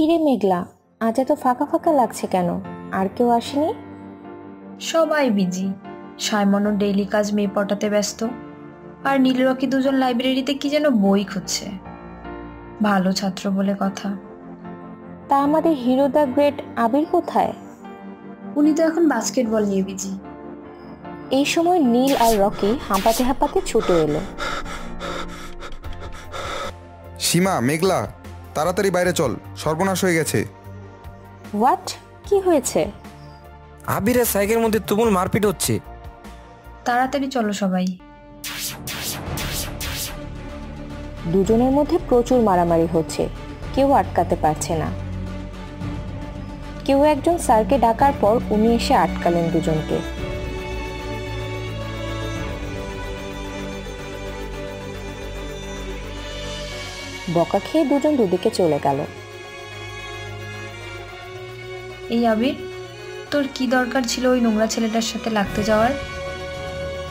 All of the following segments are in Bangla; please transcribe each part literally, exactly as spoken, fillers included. কিরে মেঘলা, আজ এত ফাঁকা ফাঁকা লাগছে কেন? আর কেউ আসেনি? সবাই বিজি। সাইমনও ডেইলি কাজ মেয়ে পটাতে ব্যস্ত, আর নীল রকি দুজন লাইব্রেরিতে কি যেন বই খুঁজছে। ভালো ছাত্র বলে কথা। তা আমাদের হিরো দ্য গ্রেট আবির কোথায়? উনি তো এখন বাস্কেটবল নিয়ে বিজি। এই সময় নীল আর রকি হাঁপাতে হাঁপাতে ছুটে এলো। সীমা, মেঘলা, তাড়াতাড়ি বাইরে চল, সর্বনাশ হয়ে গেছে। হোয়াট? কি হয়েছে? আবিরের সাইকেলের মধ্যে তুমুল মারপিট হচ্ছে। তাড়াতাড়ি চলো সবাই। দুজনের মধ্যে প্রচুর মারামারি হচ্ছে, কেউ আটকাতে পারছে না। কেউ একজন স্যারকে ডাকার পর উনি এসে আটকালেন দুজনকে। বকা খেয়ে দুজন দুদিকে চলে গেল। এই আবির, তোর কি দরকার ছিল ওই নোংরা ছেলেটার সাথে লাগতে যাওয়ার?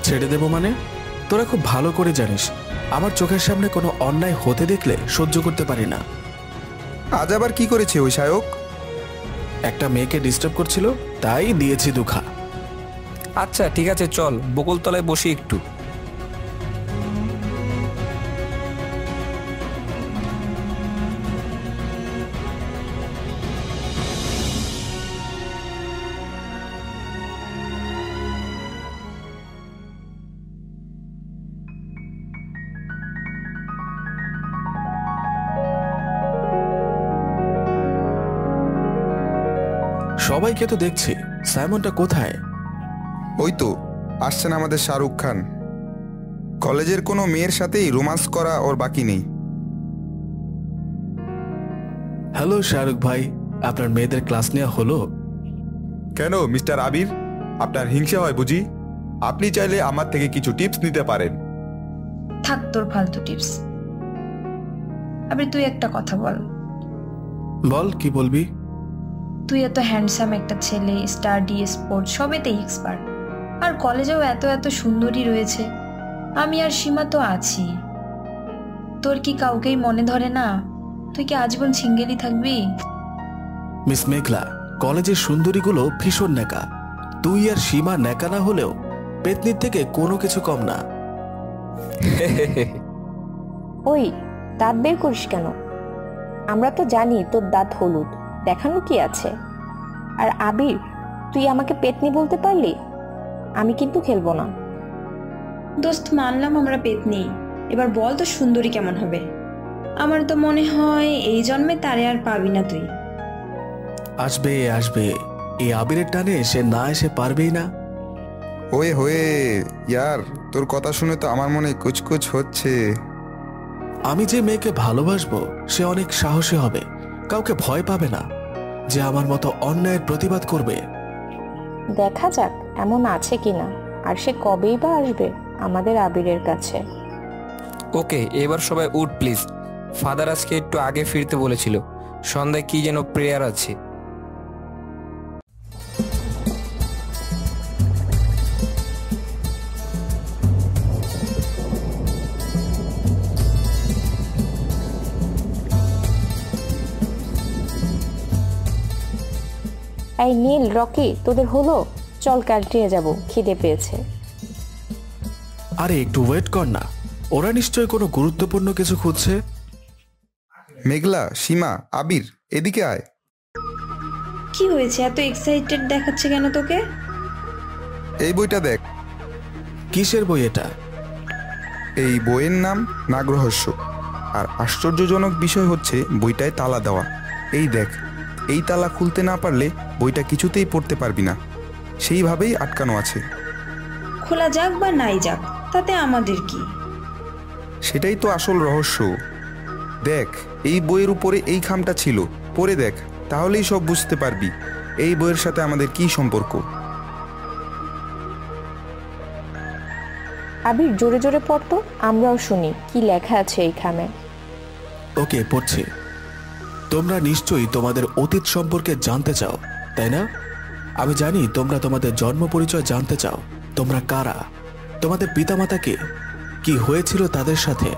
ছেড়ে দেব মানে? তোরা খুব ভালো করে জানিস আমার চোখের সামনে কোনো অন্যায় হতে দেখলে সহ্য করতে পারি না। আজ আবার কি করেছে ওই শায়ক? একটা মেয়েকে ডিস্টার্ব করছিল, তাই দিয়েছি দুখা। আচ্ছা ঠিক আছে, চল বকুলতলায় বসি একটু। সবাইকে তো দেখছি, সাইমনটা কোথায়? ওই তো আসছেন আমাদের শাহরুখ খান। কলেজের কোনো মেয়ের সাথেই রোমান্স করা ওর বাকি নেই। হ্যালো শাহরুখ ভাই, আপনার মেয়েদের ক্লাস নেওয়া হলো? কেন মিস্টার আবির, আপনার হিংসা হয় বুঝি? আপনি চাইলে আমার থেকে কিছু টিপস নিতে পারেন। থাক তোর ফালতু টিপস। আবির, তুই একটা কথা বল। বল, কি বলবি? তুই এত হ্যান্ডসাম একটা ছেলে, স্টাডি স্পোর্ট সবেতেই এক্সপার্ট, আর কলেজেও এত এত সুন্দরী রয়েছে, আমি আর সীমা তো আছি। তোর কি কাউকেই মনে ধরে না? তুই কি আজীবন সিঙ্গেলই থাকবি? মিস মেঘলা, কলেজের সুন্দরীগুলো ভীষণ ন্যাকা। তুই আর সীমা ন্যাকা না হলেও পেতনির থেকে কোনো কিছু কম না। ওই দাঁত বের করিস কেন? আমরা তো জানি তোর দাঁত হলুদ, দেখানো কি আছে? আর আবির, তুই আমাকে পেতনি বলতে পারলি? আমি কিন্তু খেলবো না। দোস্ত, মানলাম আমরা পেতনি, এবার বল তো সুন্দরী কেমন হবে? আমার তো মনে হয় এই জন্মে তারে আর পাবি না তুই। আসবে আসবে, এই আবিরের টানে সে না এসে পারবেই না। ওয়ে হয়ে ইয়ার, তোর কথা শুনে তো আমার মনে কুচকুচ হচ্ছে। আমি যে মেয়েকে ভালোবাসবো সে অনেক সাহসী হবে, কাউকে ভয় পাবে না, যে আমার মতো অন্যায়ের প্রতিবাদ করবে। দেখা যাক এমন আছে কিনা, আর সে কবেই বা আসবে আমাদের আবিরের কাছে। ওকে, এবার সবাই উঠ প্লিজ। ফাদার আজকে একটু আগে ফিরতে বলেছিল, সন্ধ্যায় কি যেন প্রেয়ার আছে। এই নীল, রকি, তোদের হলো? চল ক্যান্টিনে যাব, খিদে পেয়েছে। আরে একটু ওয়েট কর না, ওরা নিশ্চয়ই কোনো গুরুত্বপূর্ণ কিছু খুঁজছে। মেঘলা, সীমা, আবির, এদিকে আয়। কি হয়েছে? এত এক্সাইটেড দেখাচ্ছে কেন তোকে? এই বইটা দেখ। কিসের বই এটা? এই বইয়ের নাম নাগ রহস্য, আর আশ্চর্যজনক বিষয় হচ্ছে বইটায় তালা দেওয়া। এই দেখ, এই তালা খুলতে না পারলে বইটা কিছুতেই পড়তে পারবি না, সেইভাবেই আটকানো আছে। খোলা যাক বা নাই যাক তাতে আমাদের কি? সেটাই তো আসল রহস্য। দেখ, এই বইয়ের উপরে এই খামটা ছিল, পড়ে দেখ, তাহলেই সব বুঝতে পারবি এই বইয়ের সাথে আমাদের কি সম্পর্ক। আবির, জোরে জোরে পড়তো, আমরাও শুনি কি লেখা আছে এই খামে। ওকে, পড়ছি। তোমরা নিশ্চয়ই তোমাদের অতীত সম্পর্কে জানতে চাও, তাই না? আমি জানি তোমরা তোমাদের জন্ম পরিচয় জানতে চাও, তোমরা কারা, তোমাদের পিতামাতাকে, কি হয়েছিল তাদের সাথে,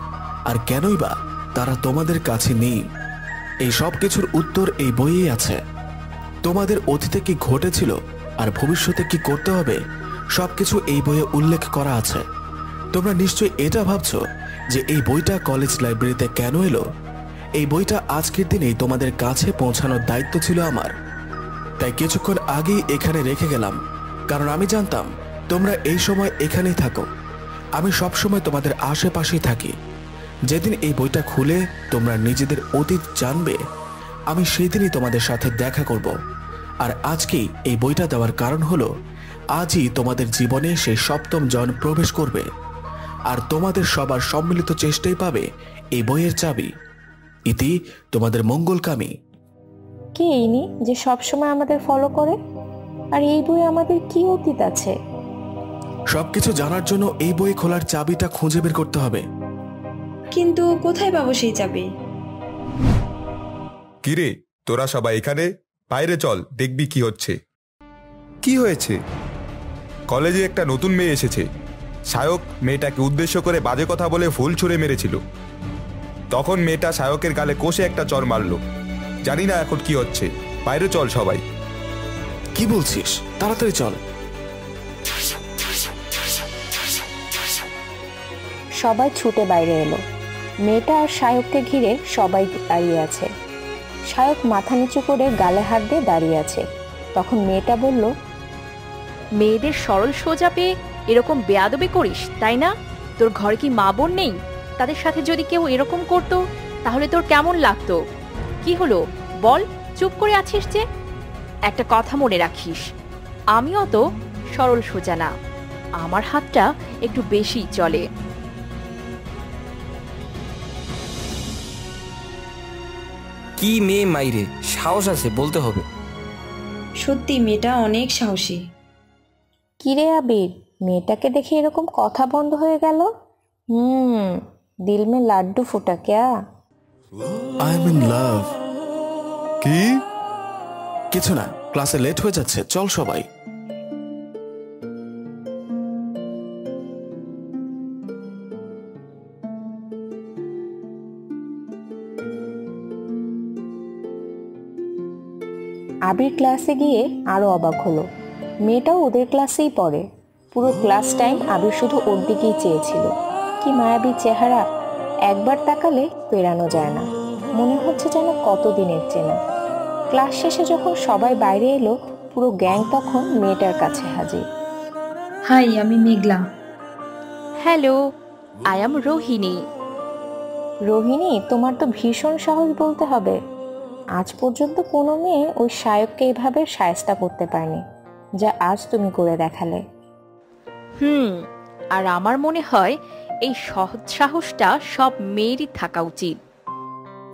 আর কেনই বা তারা তোমাদের কাছে নেই। এই সব কিছুর উত্তর এই বইয়ে আছে। তোমাদের অতীতে কি ঘটেছিল আর ভবিষ্যতে কি করতে হবে সবকিছু এই বইয়ে উল্লেখ করা আছে। তোমরা নিশ্চয়ই এটা ভাবছো যে এই বইটা কলেজ লাইব্রেরিতে কেন এলো? এই বইটা আজকের দিনেই তোমাদের কাছে পৌঁছানোর দায়িত্ব ছিল আমার, তাই কিছুক্ষণ আগেই এখানে রেখে গেলাম, কারণ আমি জানতাম তোমরা এই সময় এখানেই থাকো। আমি সবসময় তোমাদের আশেপাশেই থাকি। যেদিন এই বইটা খুলে তোমরা নিজেদের অতীত জানবে, আমি সেদিনই তোমাদের সাথে দেখা করব। আর আজকেই এই বইটা দেওয়ার কারণ হলো আজই তোমাদের জীবনে সেই সপ্তম জন প্রবেশ করবে, আর তোমাদের সবার সম্মিলিত চেষ্টাই পাবে এই বইয়ের চাবি। ইতি তোমাদের মঙ্গলকামী। কে ইনি যে সবসময় আমাদের ফলো করে, আর এই বই আমাদের কি অতীত আছে সবকিছু জানার জন্য এই বই খোলার চাবিটা খুঁজে বের করতে হবে। কিন্তু কোথায় পাবো সেই চাবি? কিরে তোরা সবাই এখানে, বাইরে চল দেখবি কি হচ্ছে। কি হয়েছে? কলেজে একটা নতুন মেয়ে এসেছে। শায়ক মেয়েটাকে উদ্দেশ্য করে বাজে কথা বলে ফুল ছুঁড়ে মেরেছিল, তখন মেয়েটা শায়কের গালে কোষে একটা চড় মারলো। জানি না এখন কি হচ্ছে, বাইরে চল সবাই। কি বলছিস? তাড়াতাড়ি চল। সবাই ছুটে বাইরে এলো। মেয়েটা আর শায়ককে ঘিরে সবাই দাঁড়িয়ে আছে। শায়ক মাথা নিচু করে গালে হাত দিয়ে দাঁড়িয়ে আছে। তখন মেয়েটা বলল, মেয়েদের সরল সোজা পেয়ে এরকম বেয়াদবি করিস তাই না? তোর ঘরে কি মা বোন নেই? তাদের সাথে যদি কেউ এরকম করতো তাহলে তোর কেমন লাগতো? কি হলো বল, চুপ করে আছিস যে? একটা কথা মনে রাখিস, আমি অত সরল সোজা না, আমার হাতটা একটু বেশি চলে। কি মেয়ে মাইরে, সাহস আছে বলতে হবে। সত্যি মেয়েটা অনেক সাহসী। কিরে আবির, মেয়েটাকে দেখে এরকম কথা বন্ধ হয়ে গেল। হুম, দিল মে লাড্ডু ফুটা ক্যা। I am in love. কি? কিছু না, ক্লাসে লেট হয়ে যাচ্ছে, চল সবাই। আবির ক্লাসে গিয়ে আরো অবাক হলো, মেয়েটাও ওদের ক্লাসেই পড়ে। পুরো ক্লাস টাইম আবির শুধু ওর দিকেই চেয়েছিল। কি মায়াবী চেহারা, একবার তাকালে পেরানো যায় না। মনে হচ্ছে যেন কতদিনের চেনা। ক্লাস শেষে যখন সবাই বাইরে এলো, পুরো গ্যাং তখন মেয়েটার কাছে হাজির। হাই, আমি Meghla. Hello, I am Rohini. Rohini, তোমার তো ভীষণ সাহস বলতে হবে। আজ পর্যন্ত কোনো মেয়ে ওই শায়ককে এভাবে শায়েস্তা করতে পারেনি, যা আজ তুমি করে দেখালে। হুম, আর আমার মনে হয় এই সহজ সাহসটা সব মেয়েরই থাকা উচিত।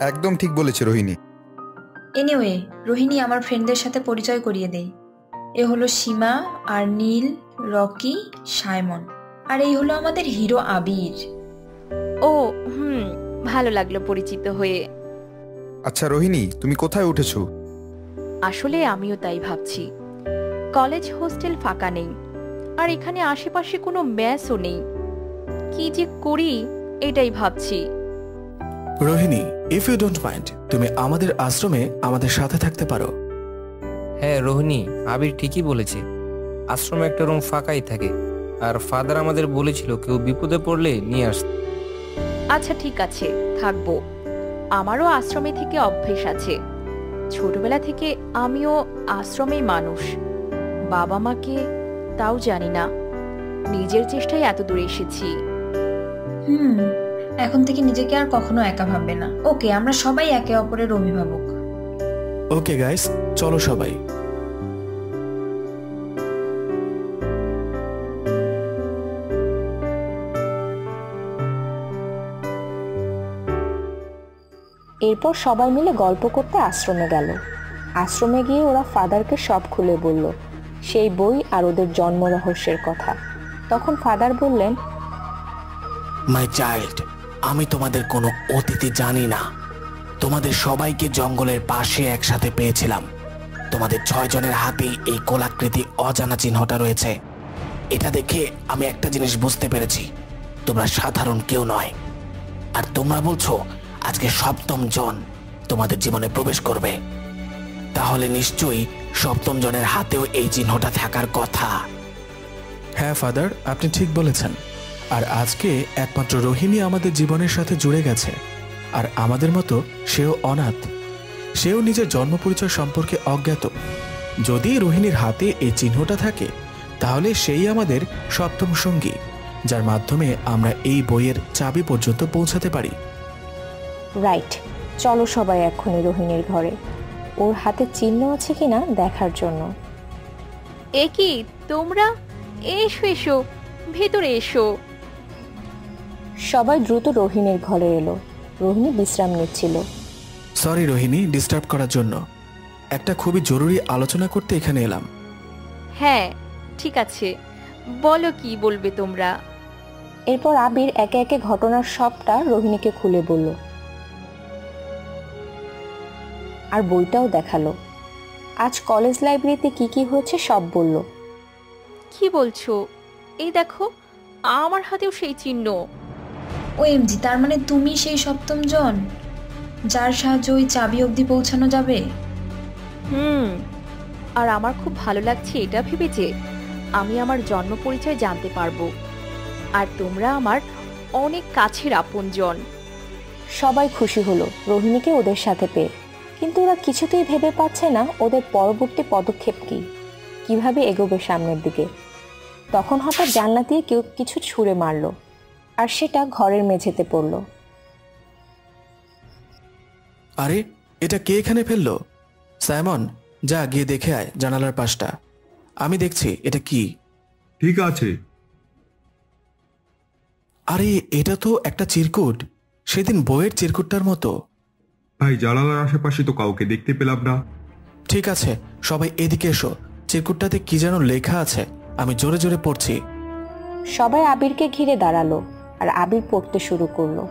একদম ঠিক বলেছে রোহিণী। এনিওয়ে, রোহিণী আমার ফ্রেন্ডদের সাথে পরিচয় করিয়ে দেই। এ হলো সীমা, আর নীল, রকি, সাইমন, আর এই হলো আমাদের হিরো আবির। ও হুম, ভালো লাগলো পরিচিত হয়ে। আচ্ছা রোহিণী, তুমি কোথায় উঠেছো? আসলে আমিও তাই ভাবছি। কলেজ হোস্টেল ফাঁকা নেই, আর এখানে আশেপাশে কোনো ম্যাচও নেই। কি যে করি এটাই ভাবছি। Rohini, if you don't mind, তুমি আমাদের আশ্রমে আমাদের সাথে থাকতে পারো। হ্যাঁ রোহিণী, আবির ঠিকই বলেছে, আশ্রমে একটা রুম ফাঁকাই থাকে, আর ফাদার আমাদের বলেছিল কেউ বিপদে পড়লে নিয়ে আসতে। আচ্ছা ঠিক আছে, থাকবো। আমারও আশ্রমে থেকে অভ্যেস আছে। ছোটবেলা থেকে আমিও আশ্রমেই মানুষ। বাবা মাকে তাও জানি না, নিজের চেষ্টায় এত দূরে এসেছি। হুম, এখন থেকে নিজেকে আর কখনো একা ভাববে না। ওকে, আমরা সবাই একে অপরের অভিভাবক। ওকে গাইস, চলো সবাই। এরপর সবাই মিলে গল্প করতে আশ্রমে গেল। আশ্রমে গিয়ে ওরা ফাদারকে সব খুলে বলল, সেই বই আর ওদের জন্ম রহস্যের কথা। তখন ফাদার বললেন, মাই চাইল্ড, আমি তোমাদের কোনো অতীতি জানি না। তোমাদের সবাইকে জঙ্গলের পাশে একসাথে পেয়েছিলাম। তোমাদের ছয় জনের হাতেই এই গোলাকৃতি অজানা চিহ্নটা রয়েছে। এটা দেখে আমি একটা জিনিস বুঝতে পেরেছি, তোমরা সাধারণ কেউ নয়। আর তোমরা বলছো আজকে সপ্তম জন, तुम्हारे जीवने प्रवेश करबे ताहले निश्चयई सप्तम जनेर हातेओ एई चिन्हटा थाकार कथा। हाँ फादर आपनी ठीक बोलेछेन। और आज के एकमात्र रोहिणी आमादेर जीवनेर साथे जुड़े गेछे और आमादेर मतो सेओ अनाथ, सेओ निजेर जन्म परिचय सम्पर्के अज्ञात। यदि रोहिणीर हाते एई चिन्हटा थाके ताहले सेई आमादेर सप्तम संगी जार माध्यमे आमरा एई बोइयेर चाबी पर्यन्त पौंछाते पारी। राइट, चलो सबाई एखोनी रोहिणीर घरे ओर हाते चिन्ह आछे किना देखार जोन्नो। एकी तोमरा एशो एशो भेतरे एशो। सबाई द्रुत रोहिणीर घरे एलो। रोहिणी विश्राम निच्छिलो। सरि रोहिणी डिस्टार्ब करार जोन्नो, एकटा खूबी जरूरी आलोचना करते एखाने एलाम। हाँ ठीक आछे बोलो की बोलबे तोमरा। एरपर आबिर एके एके घटनार सबटा रोहिणीके खुले बोललो और बोईटाओ देखालो। आज कलेज लाइब्रेरिते की की होयेछे सब बोललो। की बोलछो? ए देखो आमार हातेओ सेई चिन्ह। ओएमजी, तार माने तुमी सेई सप्तम जन जार साहाज्ये ओई चाबी अब्दि पौंछानो जाबे। হুম আর আমার খুব ভালো লাগছে এটা ভেবে যে আমি আমার জন্ম পরিচয় জানতে পারবো আর তোমরা আমার অনেক কাছের আপনজন। সবাই খুশি হলো রোহিণীকে ওদের সাথে পেয়ে, কিন্তু ওরা কিছুতেই ভেবে পাচ্ছে না ওদের পরবর্তী পদক্ষেপ কি, কিভাবে এগোবে সামনের দিকে। তখন হঠাৎ জানলা দিয়ে কেউ কিছু ছুঁড়ে মারলো আর সেটা ঘরের মেঝেতে পড়লো। আরে এটা কে এখানে ফেললো? साइमन जा गिये देखे आय जानालार पाशटा, आमी देखछी एटा की। ठीक आछे। अरे एटा तो एकटा चिरकुट, सेदिन बोयेर चिरकुटटार मतो। भाई जानालार आशेपाशे तो काउके देखते पेलाम ना। ठीक आछे सबाई एदिके एसो, चिरकुटटाते की जेनो लेखा आछे आमी जोरे जोरे पढ़छी। सबाई आबिरके घिरे दाड़ालो और आबिर पढ़ते शुरू करलो।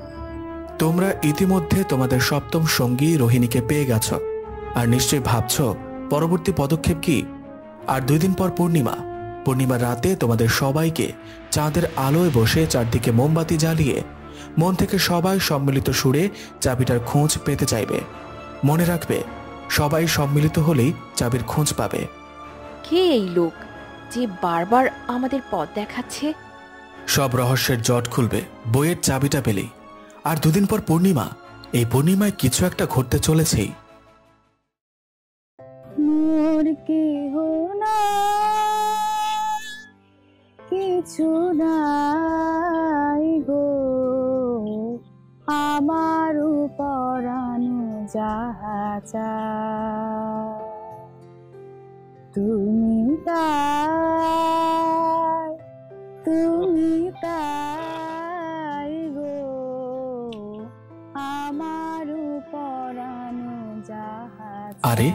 तोमरा इतिमध्ये तोमादेर सप्तम संगी रोहिणीके पेये गेछो আর নিশ্চয় ভাবছো পরবর্তী পদক্ষেপ কি। আর দুই দিন পর পূর্ণিমা, পূর্ণিমার রাতে তোমাদের সবাইকে চাঁদের আলোয় বসে চারদিকে মোমবাতি জ্বালিয়ে মন থেকে সবাই সম্মিলিত সুরে চাবিটার খোঁজ পেতে চাইবে। মনে রাখবে সবাই সম্মিলিত হলেই চাবির খোঁজ পাবে। কে এই লোক যে বারবার আমাদের পথ দেখাচ্ছে? সব রহস্যের জট খুলবে বইয়ের চাবিটা পেলেই। আর দুদিন পর পূর্ণিমা, এই পূর্ণিমায় কিছু একটা ঘটতে চলেছেই। আরে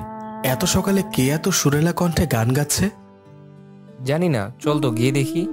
এত সকালে কে এত সুরেলা কণ্ঠে গান গাচ্ছে? জানি না, চল তো গিয়ে দেখি।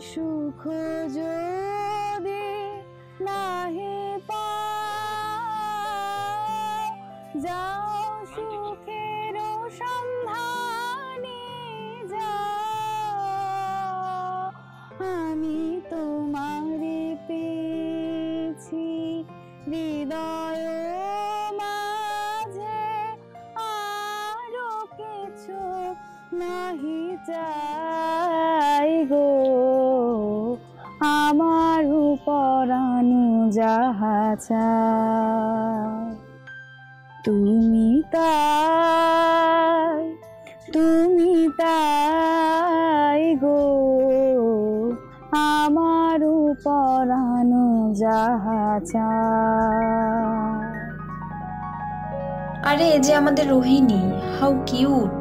আরে এই যে আমাদের রোহিণী, হাউ কিউট।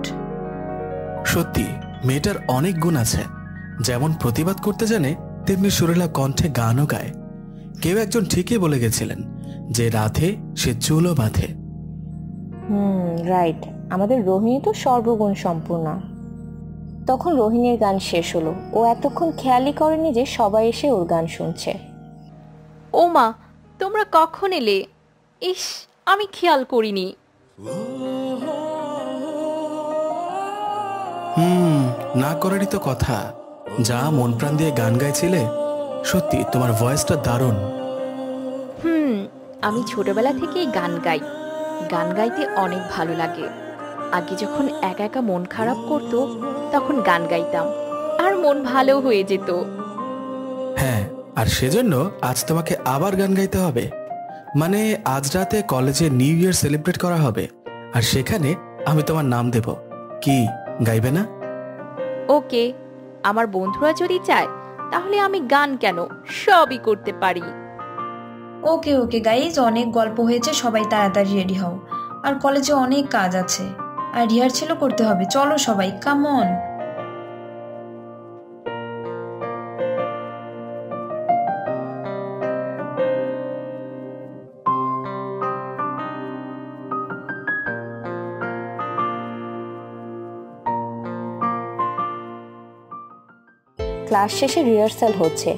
সত্যি মেয়েটার অনেক গুণ আছে, যেমন প্রতিবাদ করতে জানে তেমনি সুরেলা কণ্ঠে গানও গায়। কেউ একজন ঠিকই বলে গেছিলেন যে রাধে সে চুলও বাঁধে। হুম রাইট, আমাদের রোহিণী তো সর্বগুণ সম্পূর্ণা। তখন রোহিণীর গান শেষ হলো। ও এতক্ষণ খেয়ালই করেনি যে সবাই এসে ওর গান শুনছে। ও মা তোমরা কখন এলে? ইস আমি খেয়াল করিনি। হুম না করারই তো কথা, যা মন প্রাণ দিয়ে গান গাইছিলে। সত্যি তোমার ভয়েসটা দারুণ। হুম আমি ছোটবেলা থেকেই গান গাই, गान गाइते अनेक भालो लागे। आगे जखन एका एका मन खराब करतो तखन गान गाइताम आर मन भालो होये जेतो। हाँ आर सेजोन्य आज तोमाके आबार गान गाइते होबे। माने आज राते कलेजे न्यू ईयर सेलिब्रेट करा होबे आर सेखाने आमी तोमार नाम देब। कि गाइबे ना? ओके आमार बंधुरा जोदि चाय ताहले आमी गान केनो सबई करते पारी। ओके ओके गाइज अनेक गल्प होयेछे सबाई ताड़ाताड़ी रेडी हओ आर कलेजे अनेक काज आछे आर रिहार्सेलও करते होबे। चलो सबाई काम ऑन। क्लास शेषे रिहार्सेल होच्छे।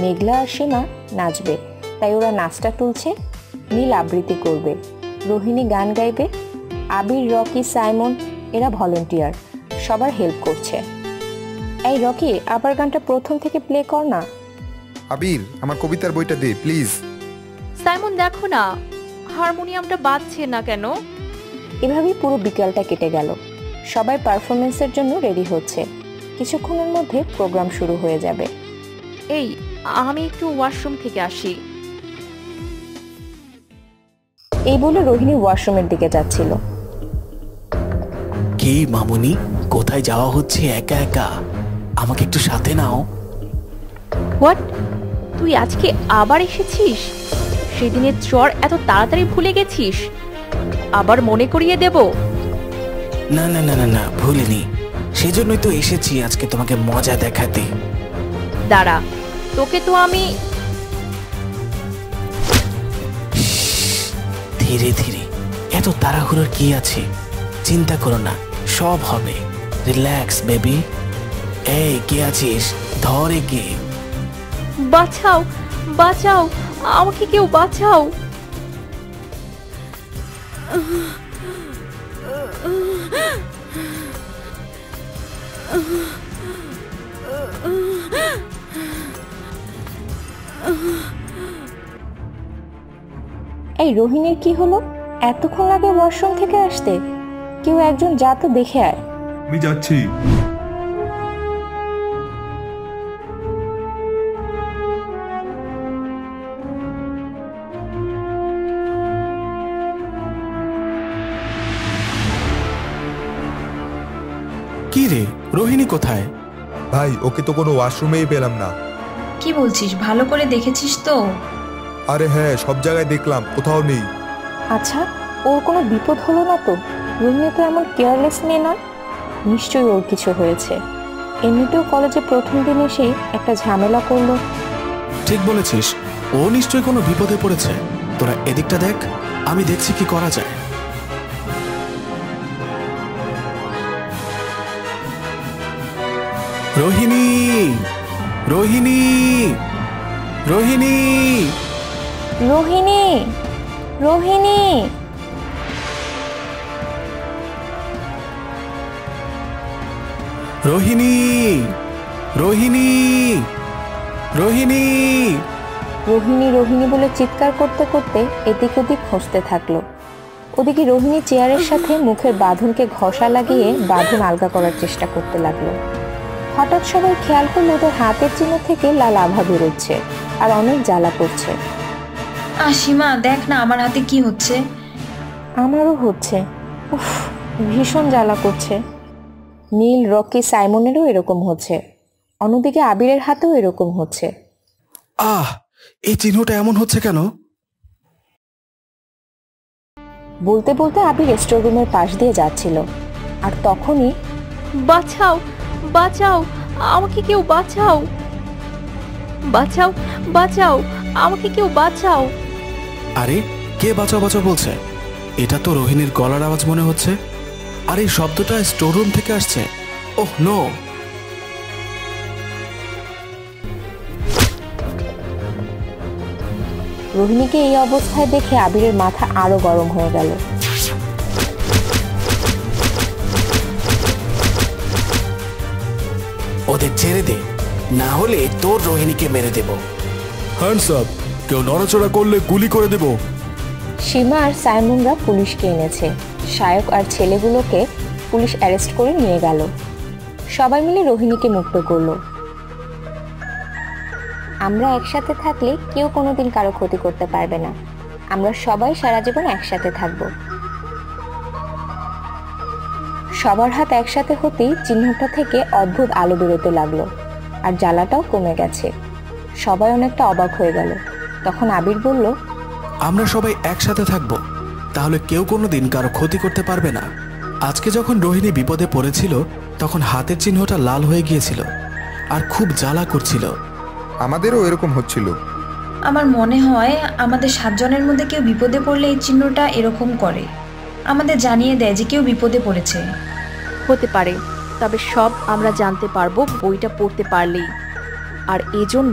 मेघला आर सीमा नाचबे ताई ओरा नाचटा तुलछे। नील आबृत्ति करबे, रोहिणी गान गाइबे, आबिर रकी साइमन एरा भलंटियार सबार हेल्प करछे। ए रकी आबार गानटा प्रथम थेके प्ले कर ना। आबिर आमार कवितार बोइटा दे प्लिज। साइमन देखो ना हारमोनियमटा बाजछे ना केनो। एभाबेई पुरो बिकेलटा केटे गेल। सबाई पारफरमेंसेर जोन्नो रेडी होच्छे। किछुक्षणेर मध्ये प्रोग्राम शुरू हये जाबे। ए आमी एकटु वाशरूम थेके आसि। এই বলে রোহিণী ওয়াশরুমের দিকে যাচ্ছিল। কি মামুনি কোথায় যাওয়া হচ্ছে একা একা? আমাকে একটু সাথে নাও। হোয়াট তুই আজকে আবার এসেছিস? সেদিনের চর এত তাড়াতাড়ি ভুলে গেছিস? আবার মনে করিয়ে দেব? না না না না ভুলিনি, সেজন্যই তো এসেছি আজকে তোমাকে মজা দেখাতে। দাঁড়া তোকে তো আমি। ধীরে ধীরে এত তাড়াহুড়োর কি আছে? চিন্তা করো না সব হবে। Relax baby. এই কি আছিস ধরে গে। বাঁচাও বাঁচাও আমাকে কেউ বাঁচাও। रोहिणी की हलो एतक्षण आगे वाशरूम थेके आसते। केउ एकजन जा तो देखे आय। आमी जाच्छि। की रे रोहिणी कोथाय? भाई ओके तो कोनो वाशरूमेई पेलाम ना। की बोलछिस? भालो करे देखेछिस तो? अरे हाँ सब जगह देखलाम कोथाओ नहीं। अच्छा और कोनो विपद हलो ना तो? रोहिणी तो एमन केयरलेस मेये ना, निश्चय ओर किछु होयेछे। एमनितेओ कलेजे प्रथम दिन एसेई एकटा झामेला करलो। ठीक बोलेछिस, ओ निश्चय कोनो विपदे पड़ेछे। तोरा एदिकटा देख आमी देखछि कि करा जाय। रोहिणी रोहिणी रोहिणी रोहिणी रोहिणी रोहिणी रोहिणी रोहिणी रोहिणी रोहिणी বলে চিৎকার করতে করতে এদিক ওদিক খুঁজতে থাকলো। ওদিকে রোহিণী চেয়ারের সাথে মুখের বাঁধনকে ঘষা লাগিয়ে বাঁধন আলগা করার চেষ্টা করতে লাগলো। হঠাৎ সবাই খেয়াল করলো ওর হাতের চিহ্ন থেকে লাল আভা বেরোচ্ছে আর অনেক জ্বালা করছে। আশিমা দেখ না আমার হাতে কি হচ্ছে। আমারও হচ্ছে। উফ ভীষণ জ্বালা করছে। নীল রকি সাইমনেরও এরকম হচ্ছে। অন্যদিকে আবিরের হাতেও এরকম হচ্ছে। আহ এই চিহ্নটা এমন হচ্ছে কেন? বলতে বলতে আবির স্টোর রুমের পাশ দিয়ে যাচ্ছিল আর তখনই বাঁচাও বাঁচাও আমাকে কেউ বাঁচাও বাঁচাও বাঁচাও আমাকে কেউ বাঁচাও। আরে কে বাঁচাও বাঁচাও বলছে? এটা তো রোহিণীর গলার আওয়াজ মনে হচ্ছে। আর এই শব্দটা স্টোর রুম থেকে আসছে। Oh no. রোহিণীকে এই অবস্থায় দেখে আবিরের মাথা আরো গরম হয়ে গেল। ওদের ছেড়ে দে না হলে তোর রোহিণীকে মেরে দেব। Hands up. কেউ নড়াচড়া করলে গুলি করে দেব। सीमा और साइमनरा पुलिस के एने शायक और ऐलेगुलो के पुलिस अरेस्ट कर नहीं गल सबाई मिले रोहिणी के मुक्त करलो। आमरा एकसाथे थाकले केउ कोनोदिन कारो क्षति करते पारबे ना। आमरा सबाई सारा जीवन एकसाथे थाकबो। सबार हाथ एकसाथे होतेई चिन्हटा थेके अद्भुत आलो बेरोते लागलो और जालाटाओ कमे गेछे। सबाई अनेकटा अबाक हये गेल। तखन आबिर बोललो, आमरा सबाई एकसाथे थाकबो, ताहले केउ कोनोदिन कारो क्षति करते पारबे ना। आजके जखन रोहिणी विपदे पड़ेछिल तखन हाथेर चिन्हटा लाल हये गियेछिल और खूब जाला करछिल। আমাদেরও এরকম হচ্ছিল। আমার মনে হয় আমাদের সাতজনের মধ্যে কেউ বিপদে পড়লে এই চিহ্নটা এরকম করে, আমাদের জানিয়ে দেয় যে কেউ বিপদে পড়েছে। হতে পারে, তবে সব আমরা জানতে পারবো বইটা পড়তে পারলেই, আর এজন্য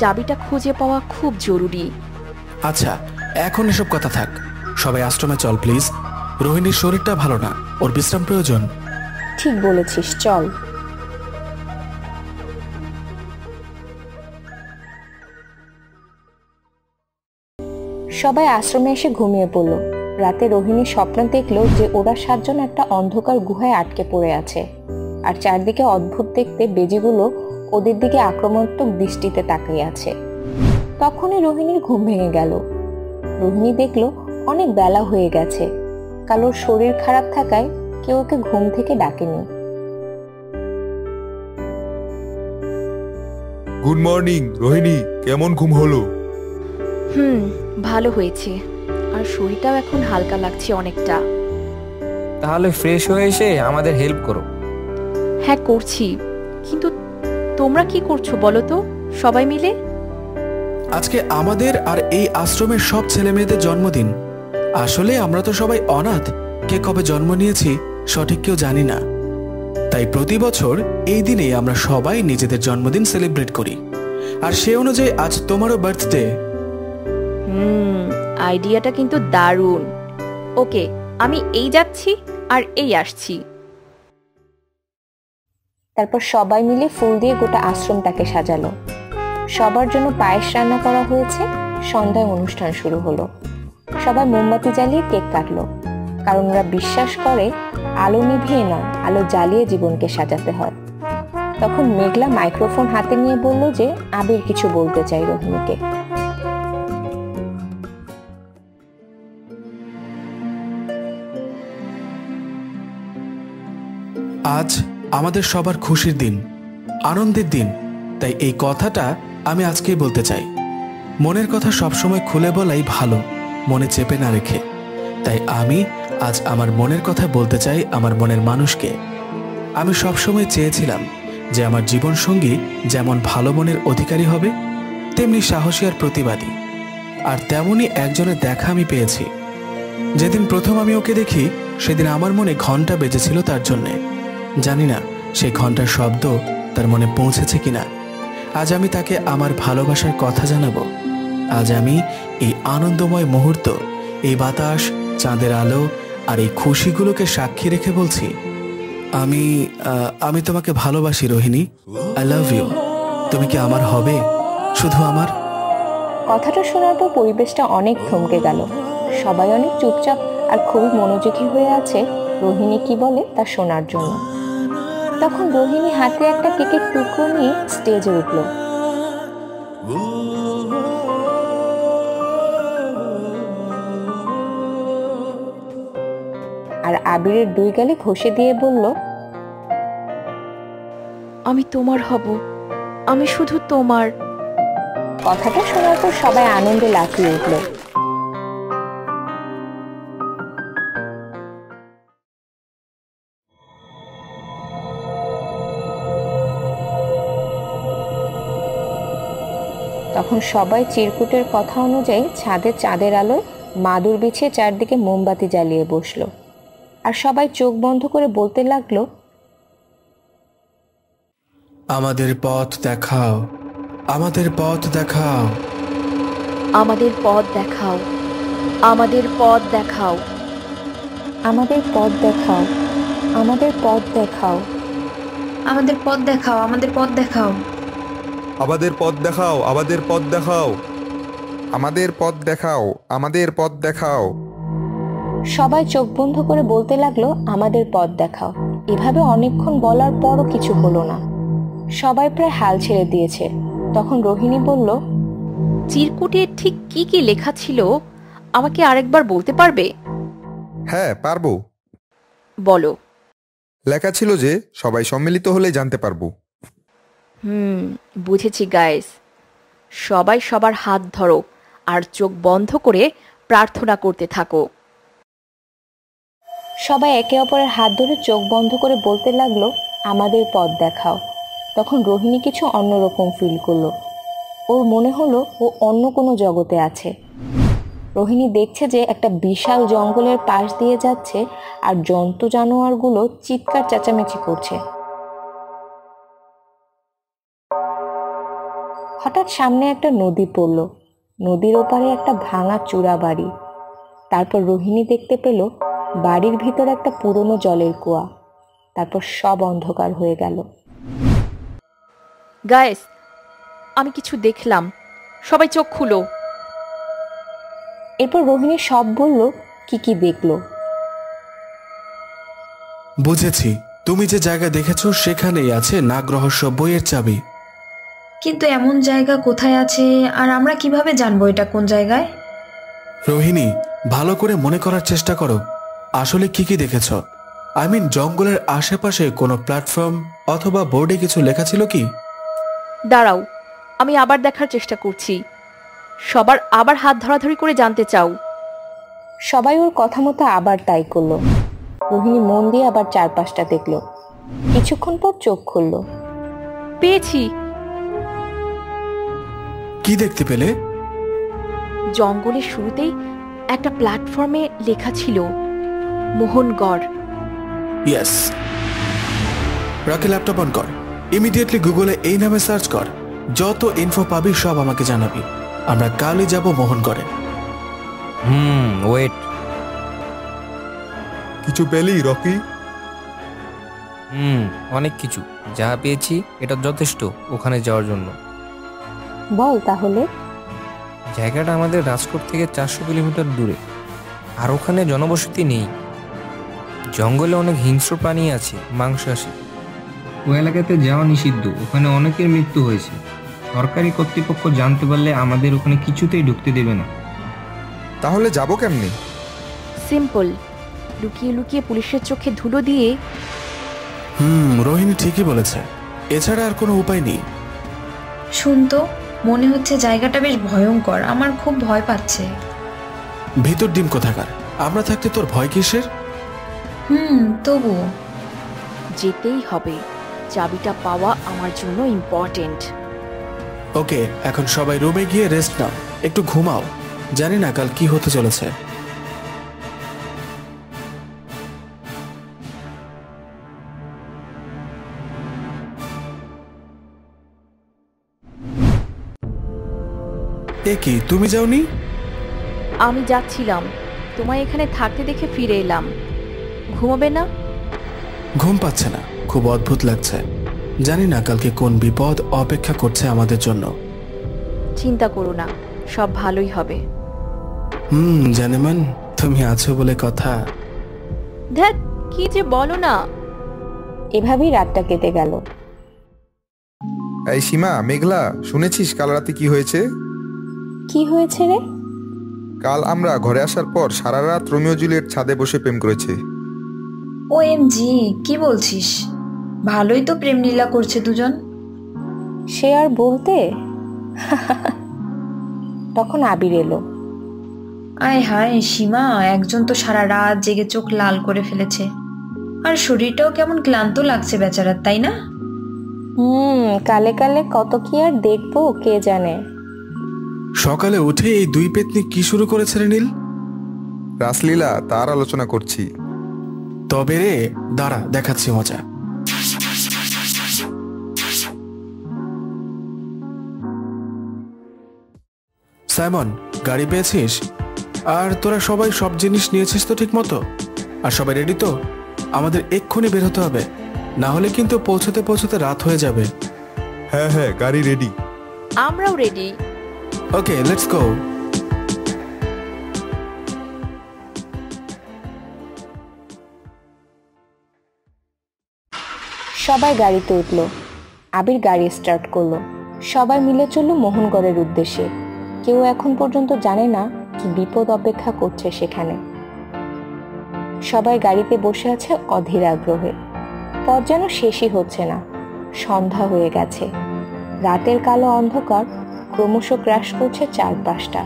চাবিটা খুঁজে পাওয়া খুব জরুরি। আচ্ছা, এখন এসব কথা থাক, সবাই আশ্রমে চল প্লিজ। রোহিণীর শরীরটা ভালো না, ওর বিশ্রাম প্রয়োজন। ঠিক বলেছিস, চল। সবাই আশ্রমে এসে ঘুমিয়ে পড়ল। রাতে রোহিণী স্বপ্ন দেখল যে ওরা সাতজন একটা অন্ধকার গুহায় আটকে পড়ে আছে আর চারদিকে অদ্ভুত দেখতে বেজিগুলো ওদের দিকে আক্রমণাত্মক দৃষ্টিতে তাকিয়ে আছে। তখনই রোহিণীর ঘুম ভেঙে গেল। রোহিণী দেখল অনেক বেলা হয়ে গেছে, কারণ শরীর খারাপ থাকায় কেউ ওকে ঘুম থেকে ডাকেনি। গুড মর্নিং রোহিণী, কেমন ঘুম হলো? হুম, ভালো হয়েছে, আর শরীরটাও এখন হালকা লাগছে অনেকটা। তাহলে ফ্রেশ হয়ে এসে আমাদের হেল্প করো। হ্যাঁ করছি, কিন্তু তোমরা কি করছো বলো তো সবাই মিলে? আজকে আমাদের আর এই আশ্রমের সব ছেলেমেয়েদের জন্মদিন। আসলে আমরা তো সবাই অনাথ, কে কবে জন্ম নিয়েছি সঠিক কেউ জানি না, তাই প্রতি বছর এই দিনেই আমরা সবাই নিজেদের জন্মদিন সেলিব্রেট করি। আর সে অনুযায়ী আজ তোমারও বার্থডে। হুম, আইডিয়াটা কিন্তু দারুণ। ওকে, আমি এই যাচ্ছি আর এই আসছি। তারপর সবাই মিলে ফুল দিয়ে গোটা আশ্রমটাকে সাজালো। সবার জন্য পায়েস রান্না করা হয়েছে। সন্ধ্যায় অনুষ্ঠান শুরু হলো। সবাই মোমবাতি জ্বালিয়ে কেক কাটলো, কারণ ওরা বিশ্বাস করে আলো নিভিয়ে নয়, আলো জ্বালিয়ে জীবনকে সাজাতে হয়। তখন মেঘলা মাইক্রোফোন হাতে নিয়ে বলল যে আবির কিছু বলতে চাই রোহিণীকে। আজ আমাদের সবার খুশির দিন, আনন্দের দিন, তাই এই কথাটা আমি আজকেই বলতে চাই। মনের কথা সবসময় খুলে বলাই ভালো, মনে চেপে না রেখে। তাই আমি আজ আমার মনের কথা বলতে চাই আমার মনের মানুষকে। আমি সবসময় চেয়েছিলাম যে আমার জীবনসঙ্গী যেমন ভালো মনের অধিকারী হবে, তেমনি সাহসী আর প্রতিবাদী, আর তেমনই একজনের দেখা আমি পেয়েছি। যেদিন প্রথম আমি ওকে দেখি সেদিন আমার মনে ঘন্টা বেজেছিল তার জন্যে। জানি না সেই ঘন্টার শব্দ তার মনে পৌঁছেছে কিনা। আজ আমি তাকে আমার ভালোবাসার কথা জানাবো। আজ আমি এই আনন্দময় মুহূর্ত, এই বাতাস, চাঁদের আলো আর এই খুশিগুলোকে সাক্ষী রেখে বলছি, আমি আমি তোমাকে ভালোবাসি রোহিণী। I love you. তুমি কি আমার হবে, শুধু আমার? কথাটা শোনার পর পরিবেশটা অনেক থমকে গেল। সবাই অনেক চুপচাপ আর খুবই মনোযোগী হয়ে আছে রোহিণী কি বলে তা শোনার জন্য। তখন রোহিণী হাতে একটা কেকের টুকরো নিয়ে স্টেজে উঠল। আর আবিরের দুই গালে ঘষে দিয়ে বলল, আমি তোমার হব, আমি শুধু তোমার। কথাটা শোনার পর সবাই আনন্দে লাফিয়ে উঠল। তখন সবাই চিরকুটের কথা অনুযায়ী ছাদে চাঁদের আলোয় মাদুর বিছিয়ে চারদিকে মোমবাতি জ্বালিয়ে বসলো, আর সবাই চোখ বন্ধ করে বলতে লাগলো, আমাদের পথ দেখাও, আমাদের পথ দেখাও, আমাদের পথ দেখাও, আমাদের পথ দেখাও, আমাদের পথ দেখাও, আমাদের পথ দেখাও, আমাদের পথ দেখাও, আমাদের পথ দেখাও, আমাদের পথ দেখাও, আমাদের পথ দেখাও, আমাদের পথ দেখাও, আমাদের পথ দেখাও। সবাই চোখ বন্ধ করে বলতে লাগলো আমাদের পথ দেখাও। এভাবে অনেকক্ষণ বলার পরও কিছু হলো না, সবাই প্রায় হাল ছেড়ে দিয়েছে। তখন রোহিণী বলল, চিরকুটে ঠিক কি কি লেখা ছিল আমাকে আরেকবার বলতে পারবে? হ্যাঁ পারবো। বলো। লেখা ছিল যে সবাই সম্মিলিত হলে জানতে পারবো। হুম বুঝেছি গাইস, সবাই সবার হাত ধরো আর চোখ বন্ধ করে প্রার্থনা করতে থাকো। সবাই একে অপরের হাত ধরে চোখ বন্ধ করে বলতে লাগলো আমাদের পথ দেখাও। তখন রোহিণী কিছু অন্যরকম ফিল করলো। ওর মনে হলো ও অন্য কোনো জগতে আছে। রোহিণী দেখছে যে একটা বিশাল জঙ্গলের পাশ দিয়ে যাচ্ছে আর জন্তু জানোয়ারগুলো চিৎকার চেঁচামেচি করছে। হঠাৎ সামনে একটা নদী পড়ল, নদীর ওপারে একটা ভাঙা চূড়া বাড়ি। তারপর রোহিণী দেখতে পেল বাড়ির ভিতরে একটা পুরনো জলের কুয়া। তারপর সব অন্ধকার হয়ে গেল। গাইস আমি কিছু দেখলাম, সবাই চোখ খুলো। এরপর রোহিণী সব বলল কি কি দেখলো। বুঝেছি, তুমি যে জায়গা দেখেছো সেখানেই আছে নাগ রহস্য বইয়ের চাবি। কিন্তু এমন জায়গা কোথায় আছে আর আমরা কিভাবে জানবো এটা কোন জায়গায়? রোহিণী ভালো করে মনে করার চেষ্টা করো আসলে কি কি দেখেছো। আই মিন জঙ্গলের আশেপাশে কোনো প্ল্যাটফর্ম অথবা বোর্ডে কিছু লেখা ছিল কি? দাঁড়াও আমি আবার দেখার চেষ্টা করছি। সবার আবার হাত ধরাধরি করে জানতে চাও? সবাই ওর কথা মতো আবার তাই করলো। রোহিণী মন দিয়ে আবার চারপাশটা দেখলো, কিছুক্ষণ পর চোখ খুললো। পেয়েছি। কি দেখতে পেলে? জঙ্গলের শুরুতেই একটা প্ল্যাটফর্মে লেখা ছিল মোহনগড়। ইয়েস, রাখে ল্যাপটপ অন কর, ইমিডিয়েটলি গুগলে এই নামে সার্চ কর, যত ইনফো পাবি সব আমাকে জানাবি। আমরা কালই যাব মোহনগড়ে। হুম ওয়েট, কিছু পেলি রকি? হুম অনেক কিছু, যা পেয়েছি এটা যথেষ্ট ওখানে যাওয়ার জন্য। বল তাহলে। জায়গাটা আমাদের রাজকোট থেকে চারশো কিলোমিটার দূরে, আর ওখানে জনবসতি নেই। জঙ্গলে অনেক হিংস্র প্রাণী আছে, মাংসাশী। ওই এলাকাতে যাওয়া নিষিদ্ধ, ওখানে অনেকের মৃত্যু হয়েছে। সরকারি কর্তৃপক্ষ জানতে পারলে আমাদের ওখানে কিছুতেই ঢুকতে দেবে না। তাহলে যাব কেমনে? সিম্পল, লুকিয়ে লুকিয়ে পুলিশের চোখে ধুলো দিয়ে। হুম রোহিণী ঠিকই বলেছে, এছাড়া আর কোনো উপায় নেই। শুনতো মনে হচ্ছে জায়গাটা বেশ ভয়ঙ্কর, আমার খুব ভয় পাচ্ছে। ভিতর ডিম কোথাকার, আমরা থাকতে তোর ভয় কিসের? হুম তবু যেতেই হবে, চাবিটা পাওয়া আমার জন্য ইম্পর্টেন্ট। ওকে এখন সবাই রুমে গিয়ে রেস্ট নাও, একটু ঘুমাও, জানি না কাল কি হতে চলেছে। এ কি তুমি যাওনি? আমি যাচ্ছিলাম, তোমায় এখানে থাকতে দেখে ফিরে এলাম। ঘুমাবে না? ঘুম পাচ্ছে না, খুব অদ্ভুত লাগছে। জানি না কালকে কোন বিপদ অপেক্ষা করছে আমাদের জন্য। চিন্তা করো না, সব ভালোই হবে। হুম জানেমান তুমি আছো বলে কথা। ধ্যাত কি যে বলো না। এভাবেই রাতটা কেটে গেল। এই সীমা, মেঘলা, শুনেছিস কাল রাতে কি হয়েছে? কি হয়েছে রে? কাল আমরা ঘরে আসার পর সারা রাত রোমিও জুলিয়েট ছাদে বসে প্রেম করেছে। ওএমজি কি বলছিস? ভালোই তো প্রেম লীলা করছে দুজন। সে আর বলতে। তখন আবির এলো। আয় হায় সীমা, একজন তো সারা রাত জেগে চোখ লাল করে ফেলেছে, আর শরীরটাও কেমন ক্লান্ত লাগছে বেচারার, তাই না? হুম কালে কালে কত কি আর দেখবো কে জানে। সকালে উঠে এই দুই পেতনি কি শুরু করেছে রে নীল? রাসলীলা, তার আলোচনা করছি। তবে রে দাঁড়া দেখাচ্ছি মজা। সাইমন গাড়ি পেয়েছিস? আর তোরা সবাই সব জিনিস নিয়েছিস তো ঠিক মতো? আর সবাই রেডি তো? আমাদের এক্ষুনি বের হতে হবে, না হলে কিন্তু পৌঁছতে পৌঁছতে রাত হয়ে যাবে। হ্যাঁ হ্যাঁ গাড়ি রেডি। আমরাও রেডি। Okay let's go. सबाई गाड़ीते उठल। आबिर गाड़ी स्टार्ट करलो। सबाई मिले चलल मोहनगढ़ेर उद्देश्ये। केउ एखन पर्यन्त जाने ना कि विपद अपेक्षा करछे सेखाने। सबाई गाड़ीते बसे आछे अधीर आग्रहे। पथ जेन शेषई होच्छे ना। सन्ध्या हये गेछे। रातेर कालो अंधकार क्रमश ग्रास करछे चारपाशटा।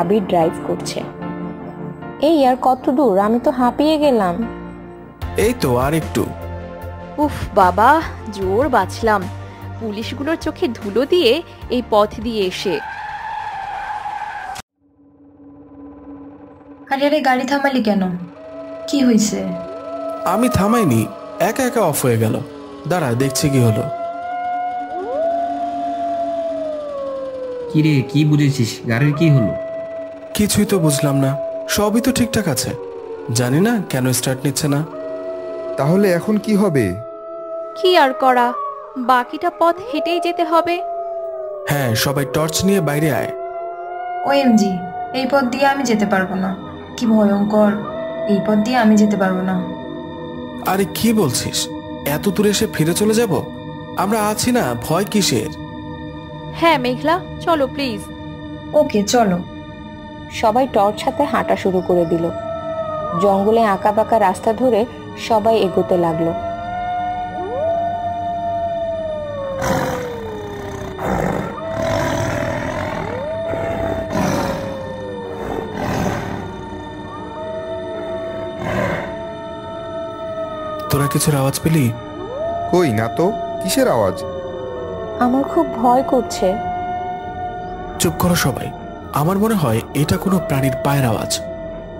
आबिर ड्राइव करछे। एई आर कत दूर, आमी तो हाँपिये गेलाम। एई तो आर एकटू। उफ बाबा, जोर बाछलाम। पुलिशगुलोर चोखे धुलो दिये एई पथ दिये एशे। आरे आरे, गाड़ी थामाली केन? की हयेछे? आमी थामाइनी, एका एका अफ हये गेल। दाड़ा देखछी कि हलो। किरे की बुझेছিস? গাড়ির কি হলো? কিছুই তো বুঝলাম না। সবই তো ঠিকঠাক আছে। জানি না কেন স্টার্ট নিচ্ছে না। তাহলে এখন কি হবে? কি আর করা, বাকিটা পথ হেঁটেই যেতে হবে। হ্যাঁ, সবাই টর্চ নিয়ে বাইরে আয়। ওএমজি, এই পথ দিয়ে আমি যেতে পারবো না। কি ভয়ঙ্কর, এই পথ দিয়ে আমি যেতে পারবো না। আরে কি বলছিস? এত দূরে এসে ফিরে চলে যাব? আমরা আছি না, ভয় কিসের? হ্যাঁ মেঘলা, চলো প্লিজ। ওকে চলো। সবাই টর্চ হাতে হাঁটা শুরু করে দিল। জঙ্গলে আঁকা বাঁকা রাস্তা ধরে সবাই এগোতে লাগলো। তোরা কিছুর আওয়াজ পেলি? কই না তো, কিসের আওয়াজ? আমার খুব ভয় করছে। চুপ করো সবাই, আমার মনে হয় এটা কোনো প্রাণীর পায়ের আওয়াজ।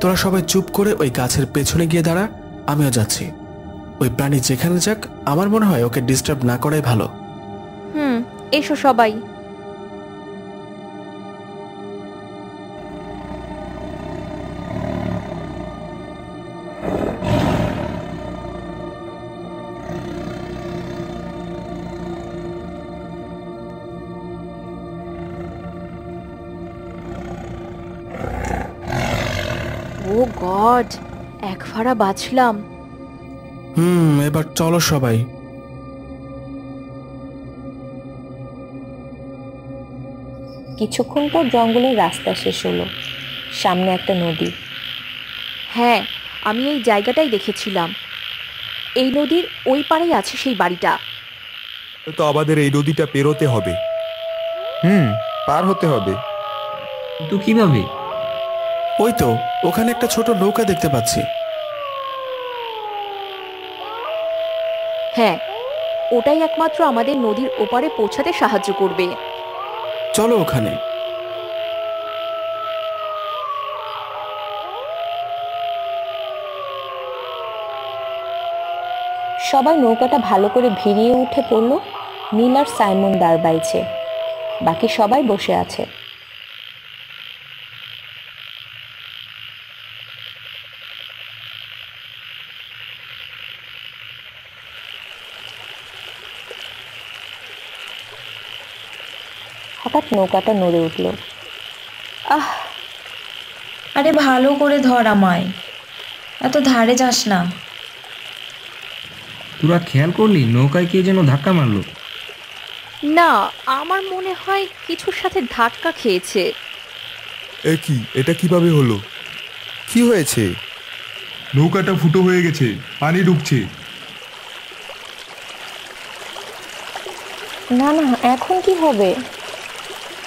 তোরা সবাই চুপ করে ওই গাছের পেছনে গিয়ে দাঁড়া, আমিও যাচ্ছি। ওই প্রাণী যেখানে যাক, আমার মনে হয় ওকে ডিস্টার্ব না করাই ভালো। হুম, এসো সবাই। একভাড়া বাঁচলাম। হুম, এবার চলো সবাই। কিছুক্ষণ পর জঙ্গলের রাস্তা শেষ হলো। সামনে একটা নদী। হ্যাঁ, আমি এই জায়গাটাই দেখেছিলাম। এই নদীর ওই পারেই আছে সেই বাড়িটা। তো আমাদের এই নদীটা পেরোতে হবে। হুম, পার হতে হবে। কিন্তু কিভাবে? ওই তো ওখানে একটা ছোট নৌকা দেখতে পাচ্ছি। হ্যাঁ, ওটাই একমাত্র আমাদের নদীর ওপারে পৌঁছাতে সাহায্য করবে। চলো ওখানে। সবাই নৌকাটা ভালো করে ভিড়িয়ে উঠে পড়লো। নীল আর সাইমন দাঁড় বাইছে, বাকি সবাই বসে আছে। হঠাৎ নৌকাটা নড়ে উঠল। আহ, আরে ভালো করে ধর আমায়, এত ধারে যাস না। তোরা খেয়াল করলি নৌকায় কে যেন ধাক্কা মারলো? না, আমার মনে হয় কিছুর সাথে ধাক্কা খেয়েছে। এ কি, এটা কিভাবে হলো? কি হয়েছে? নৌকাটা ফুটো হয়ে গেছে, পানি ঢুকছে। না না, এখন কি হবে?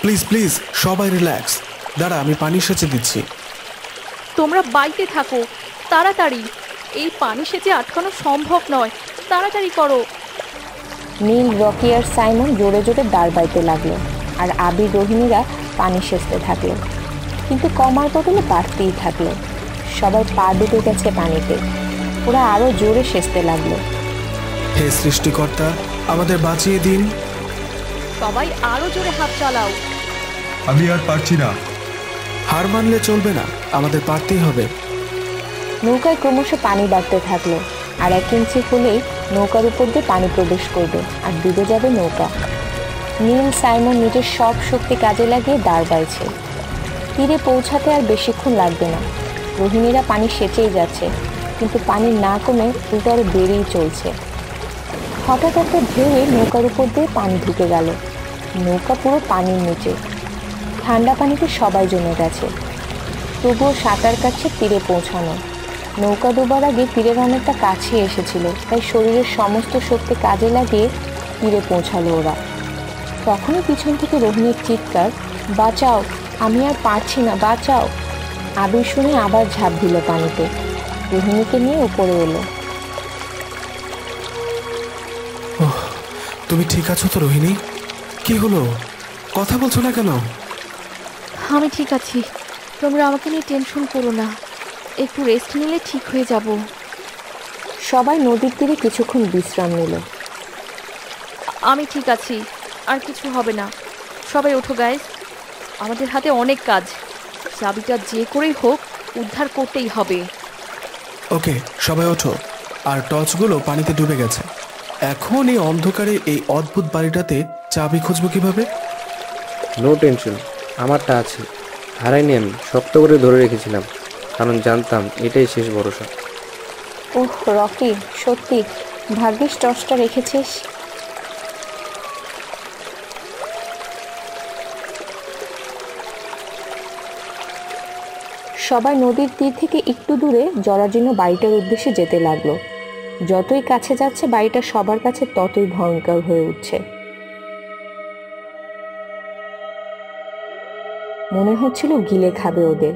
প্লিজ প্লিজ সবাই রিল্যাক্স। দাঁড়া, আমি পানি সেচে দিচ্ছি। তোমরা বাইতে থাকো, তাড়াতাড়ি। এই পানি সেচে আটকানো সম্ভব নয়, তাড়াতাড়ি করো। নীল, রকি আর সাইমন জোরে জোরে দাঁড় বাইতে লাগলো, আর আবির রোহিণীরা পানি সেচতে থাকলো। কিন্তু কমার বদলে বাড়তেই থাকলো। সবাই পা ডুবে গেছে পানিতে। ওরা আরও জোরে সেচতে লাগলো। হে সৃষ্টিকর্তা, আমাদের বাঁচিয়ে দিন। সবাই আরো জোরে হাত চালাও। আমি আর পারছি না। হার মানলে চলবে না, আমাদের পারতেই হবে। নৌকায় ক্রমশ পানি বাড়তে থাকলো। আর এক ইঞ্চি হলেই নৌকার উপর দিয়ে পানি প্রবেশ করবে আর ডুবে যাবে নৌকা। নীল সাইমন নিজের সব শক্তি কাজে লাগিয়ে দাঁড় বাইছে। তীরে পৌঁছাতে আর বেশিক্ষণ লাগবে না। রোহিণীরা পানি সেচেই যাচ্ছে, কিন্তু পানি না কমে উল্টো আরো বেড়েই চলছে। हठात् एक ढेउए नौकार ऊपर दिए पानी ढुके गल। नौका पुरो पानी नीचे ठंडा पानी से सबाई जमे गेছে। तबुओ सातार काटছে तीरे पहुँचानो। नौका डोबार आगे तीरेर अनेकटा काछे एसेछिलो, ताई शरीरेर समस्त शक्ति काजे लागिए तीरे पहुँचालो ओरा। तखोनी पिछन थेके रोहिणीर चित्कार, बाँचाओ आमी आर पारछि ना, बाँचाओ। आबिर शुने आबार झाँप दिल पानीते, रोहिणीके निये उपरे एलो। ओह तुमी ठीक आछो तो रोहिणी? कि हलो कथा बोलछो ना केन? आमी ठीक आछि, तोमरा आमाके निये टेनशन कोरो ना, एकटु रेस्ट निले ठीक हये जाबो। सबाई नदीर तीरे किछुक्षण विश्राम निल। आमी ठीक आछि, आर किछु होबे ना, सबाई ओठो गाइस, आमादेर हाते अनेक काज, चाबिटा जे करेई होक उद्धार करतेई होबे। ओके सबाई ओठो, आर टर्चगुलो पानीते डुबे गेছে। এখন এই অন্ধকারে এই অদ্ভুত বাড়িটাতে চাবি খুঁজবো কিভাবে? নো টেনশন, আমারটা আছে, হারাইনি আমি, শক্ত করে ধরে রেখেছিলাম কারণ জানতাম এটাই শেষ ভরসা। ওহ রকি, সত্যি ভাগ্যিস টর্চটা রেখেছিস। সবাই নদীর তীর থেকে একটু দূরে জরাজীর্ণ বাড়িটার উদ্দেশ্যে যেতে লাগলো। যতই কাছে যাচ্ছে বাড়িটা সবার কাছে ততই ভয়ঙ্কর হয়ে উঠছে। মনে হচ্ছিল গিলে খাবে ওদের।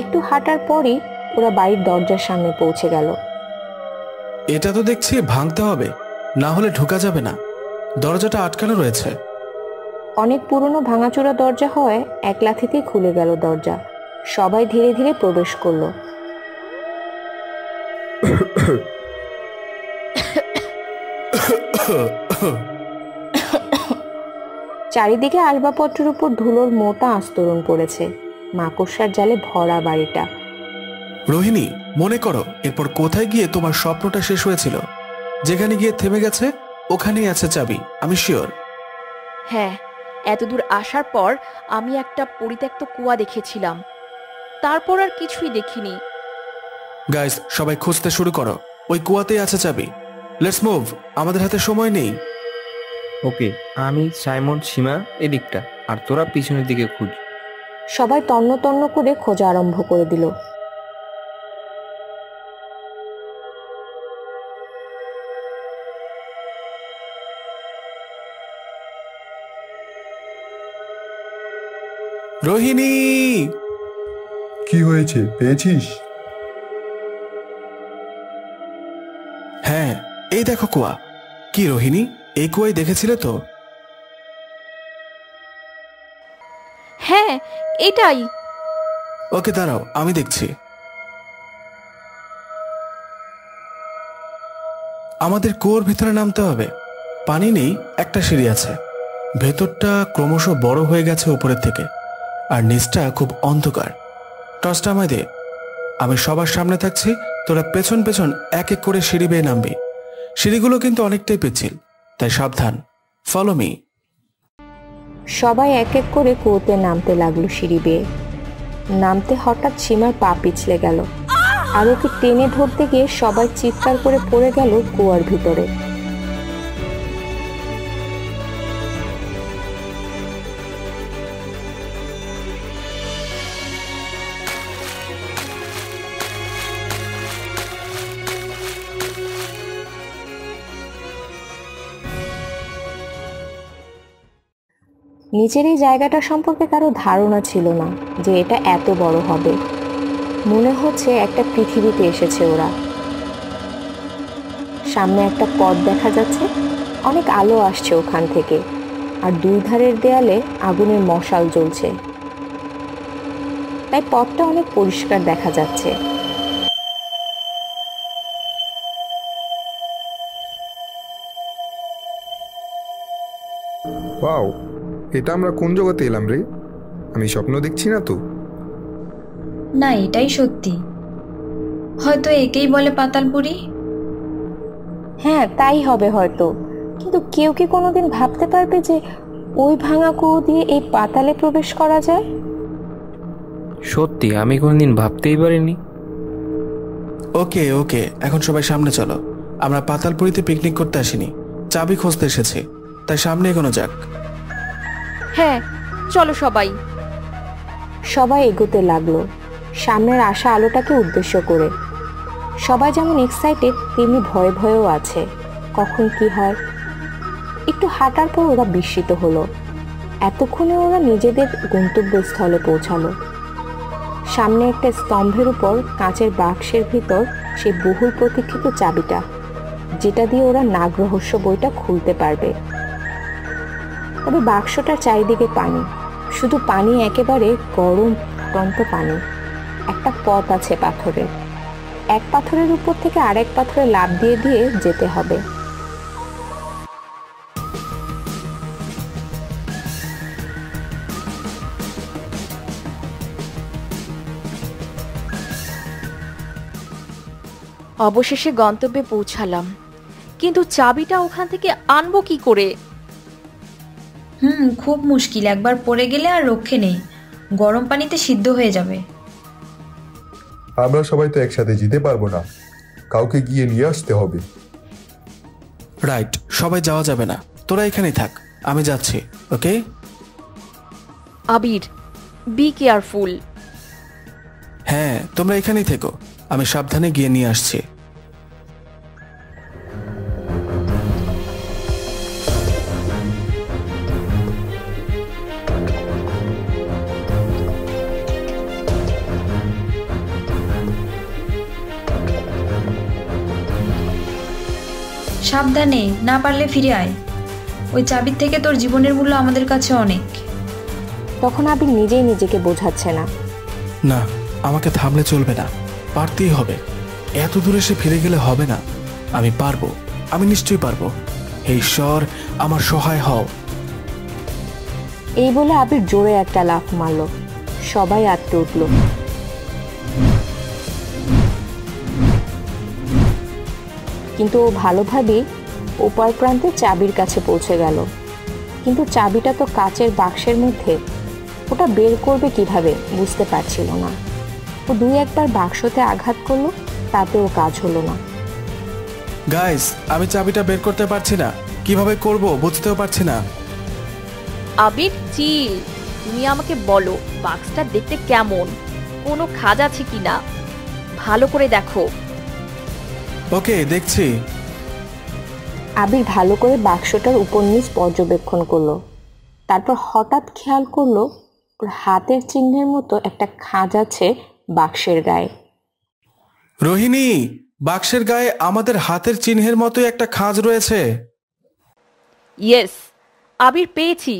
একটু হাঁটার পরই ওরা বাড়ির দরজার সামনে পৌঁছে গেল। এটা তো দেখছি ভাঙতে হবে, না হলে ঢোকা যাবে না, দরজাটা আটকানো রয়েছে। অনেক পুরনো ভাঙাচোরা দরজা হয়, এক লাথিতে খুলে গেল দরজা। সবাই ধীরে ধীরে প্রবেশ করলো। চারিদিকে আসবাবপত্রের উপর ধুলোর মোটা আস্তরণ পড়েছে, মাকড়সার জালে ভরা বাড়িটা। রোহিণী মনে করো এরপর কোথায় গিয়ে তোমার স্বপ্নটা শেষ হয়েছিল? যেখানে গিয়ে থেমে গেছে ওখানেই আছে চাবি, আমি শিওর। হ্যাঁ, এতদূর আসার পর আমি একটা পরিত্যক্ত কুয়া দেখেছিলাম, তারপর আর কিছুই দেখিনি। গাইস সবাই খুঁজতে শুরু করো, ওই কুয়াতেই আছে চাবি। লেটস মুভ, আমাদের হাতে সময় নেই। ওকে, আমি সাইমন সীমা এদিকটা, আর তোরা পিছনের দিকে খুঁজ। সবাই তন্ন তন্ন করে খোঁজা আরম্ভ করে দিল। রোহিণী কি হয়েছে, পেয়েছিস? হ্যাঁ এই দেখো কুয়া। কি রোহিণী, এই কুয়াই দেখেছিলে তো? হ্যাঁ এটাই। ওকে দাঁড়াও আমি দেখছি। আমাদের কুয়োর ভিতরে নামতে হবে, পানি নেই, একটা সিঁড়ি আছে। ভেতরটা ক্রমশ বড় হয়ে গেছে উপরের থেকে, আর নিচটা খুব অন্ধকার। টর্চটা আমায় দে, আমি সবার সামনে থাকছি, তোরা পেছন পেছন এক এক করে সিঁড়ি বেয়ে নামবি। সিঁড়িগুলো কিন্তু অনেকটাই পিচ্ছিল, তাই সাবধান, ফলো মি। সবাই এক এক করে কুয়োতে নামতে লাগলো সিঁড়ি বেয়ে। নামতে হঠাৎ সীমার পা পিছলে গেল, আর ওকে টেনে ধরতে গিয়ে সবাই চিৎকার করে পড়ে গেল কুয়ার ভিতরে। নিজের এই জায়গাটা সম্পর্কে কারো ধারণা ছিল না যে এটা এত বড় হবে। মনে হচ্ছে একটা পৃথিবীতে এসেছে ওরা। সামনে একটা পথ দেখা যাচ্ছে, অনেক আলো আসছে ওখান থেকে, আর দুই ধারের দেয়ালে আগুনের মশাল জ্বলছে, তাই পথটা অনেক পরিষ্কার দেখা যাচ্ছে। ওয়াও, এটা আমরা কোন জগতে এলাম রে? আমি স্বপ্ন দেখছি না তো? না, এটাই সত্যি। হয়তো একেই বলে পাতালপুরি। হ্যাঁ তাই হবে হয়তো, কিন্তু কেউ কি কোনোদিন ভাবতে পারবে যে ওই ভাঙা কুয়ো দিয়ে এই পাতালে প্রবেশ করা যায়? সত্যি আমি কোনোদিন ভাবতেই পারিনি। ওকে ওকে, এখন সবাই সামনে চলো, আমরা পাতালপুরিতে পিকনিক করতে আসিনি, চাবি খুঁজতে এসেছি, তাই সামনে এগোনো যাক। হ্যাঁ চলো সবাই। সবাই এগোতে লাগলো সামনের আসা আলোটাকে উদ্দেশ্য করে। সবাই যেমন এক্সাইটেড তেমনি ভয়ে ভয়েও আছে, কখন কি হয়। একটু হাঁটার পর ওরা বিস্মিত হলো, এতক্ষণে ওরা নিজেদের গন্তব্যস্থলে পৌঁছালো। সামনে একটা স্তম্ভের উপর কাঁচের বাক্সের ভিতর সেই বহুল প্রতীক্ষিত চাবিটা, যেটা দিয়ে ওরা নাগ রহস্য বইটা খুলতে পারবে। তবে বাক্সটার চারিদিকে পানি, শুধু পানি, একেবারে গরম ফুটন্ত পানি। একটা পথ আছে পাথরের, এক পাথরের উপর থেকে আরেক পাথরে লাফ দিয়ে দিয়ে যেতে হবে। অবশেষে গন্তব্যে পৌঁছালাম, কিন্তু চাবিটা ওখান থেকে আনবো কি করে? হুম খুব মুশকিল, একবার পড়ে গেলে আর রক্ষে নেই, গরম পানিতে সিদ্ধ হয়ে যাবে। আমরা সবাই তো একসাথে যেতে পারবো না, কাউকে গিয়ে নিয়ে আসতে হবে। রাইট, সবাই যাওয়া যাবে না, তোরা এখানেই থাক, আমি যাচ্ছি। Okay Abir, be careful. হ্যাঁ তোমরা এখানেই থেকো, আমি সাবধানে গিয়ে নিয়ে আসছি। সাবধানে, না পারলে ফিরে আয়, ওই চাবির থেকে তোর জীবনের মূল্য আমাদের কাছে অনেক। তখন আবির নিজেই নিজেকে বোঝাচ্ছে না, না আমাকে থামলে চলবে না, পারতেই হবে। এত দূরে সে ফিরে গেলে হবে না, আমি পারবো, আমি নিশ্চয়ই পারবো। হে ঈশ্বর আমার সহায় হও। এই বলে আবির জোরে একটা লাফ মারল, সবাই আটকে উঠল। কিন্তু ও ভালোভাবে ওপার প্রান্তে চাবির কাছে পৌঁছে গেল, কিন্তু চাবিটা তো কাচের বাক্সের মধ্যে, ওটা বের করবে কিভাবে বুঝতে পারছিল না। ও দুই একবার বাক্সতে আঘাত করলো, তাতেও কাজ হলো না। গাইস আমি চাবিটা বের করতে পারছি না, কিভাবে করব বুঝতেও পারছি না। আবির চিল, তুমি আমাকে বলো বাক্সটা দেখতে কেমন, কোনো খাজ আছে কিনা ভালো করে দেখো। ওকে দেখছি। আবির ভালো করে বাক্সটার উপর নিচ পর্যবেক্ষণ করলো, তারপর হঠাৎ খেয়াল করলো ওর হাতের চিহ্নের মতো একটা খাজ আছে বাক্সের গায়ে। রোহিণী, বাক্সের গায়ে আমাদের হাতের চিহ্নের মতো একটা খাঁজ রয়েছে। ইয়েস আবির পেয়েছি,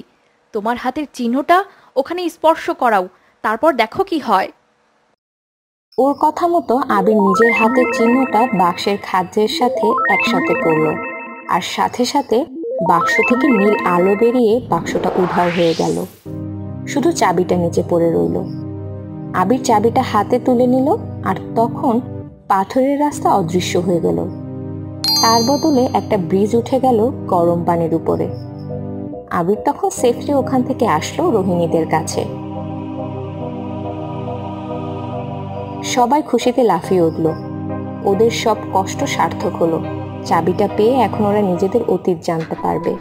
তোমার হাতের চিহ্নটা ওখানে স্পর্শ করাও, তারপর দেখো কি হয়। ওর কথা মতো আবির নিজের হাতের চিহ্নটা বাক্সের খাঁজের সাথে একসাথে করলো, আর সাথে সাথে বাক্স থেকে নীল আলো বেরিয়ে বাক্সটা উধার হয়ে গেল, শুধু চাবিটা নিচে পড়ে রইল। আবির চাবিটা হাতে তুলে নিল, আর তখন পাথরের রাস্তা অদৃশ্য হয়ে গেল, তার বদলে একটা ব্রিজ উঠে গেল গরম পানির উপরে। আবির তখন সেফলি ওখান থেকে আসলো রোহিণীদের কাছে। সবাই খুশিতে লাফিয়ে উঠল, ওদের সব কষ্ট সার্থক হলো। চাবিটা পেয়ে এখন ওরা নিজেদের অতীত জানতে পারবে।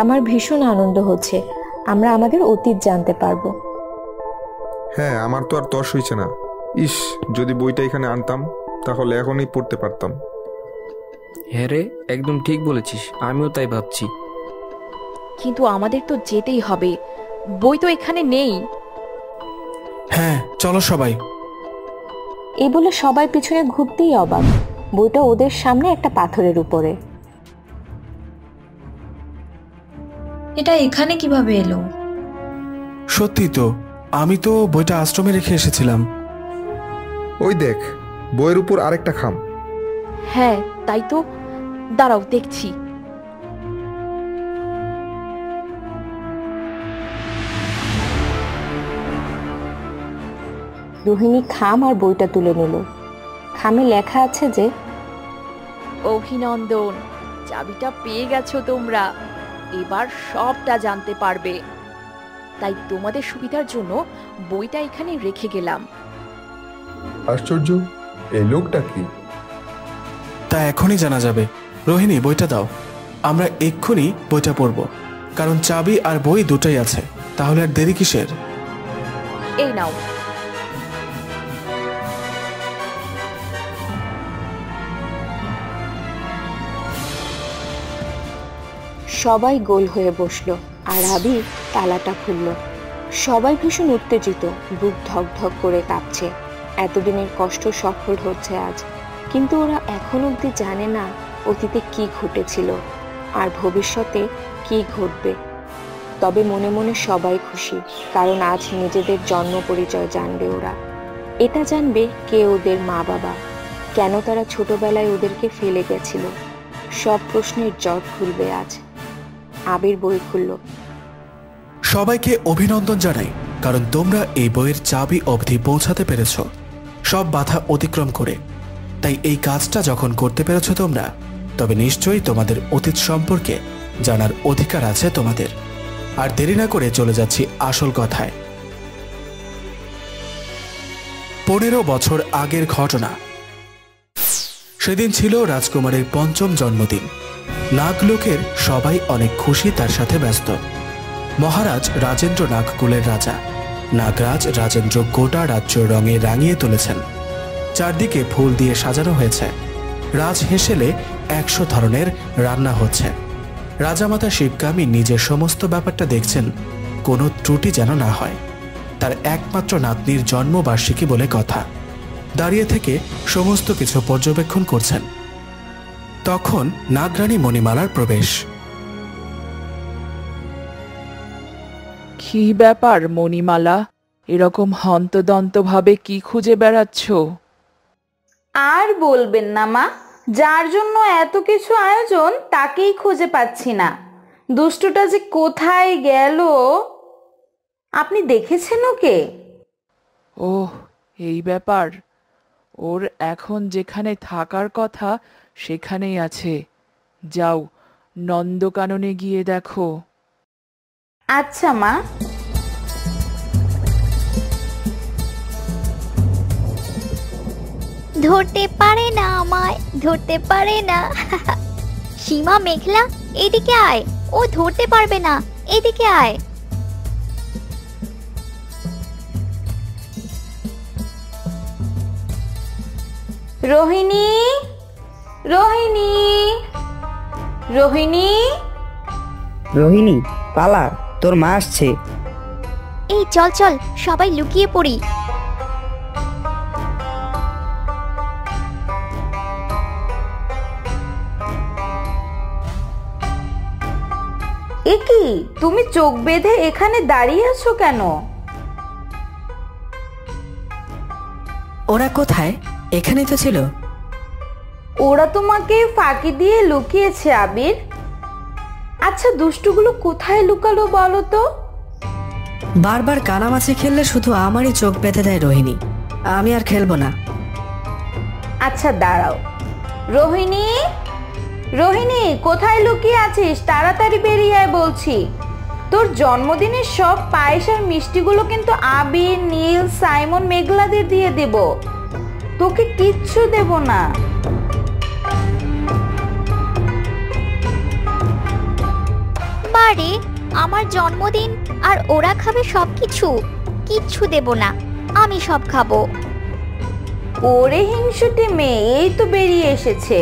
আমার ভীষণ আনন্দ হচ্ছে, আমরা আমাদের অতীত জানতে পারবো। হ্যাঁ আমার তো আর তর্স হইছে না, ইস যদি বইটা এখানে আনতাম তাহলে এখনই পড়তে পারতাম। হ্যাঁ রে একদম ঠিক বলেছিস, আমিও তাই ভাবছি। কিন্তু আমাদের তো যেতেই হবে, বই তো এখানে নেই। হ্যাঁ চলো সবাই। এই বলে সবাই পিছনে ঘুরতেই অবাক, বইটা ওদের সামনে একটা পাথরের উপরে। এটা এখানে কিভাবে এলো? সত্যি তো, আমি তো বইটা আশ্রমে রেখে এসেছিলাম। ওই দেখ বইয়ের উপর আরেকটা খাম। হ্যাঁ তাই তো, দাঁড়াও দেখছি। রোহিণী খাম আর বইটা তুলে নিল। খামে লেখা আছে যে, অভিনন্দন, চাবিটা পেয়ে গেছো তোমরা, এবার সবটা জানতে পারবে। তাই তোমাদের সুবিধার জন্য বইটা এখানে রেখে গেলাম। আশ্চর্য, এই লোকটা কি? ता एखोनी जाना जाबे। रोहिणी बोईटा दाओ, आम्रा एखोनी बोईटा पढ़बो, कारण चाबी और बोई दुटाई आछे, ताहले आर देरी किसेर? एई नाओ। सबाई गोल हुए बसलो और आबिर तालाटा खुललो। सबाई भीषण उत्तेजित, बुक धकधक करे काँपछे। एतदिनेर कष्ट सफल होच्छे आज, किन्तु ओरा एखोनो अब्दि जाने ना अतीते की घटेछिलो और भविष्यते की घटबे। तबे मने मने सबाई खुशी, कारण आज निजेदेर जन्म परिचय जानबे ओरा। एटा जानबे के ओदेर मा बाबा, केन तारा छोटोबेलाय ओदेरके फेले गेछिलो। सब प्रश्नेर जट खुलबे आज। आबिर बोई खुललो। सबाइके अभिनंदन जानाई, कारण तोमरा एई बोइयेर चाबी अवधि पौंछाते पेरेछो, सब बाधा अतिक्रम करे। ताई एई काजटा जखन करते पेरेछो तोमरा, तबे निश्चयई तोमादेर अतीत सम्पर्के जानार अधिकार आछे तोमादेर। आर देरी ना करे चले जाच्छी आसल कथाय। पंद्रह बछर आगेर घटना। सेदिन छिलो राजकुमारेर पंचम जन्मदिन। नागलोकेर सबाई अनेक खुशी तार साथे व्यस्त। महाराज राजेंद्र नागकुलेर राजा। नागराज राजेंद्र गोटा राज्य रंगे रांगिए तुलेछेन। चारदिके फुल दिए साजानो हयेछे। राज हेसेले एकशो धरनेर रान्ना हच्छे। राजामाता शिवकामी निजे समस्त ब्यापारटा देखछेन, कोनो त्रुटि जेन ना हय। तार एकमात्र नातनीर जन्मबार्षिकी बोले कथा। दाड़िये थेके समस्त किछु पर्यवेक्षण करछेन। तखन नागरानी मणिमालार प्रवेश। কি ব্যাপার মণিমালা, এরকম হন্তদন্ত ভাবে কি খুঁজে বেড়াচ্ছ? আর বলবেন না মা, যার জন্য এত কিছু আয়োজন তাকেই খুঁজে পাচ্ছি না। দুষ্টুটা যে কোথায় গেল, আপনি দেখেছেন ওকে? ও এই ব্যাপার, ওর এখন যেখানে থাকার কথা সেখানেই আছে। যাও নন্দকাননে গিয়ে দেখো। আচ্ছা মা। ধরতে পারে না আমায়, ধরতে পারে না। সীমা, মেঘলা এদিকে আয়, ও ধরতে পারবে না, এদিকে আয়। রোহিণী, রোহিণী, রোহিণী, রোহিণী পালা, তোর মা আসছে। এই চল চল সবাই লুকিয়ে পড়ি। একি, তুমি চোখ বেঁধে এখানে দাঁড়িয়ে আছো কেন? ওরা কোথায়? এখানে তো ছিল। ওরা তোমাকে ফাঁকি দিয়ে লুকিয়েছে আবির। আচ্ছা, দুষ্টুগুলো কোথায় লুকালো বলো তো? বারবার কানামাছি খেললে শুধু আমারই চোখ বেঁধে দেয় রোহিণী, আমি আর খেলবো না। আচ্ছা দাঁড়াও। রোহিণী, রোহিণী কোথায় লুকিয়ে আছিস? তাড়াতাড়ি বেরিয়ে আয় বলছি। তোর জন্মদিনের সব পায়েস আর মিষ্টিগুলো কিন্তু আবির, নীল, সাইমন, মেঘলাদের দিয়ে দেব, তোকে কিচ্ছু দেব না। আরে আমার জন্মদিন আর ওরা খাবে সবকিছু, কিচ্ছু দেব না, আমি সব খাবো। ওরে হিংসুটি মেয়ে, এই তো বেরিয়ে এসেছে।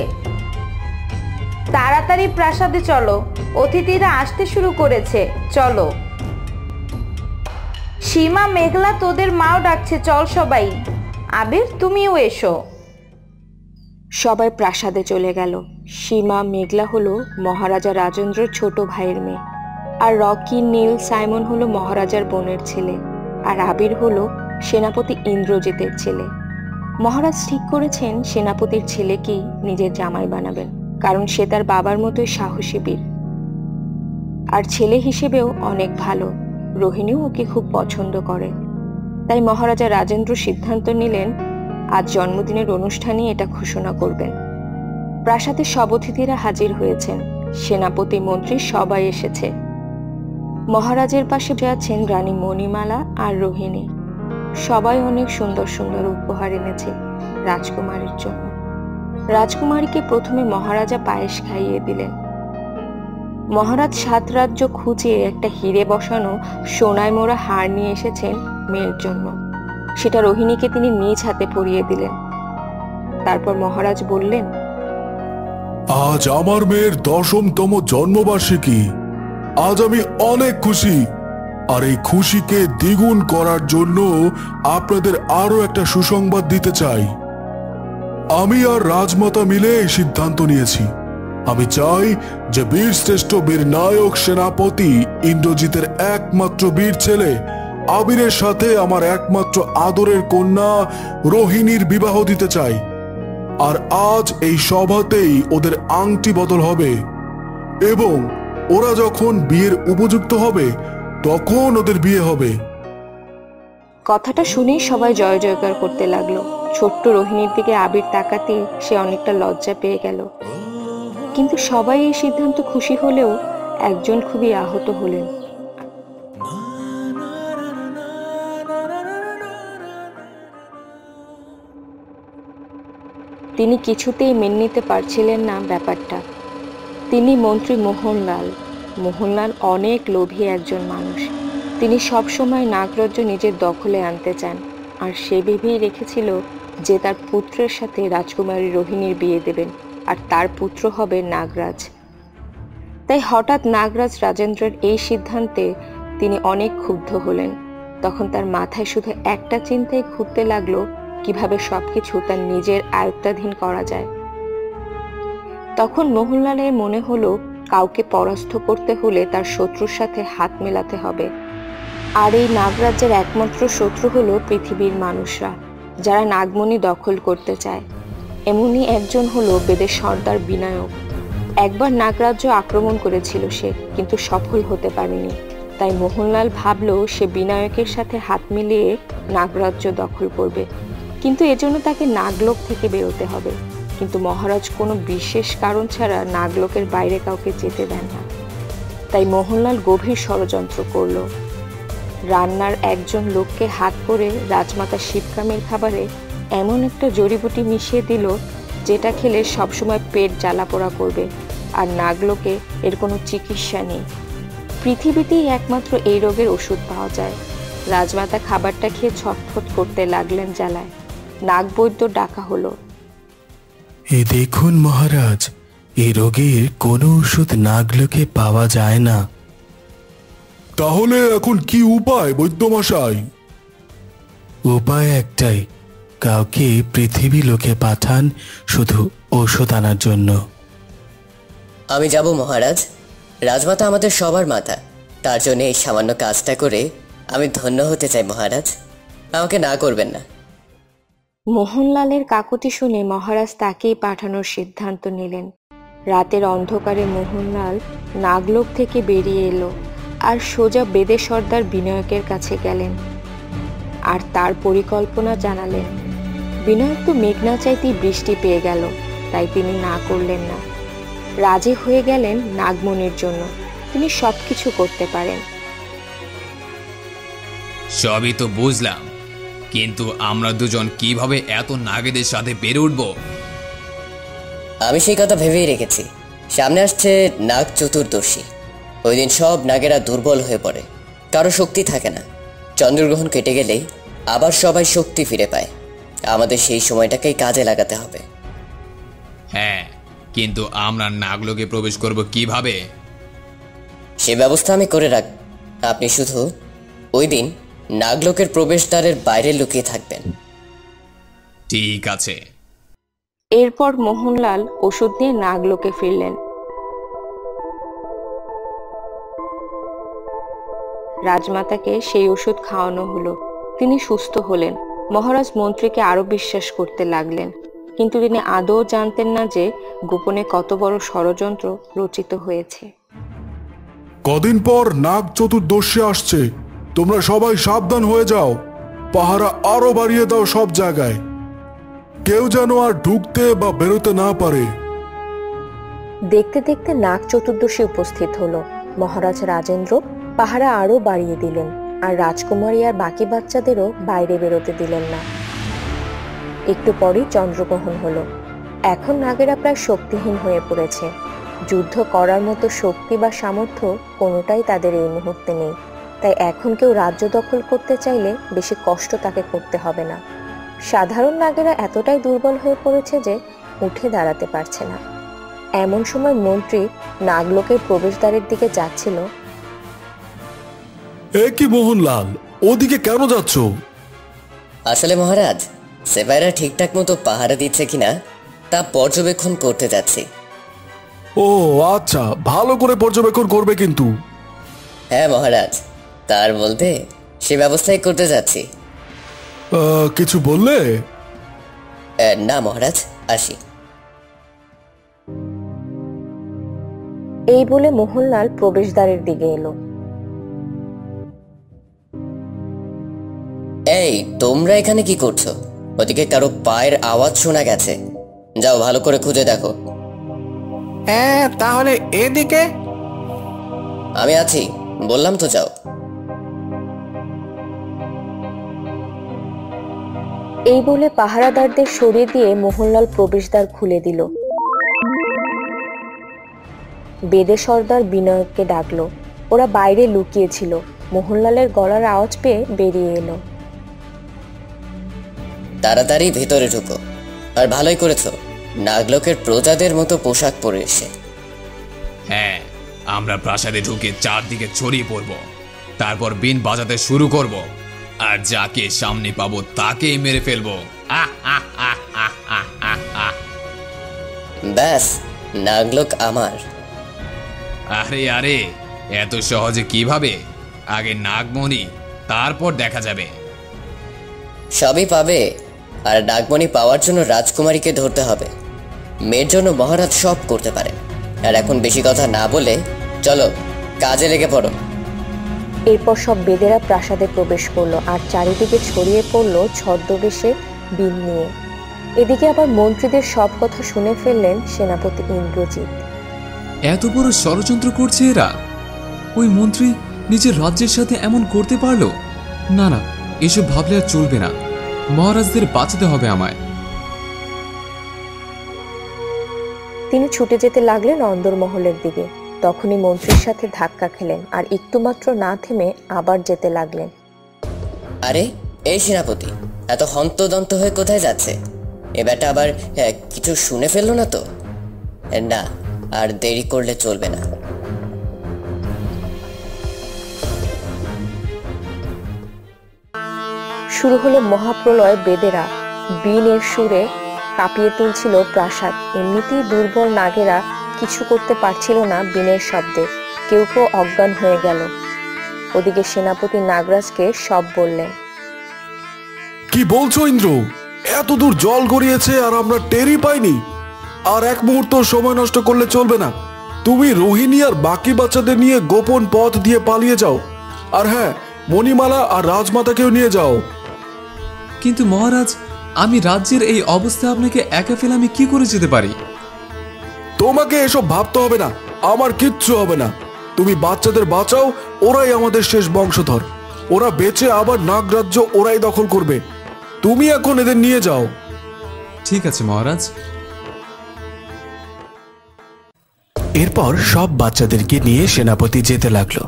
তাড়াতাড়ি প্রাসাদে চলো, অতিথিরা আসতে শুরু করেছে। চলো, সীমা, মেঘলা তোদের মাও ডাকছে, চল সবাই। আবির তুমিও এসো। সবাই প্রাসাদে চলে গেল। সীমা, মেঘলা হলো মহারাজা রাজেন্দ্রের ছোট ভাইয়ের মেয়ে, আর রকি, নীল, সাইমন হলো মহারাজার বোনের ছেলে, আর আবির হলো সেনাপতি ইন্দ্রজিতের ছেলে। মহারাজ ঠিক করেছেন সেনাপতির ছেলেকেই নিজের জামাই বানাবেন, কারণ সে তার বাবার মতোই সাহসী বীর, আর ছেলে হিসেবেও অনেক ভালো। রোহিণীও ওকে খুব পছন্দ করে। তাই মহারাজা রাজেন্দ্র সিদ্ধান্ত নিলেন আজ জন্মদিনের অনুষ্ঠানে এটা ঘোষণা করবেন। প্রাসাদে সব অতিথিরা হাজির হয়েছেন, সেনাপতি, মন্ত্রী সবাই এসেছে। মহারাজের পাশে আছেন রানী মণিমালা আর রোহিণী। সবাই অনেক সুন্দর সুন্দর উপহার এনেছে রাজকুমারের জন্য। राजकुमारी के प्रथमे महाराजा पायेश खाइए दिलें। महाराज सात राज्य खुजिए एक हीरे बसानो सोनाय मोड़ा हार निये एसेछेन मेयेर जन्य, सेटा रोहिणीके तिनि निज हाते परिये दिलें। तारपर महाराज बोललेन, आज आमार मेयेर दशमतम जन्मबार्षिकी। आज आमि अनेक खुशी और ये खुशी के द्विगुण करार जोन्नो आपनादेर आरो एकटा सुसंबाद दिते चाई। आमी और राजमाता मिले सिद्धांत नियेछि, आमी चाई जे वीर श्रेष्ठ वीर नायक सेनापति इंद्रजीतेर एकमात्र वीर छेले आबिरेर साथे आमार एकमात्र आदरेर कन्या रोहिणीर विवाह दिते चाई। और आज एई सभातेई ओदेर आंगटी बदल होबे एबं ओरा जखन बियेर उपयुक्त होबे तखन ओदेर बिये होबे। कथाटा शुनेई सबाई जय जयकार करते लागलो। छोट्ट रोहिणीर दिके आबिर ताकातेई से अनेकटा लज्जा पेये गेल, किन्तु सबाई एई सिद्धान्ते खुशी हलेও एकजन खुबই आहत हलेन। তিনি কিছুতেই মেনে নিতে পারছিলেন না ব্যাপারটা। তিনি মন্ত্রী মোহনলাল। মোহনলাল অনেক লোভী একজন মানুষ। তিনি সব সময় নাগরাজ্য নিজের দখলে আনতে চান, আর সে ভেবেই রেখেছিল যে তার পুত্রের সাথে রাজকুমারী রোহিণীর বিয়ে দেবেন আর তার পুত্র হবে নাগরাজ। তাই হঠাৎ নাগরাজ রাজেন্দ্রের এই সিদ্ধান্তে তিনি অনেক ক্ষুব্ধ হলেন। তখন তার মাথায় শুধু একটা চিন্তাই ঘুরতে লাগলো, কিভাবে সবকিছু তার নিজের আয়ত্তাধীন করা যায়। তখন মোহনলালের মনে হলো কাউকে পরাস্ত করতে হলে তার শত্রুর সাথে হাত মেলাতে হবে। আর এই নাগরাজ্যের একমাত্র শত্রু হলো পৃথিবীর মানুষরা, যারা নাগমণি দখল করতে চায়। এমনই একজন হলো বেদের সর্দার বিনায়ক। একবার নাগরাজ্য আক্রমণ করেছিল সে, কিন্তু সফল হতে পারেনি। তাই মোহনলাল ভাবল সে বিনায়কের সাথে হাত মিলিয়ে নাগরাজ্য দখল করবে, কিন্তু এজন্য তাকে নাগলোক থেকে বেরোতে হবে। কিন্তু মহারাজ কোনো বিশেষ কারণ ছাড়া নাগলোকের বাইরে কাউকে যেতে দেন না। তাই মোহনলাল গভীর ষড়যন্ত্র করল। রান্নার একজন লোককে হাত করে রাজমাতা শিবকামের খাবারে এমন একটা জড়িবুটি মিশিয়ে দিল যেটা খেলে সবসময় পেট জ্বালাপোড়া করবে, আর নাগলোকে এর কোনো চিকিৎসা নেই। পৃথিবীতেই একমাত্র এই রোগের ওষুধ পাওয়া যায়। রাজমাতা খাবারটা খেয়ে ছটফট করতে লাগলেন জ্বালায়। নাগবৈদ্য ডাকা হলো। এ দেখুন মহারাজ, এ রোগের কোনো ওষুধ নাগলোকে পাওয়া যায় না। তাহলে এখন কি উপায় বৈদ্য মশাই? উপায় একটাই, কাউকে পৃথিবী লোকে পাঠান শুধু ঔষধ আনার জন্য। আমি যাব মহারাজ, রাজমাতা আমাদের সবার মাতা, তার জন্য এই সামান্য কাজটা করে আমি ধন্য হতে চাই মহারাজ, আমাকে না করবেন না। মোহনলালের কাকুতি শুনে মহারাজ তাকেই পাঠানোর সিদ্ধান্ত নিলেন। রাতের অন্ধকারে মোহনলাল নাগলোক থেকে বেরিয়ে এলো আর সোজা বেদে সর্দার বিনায়কের কাছে গেলেন আর তার পরিকল্পনা জানালেন। বিনায়ক তো মেঘনা চাইতেই বৃষ্টি পেয়ে গেল, তাই তিনি না করলেন না। রাজি হয়ে গেলেন নাগমণির জন্য, তিনি সব কিছু করতে পারেন। সবই তো বুঝলাম, কিন্তু আমরা দুজন কিভাবে এত নাগেদের সাথে বেড়ে উঠব? আমি সেই কথা ভেবেই রেখেছি। সামনে আসছে নাগ চতুর্দশী, ওই দিন সব নাগেরা দুর্বল হয়ে পড়ে, কারো শক্তি থাকে না। চন্দ্রগ্রহণ কেটে গেলেই আবার সবাই শক্তি ফিরে পায়। আমাদের সেই সময়টাকেই কাজে লাগাতে হবে। হ্যাঁ, কিন্তু আমরা নাগলোকে প্রবেশ করব কিভাবে? সে ব্যবস্থা আমি করে রাখ। আপনি শুধু ওই দিন নাগলোকের প্রবেশদ্বারের বাইরে লুকিয়ে থাকবেন। ঠিক আছে। এরপর মোহনলাল ওষুধ নিয়ে নাগলোকে ফিরলেন। রাজমাতাকে সেই ওষুধ খাওয়ানো হলো, তিনি সুস্থ হলেন। মহারাজ মন্ত্রীকে আরো বিশ্বাস করতে লাগলেন, কিন্তু তিনি আদৌ জানতেন না যে গোপনে কত বড় ষড়যন্ত্র রচিত হয়েছে। কদিন পর নাগ চতুর্দশী আসছে, তোমরা সবাই সাবধান হয়ে যাও। পাহারা আরো বাড়িয়ে দাও সব জায়গায়, কেউ যেন আর ঢুকতে বা বেরোতে না পারে। দেখতে দেখতে নাগ চতুর্দশী উপস্থিত হলো। মহারাজ রাজেন্দ্র পাহারা আরো বাড়িয়ে দিলেন আর রাজকুমারী আর বাকি বাচ্চাদেরও বাইরে বেরোতে দিলেন না। একটু পরেই চন্দ্রগ্রহণ হলো। এখন নাগেরা প্রায় শক্তিহীন হয়ে পড়েছে। যুদ্ধ করার মতো শক্তি বা সামর্থ্য কোনোটাই তাদের এই মুহূর্তে নেই। তাই এখন কেউ রাজ্য দখল করতে চাইলে বেশি কষ্ট তাকে করতে হবে না। সাধারণ নাগেরা এতটাই দুর্বল হয়ে পড়েছে যে উঠে দাঁড়াতে পারছে না। এমন সময় মন্ত্রী নাগলোকের প্রবেশদ্বারের দিকে যাচ্ছিল। এ কি মোহনলাল, ওদিকে কেন যাচ্ছ? আসলে মহারাজ, সেবাইরা ঠিকঠাক মতো পাহারা দিচ্ছে কিনা তা পর্যবেক্ষণ করতে যাচ্ছি। ও আচ্ছা, ভালো করে পর্যবেক্ষণ করবে কিন্তু। হ্যাঁ মহারাজ, তার বলতে সে ব্যবস্থাই করতে যাচ্ছি। কিছু বললে? না মহারাজ, আসি। এই বলে মোহনলাল প্রবেশদ্বারের দিকে এলো। এই তোমরা এখানে কি করছো? ওদিকে কারো পায়ের আওয়াজ শোনা গেছে, যাও ভালো করে খুঁজে দেখো। হ্যাঁ তাহলে এদিকে আমি আছি, বললাম তো, যাও। এই বলে পাহারাদারদের সরিয়ে দিয়ে মোহনলাল প্রবেশদ্বার খুলে দিল। বেদে সর্দার বিনয়ককে ডাকলো। ওরা বাইরে লুকিয়েছিল। মোহনলালের গলার আওয়াজ পেয়ে বেরিয়ে এলো। তাড়াতাড়ি ভেতরে ঢুকো। আর ভালোই করেছো, নাগলোকের প্রজাদের মতো পোশাক পরে এসে। হ্যাঁ, আমরা প্রাসাদে ঢুকে চারদিকে ছড়িয়ে পড়ব, তারপর বীণ বাজাতে শুরু করব, আর যাকে সামনে পাবো তাকেই মেরে ফেলবো। ব্যাস, নাগলোক আমার। আরে আরে, এত সহজে কিভাবে? আগে নাগমণি, তারপর দেখা যাবে। সবই পাবে, আর নাগমণি পাওয়ার জন্য রাজকুমারীকে ধরতে হবে। মেয়ের জন্য মহারাজ সব করতে পারে। আর এখন বেশি কথা না বলে চলো, কাজে লেগে পড়ো। এরপর সব বেদেরা প্রাসাদে প্রবেশ করলো, আর চারিদিকে ছড়িয়ে পড়লো ছদ্মবেশে বীণ নিয়ে। এদিকে আবার মন্ত্রীদের সব কথা শুনে ফেললেন সেনাপতি ইন্দ্রজিৎ। এত বড় ষড়যন্ত্র করছে এরা। ওই মন্ত্রী নিজের রাজ্যের সাথে এমন করতে পারলো? না না, এসব ভাবলে আর চলবে না। মহারাজদের বাঁচাতে হবে আমায়। তিনি ছুটে যেতে লাগলেন অন্দরমহলের দিকে। তখনই মন্ত্রীর সাথে ধাক্কা খেলেন, আর একটু মাত্র না থেমে আবার যেতে লাগলেন। আরে এই সেনাপতি, এত হন্তদন্ত হয়ে কোথায় যাচ্ছে? এ ব্যাটা আবার কিছু শুনে ফেললো না তো? না, আর দেরি করলে চলবে না। শুরু হলো মহাপ্রলয়। বেদেরা বীণের সুরে কাঁপিয়ে তুলছিল প্রাসাদ। এমনিতেই দুর্বল নাগেরা কিছু করতে পারছিল না বীণের শব্দে। কেউ কেউ অজ্ঞান হয়ে গেল। ওদিকে সেনাপতি নাগরাজকে সব বললেন। কি বলছো ইন্দ্র? এত দূর জল গড়িয়েছে আর আমরা টেরই পাইনি। আর এক মুহূর্ত সময় নষ্ট করলে চলবে না। তুমি রোহিণী আর বাকি বাচ্চাদের নিয়ে গোপন পথ দিয়ে পালিয়ে যাও। আর হ্যাঁ, মণিমালা আর রাজমাতাকেও নিয়ে যাও। কিন্তু মহারাজ, আমি রাজ্যের এই অবস্থায় আপনাকে একা ফেলে আমি কি করে যেতে পারি? তোমাকে এসব ভাবতে হবে না, আমার কিচ্ছু হবে না। তুমি বাচ্চাদের বাঁচাও, ওরাই আমাদের শেষ বংশধর। ওরা বেঁচে আবার নাগরাজ্য ওরাই দখল করবে। তুমি এখন এদের নিয়ে যাও। ঠিক আছে মহারাজ। এরপর সব বাচ্চাদেরকে নিয়ে সেনাপতি যেতে লাগলো।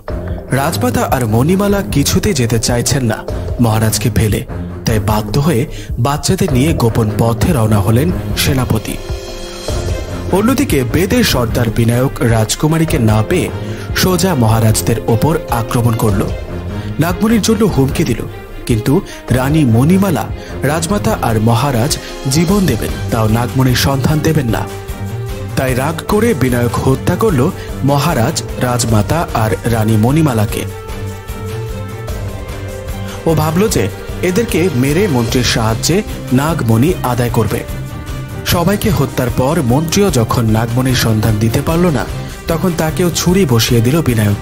রাজমাতা আর মণিমালা কিছুতে যেতে চাইছেন না মহারাজকে ফেলে। তাই বাধ্য হয়ে বাচ্চাদের নিয়ে গোপন পথে রওনা হলেন সেনাপতি। অন্যদিকে বেদের সর্দার বিনায়ক রাজকুমারীকে না পেয়ে সোজা মহারাজদের ওপর আক্রমণ করল। নাগমণির জন্য হুমকি দিল, কিন্তু রানী মণিমালা, রাজমাতা আর মহারাজ জীবন দেবেন, তাও নাগমণির সন্ধান দেবেন না। তাই রাগ করে বিনায়ক হত্যা করল মহারাজ, রাজমাতা আর রানী মণিমালাকে। ও ভাবল যে এদেরকে মেরে মন্ত্রীর সাহায্যে নাগমণি আদায় করবে। সবাইকে হত্যার পর মন্ত্রীও যখন নাগমণির সন্ধান দিতে পারল না, তখন তাকেও ছুরি বসিয়ে দিল বিনায়ক।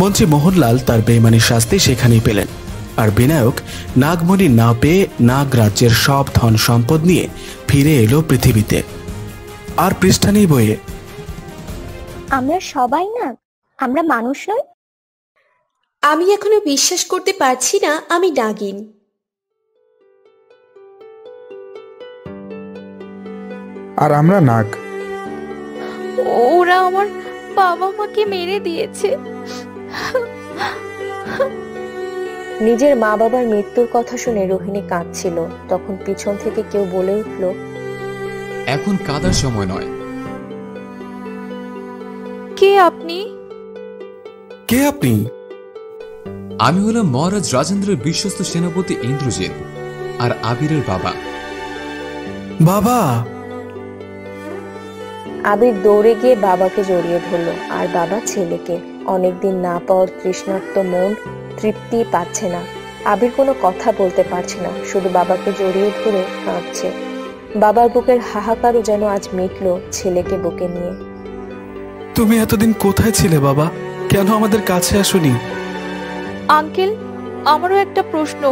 মন্ত্রী মোহনলাল তার বেইমানির শাস্তি সেখানেই পেলেন। আর বিনায়ক নাগমণি না পেয়ে নাগ রাজ্যের সব ধন সম্পদ নিয়ে ফিরে এলো পৃথিবীতে। আর পৃষ্ঠা নেই বইয়ে। আমরা সবাই নাগ, আমরা মানুষ নই। আমি এখনো বিশ্বাস করতে পারছি না আমি নাগিন। আর আমরা নাগ। ওরা আমার বাবা মাকে মেরে দিয়েছে। নিজের মা বাবার মৃত্যুর কথা শুনে রোহিণী কাঁদছিল। তখন পিছন থেকে কেউ বলে উঠল, এখন কাঁদার সময় নয়। কে আপনি? কে আপনি? আমি হলাম মহারাজ রাজেন্দ্রের বিশ্বস্ত সেনাপতি ইন্দ্রজিৎ আর আবিরের বাবা। বাবা! আবির দৌড়ে গিয়ে বাবাকে জড়িয়ে ধরল, আর বাবা ছেলেকে। অনেকদিন না পাওয়ার তৃষ্ণার্ত মন তৃপ্তি পাচ্ছে না। আবির কোনো কথা বলতে পারছে না, শুধু বাবাকে জড়িয়ে ধরে কাঁদছে। বাবার বুকের হাহাকারও যেন আজ মিটল ছেলেকে বুকে নিয়ে। তুমি এতদিন কোথায় ছিলে বাবা? কেন আমাদের কাছে আসোনি? আঙ্কেল, আমারও একটা প্রশ্ন,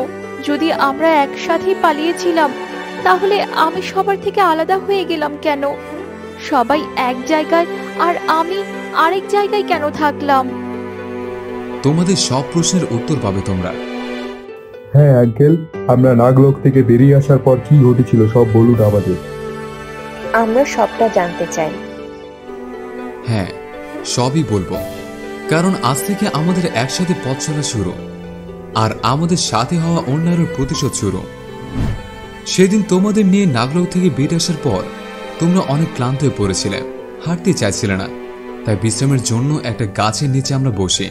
যদি আমরা একসাথে পালিয়েছিলাম তাহলে আমি সবার থেকে আলাদা হয়ে গেলাম কেন? সবাই এক জায়গায় আর আমি আরেক জায়গায় কেন থাকলাম? তোমাদের সব প্রশ্নের উত্তর পাবে তোমরা। হ্যাঁ আঙ্কেল, আমরা নাগলোক থেকে বেরিয়ে আসার পর কি ঘটেছিল সব বলুন আমাদের। আমরা সবটা জানতে চাই। হ্যাঁ, সবই বলবো, কারণ আজ থেকে আমাদের একসাথে পথ চলা শুরু, আর আমাদের সাথে হওয়া অন্যায়ের প্রতিশোধ শুরু। সেদিন তোমাদের নিয়ে নাগলোক থেকে বেরিয়ে আসার পর তোমরা অনেক ক্লান্ত হয়ে পড়েছিলে, হাঁটতে চাইছিলে না। তাই বিশ্রামের জন্য একটা গাছের নিচে আমরা বসি।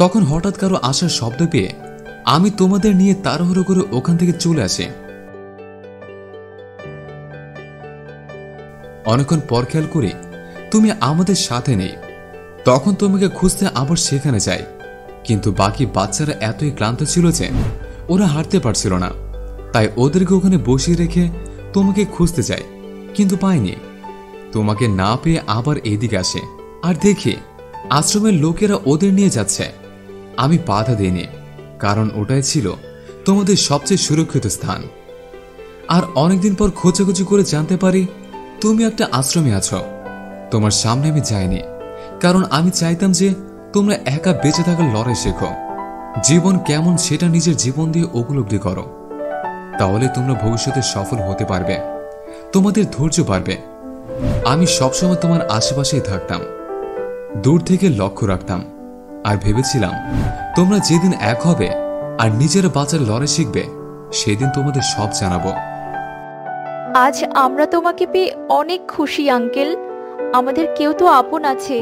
তখন হঠাৎ কারো আসার শব্দ পেয়ে আমি তোমাদের নিয়ে তাড়াহুড়ো করে ওখান থেকে চলে আসি। অনেকক্ষণ পর খেয়াল করে তুমি আমাদের সাথে নেই। তখন তোমাকে খুঁজতে আবার সেখানে যাই, কিন্তু বাকি বাচ্চারা এতই ক্লান্ত ছিল যে ওরা হাঁটতে পারছিল না। তাই ওদেরকে ওখানে বসিয়ে রেখে তোমাকে খুঁজতে যাই, কিন্তু পাইনি। তোমাকে না পেয়ে আবার এদিকে আসে, আর দেখি আশ্রমের লোকেরা ওদের নিয়ে যাচ্ছে। আমি বাধা দিইনি, কারণ ওটাই ছিল তোমাদের সবচেয়ে সুরক্ষিত স্থান। আর অনেকদিন পর খোঁজাখুঁজি করে জানতে পারি তুমি একটা আশ্রমে আছো। তোমার সামনে আমি যাইনি, কারণ আমি চাইতাম যে তোমরা একা বেঁচে থাকার লড়াই শেখো, জীবন কেমন সেটা নিজের জীবন দিয়ে উপলব্ধি করো। তাহলে তোমরা ভবিষ্যতে সফল হতে পারবে, তোমাদের ধৈর্য বাড়বে। আমি সবসময় তোমার আশেপাশেই থাকতাম, দূর থেকে লক্ষ্য রাখতাম, আর ভেবেছিলাম তোমরা যেদিন এক হবে আর নিজের বাঁচার লড়াই শিখবে, সেদিন তোমাদের সব জানাবো। আজ আমরা তোমাকে পেয়ে অনেক খুশি আঙ্কেল। আমাদের কেউ তো আপন আছে।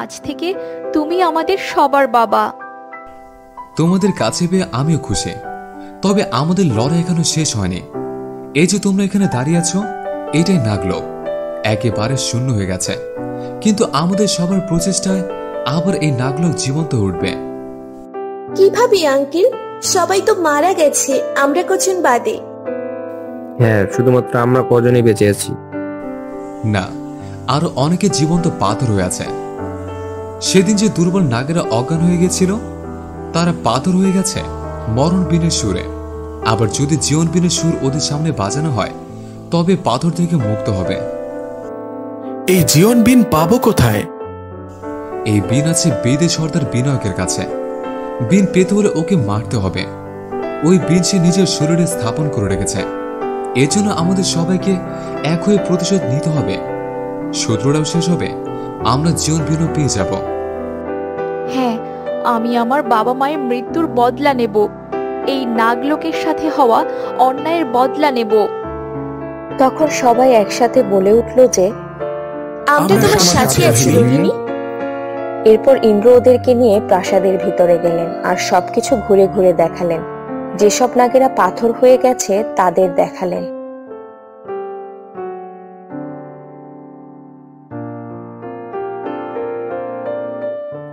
আজ থেকে তুমি আমাদের সবার বাবা। তোমাদের কাছে পেয়ে আমিও খুশি। তবে আমাদের লড়াই এখনো শেষ হয়নি। এই যে তোমরা এখানে দাঁড়িয়ে আছো, এটাই নাগ লক একেবারে শূন্য হয়ে গেছে, কিন্তু আমাদের সবার প্রচেষ্টায় আবার এই নাগ লক জীবন্ত উঠবে। কিভাবে আঙ্কেল? সবাই তো মারা গেছে, আমরা কজন বাদে। হ্যাঁ, শুধুমাত্র আমরা কজনই বেঁচে আছি। না, আরো অনেকে জীবন্ত পাথর হয়ে আছে। সেদিন যে দুর্বল নাগেরা অজ্ঞান হয়ে গেছিল, তারা পাথর হয়ে গেছে মরণ বিনের সুরে। আবার যদি জীবন বিনের সুর ওদের সামনে বাজানো হয়, তবে পাথর থেকে মুক্ত হবে। এই জীবন বিন পাবো কোথায়? এই বিন আছে বেদে সর্দার বিনায়কের কাছে। বিন পেতে হলে ওকে মারতে হবে। ওই বিন সে নিজের শরীরে স্থাপন করে রেখেছে। এজন্য আমাদের সবাইকে এক হয়ে প্রতিশোধ নিতে হবে। শত্রুরাও শেষ হবে, আমরা জীবন বিনও পেয়ে যাব। হ্যাঁ, আমি আমার বাবা মায়ের মৃত্যুর বদলা নেব, এই নাগলোকের সাথে হওয়া অন্যায়ের বদলা নেব। তখন সবাই একসাথে বলে উঠল যে আমরা তোমার সাথে আছি রোহিণী। এরপর ইন্দ্র ওদেরকে নিয়ে প্রাসাদের ভিতরে গেলেন আর সবকিছু ঘুরে ঘুরে দেখালেন। যেসব নাগেরা পাথর হয়ে গেছে তাদের দেখালেন।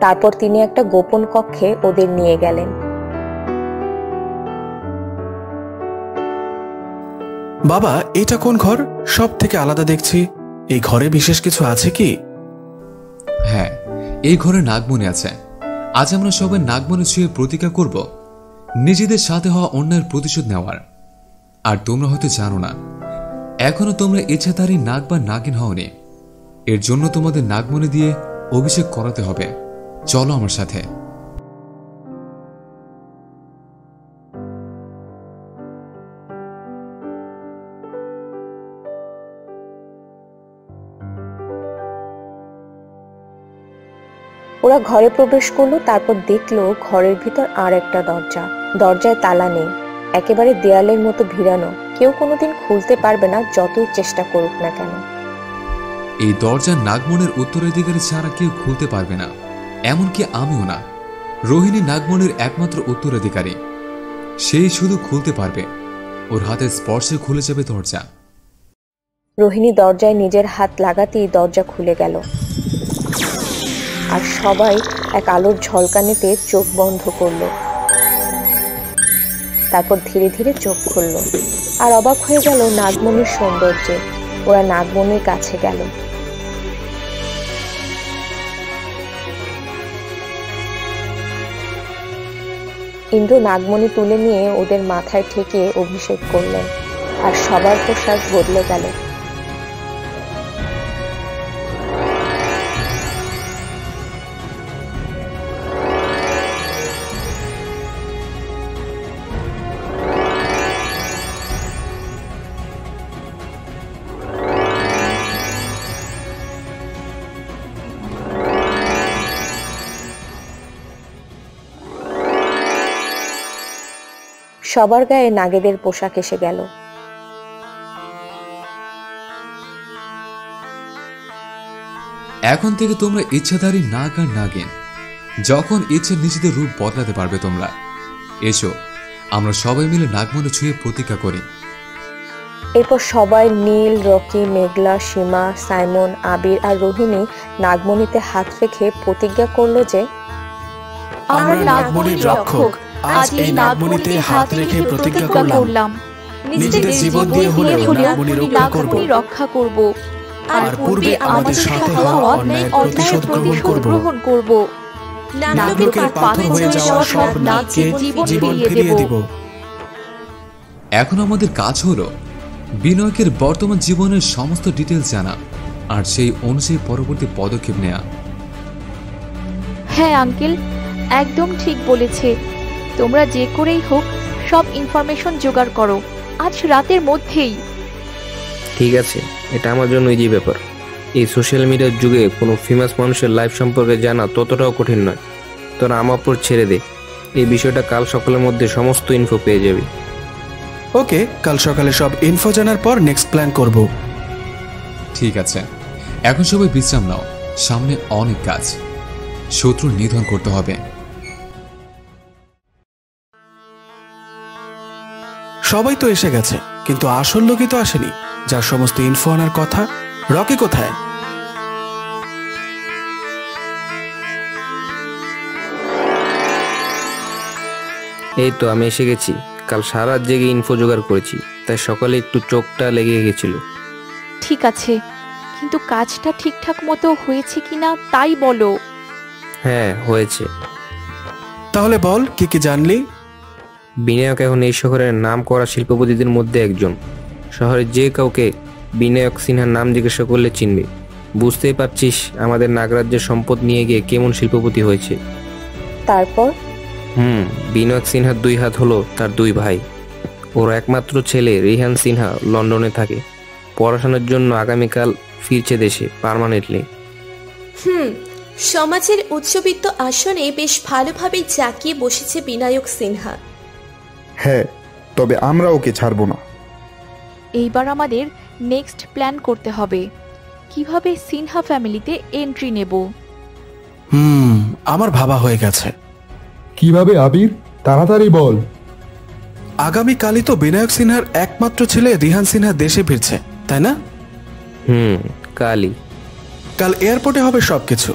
তারপর তিনি একটা গোপন কক্ষে ওদের নিয়ে গেলেন। বাবা, এটা কোন ঘর? সব থেকে আলাদা দেখছি। এই ঘরে বিশেষ কিছু আছে কি? হ্যাঁ, এই ঘরে নাগমণি আছে। আজ আমরা সবাই নাগমণি ছুঁয়ে প্রতিজ্ঞা করব নিজেদের সাথে হওয়া অন্যায়ের প্রতিশোধ নেওয়ার। আর তোমরা হয়তো জানো না, এখনো তোমরা ইচ্ছাধারী নাগ বা নাগিন হওনি। এর জন্য তোমাদের নাগমণি দিয়ে অভিষেক করাতে হবে। চলো আমার সাথে। ওরা ঘরে প্রবেশ করলো। তারপর দেখলো ঘরের ভিতর আর একটা দরজা, দরজায় তালা নেই, একেবারে দেয়ালের মতো ভিড়ানো, কেউ কোনোদিন খুলতে পারবে না যতই চেষ্টা করুক না কেন। এই দরজা নাগমনের উত্তরাধিকারী ছাড়া কেউ খুলতে পারবে না, এমনকি আমিও না। রোহিণী নাগমনের একমাত্র উত্তরাধিকারী, সেই শুধু খুলতে পারবে, ওর হাতের স্পর্শে খুলে যাবে দরজা। রোহিণী দরজায় নিজের হাত লাগাতেই দরজা খুলে গেল, আর সবাই এক আলোর ঝলকানিতে চোখ বন্ধ করলো। তারপর ধীরে ধীরে চোখ খুললো আর অবাক হয়ে গেল নাগমনির সৌন্দর্যে। ওরা নাগমনির কাছে গেল। ইন্দ্র নাগমনি তুলে নিয়ে ওদের মাথায় ঠেকে অভিষেক করলেন, আর সবার পোশাক বদলে গেল। সবার গায়ে নাগেদের পোশাক এসে গেল। এখন থেকে তোমরা ইচ্ছাধারী নাগ আর নাগিন, যখন ইচ্ছে নিজেদের রূপ বদলাতে পারবে তোমরা। এসো আমরা সবাই মিলে নাগমনি ছুঁয়ে প্রতিজ্ঞা করি। এরপর সবাই নীল, রকি, মেঘলা, সীমা, সাইমন, আবির আর রোহিণী নাগমনিতে হাত রেখে প্রতিজ্ঞা করলো যে আমরা নাগমনির রক্ষক। আজ এই নাগমনিতে হাত রেখে প্রতিজ্ঞা করলাম নিজেদের জীবন দিয়ে হলেও নাগমনির রক্ষা করব, আর পূর্বে আমাদের সাথে হওয়া অন্যায় প্রতিশোধ গ্রহণ করব, নাগ লোকের পাথর হয়ে যাওয়া সব নাগকে জীবন ফিরিয়ে দেব। এখন আমাদের কাজ হলো বিনয়কের বর্তমান জীবনের সমস্ত ডিটেইলস জানা, আর সেই অনুযায়ী পরবর্তী পদক্ষেপ নেওয়া। হ্যাঁ আঙ্কেল, একদম ঠিক বলেছে। তোমরা যে করেই হোক সব ইনফরমেশন জোগাড় করো আজ রাতের মধ্যেই। ঠিক আছে, এটা আমার জন্য ইজি ব্যাপার। এই সোশ্যাল মিডিয়ার যুগে কোনো ফেমাস মানুষের লাইফ সম্পর্কে জানা ততটাও কঠিন নয়। তোরা আমার উপর ছেড়ে দে, এই বিষয়টা কাল সকালের মধ্যে সমস্ত ইনফো পেয়ে যাবে। ওকে, কাল সকালে সব ইনফো জানার পর নেক্সট প্ল্যান করব। ঠিক আছে, এখন সবাই বিশ্রাম নাও, সামনে অনেক কাজ, শত্রু নিধন করতে হবে। সবাই তো এসে গেছে, কিন্তু আসল লোকই তো আসেনি যার সমস্ত ইনফো আনার কথা। রকি কোথায়? এই তো আমি এসে গেছি। কাল সারা জেগে ইনফো জোগাড় করেছি, তাই সকালে একটু চোখটা লেগে গেছিল। ঠিক আছে, কিন্তু কাজটা ঠিকঠাক মতো হয়েছে কিনা তাই বলো। হ্যাঁ হয়েছে। তাহলে বল কি কি জানলি? বিনায়ক এখন এই শহরের নাম করা শিল্পপতিদের মধ্যে একজন। শহরের যে কাউকে বিনায়ক সিনহার নাম জিজ্ঞাসা করলে চিনবে। বুঝতেই পারছিস আমাদের নাগরাজ্যের সম্পদ নিয়ে গিয়ে কেমন শিল্পপতি হয়েছে। তারপর? হুম, বিনায়ক সিনহার দুই হাত হলো তার দুই ভাই। ওর একমাত্র ছেলে রিহান সিনহা লন্ডনে থাকে, পড়াশোনার জন্য আগামীকাল ফিরছে দেশে পার্মানেন্টলি। হুম, সমাজের উচ্চবিত্ত আসনে বেশ ভালোভাবে জাকিয়ে বসেছে বিনায়ক সিনহা। হ্যাঁ, তবে আমরা ওকে ছাড়ব না। এইবার আমাদের নেক্সট প্ল্যান করতে হবে, কিভাবে সিনহা ফ্যামিলিতে এন্ট্রি নেব। হুম, আমার ভাবা হয়ে গেছে। কিভাবে আবির? তাড়াতাড়ি বল। আগামী কালই তো বিনায়ক সিনহার একমাত্র ছেলে রিহান সিনহা দেশে ফিরছে, তাই না? হুম, কালই। কাল এয়ারপোর্টে হবে সবকিছু।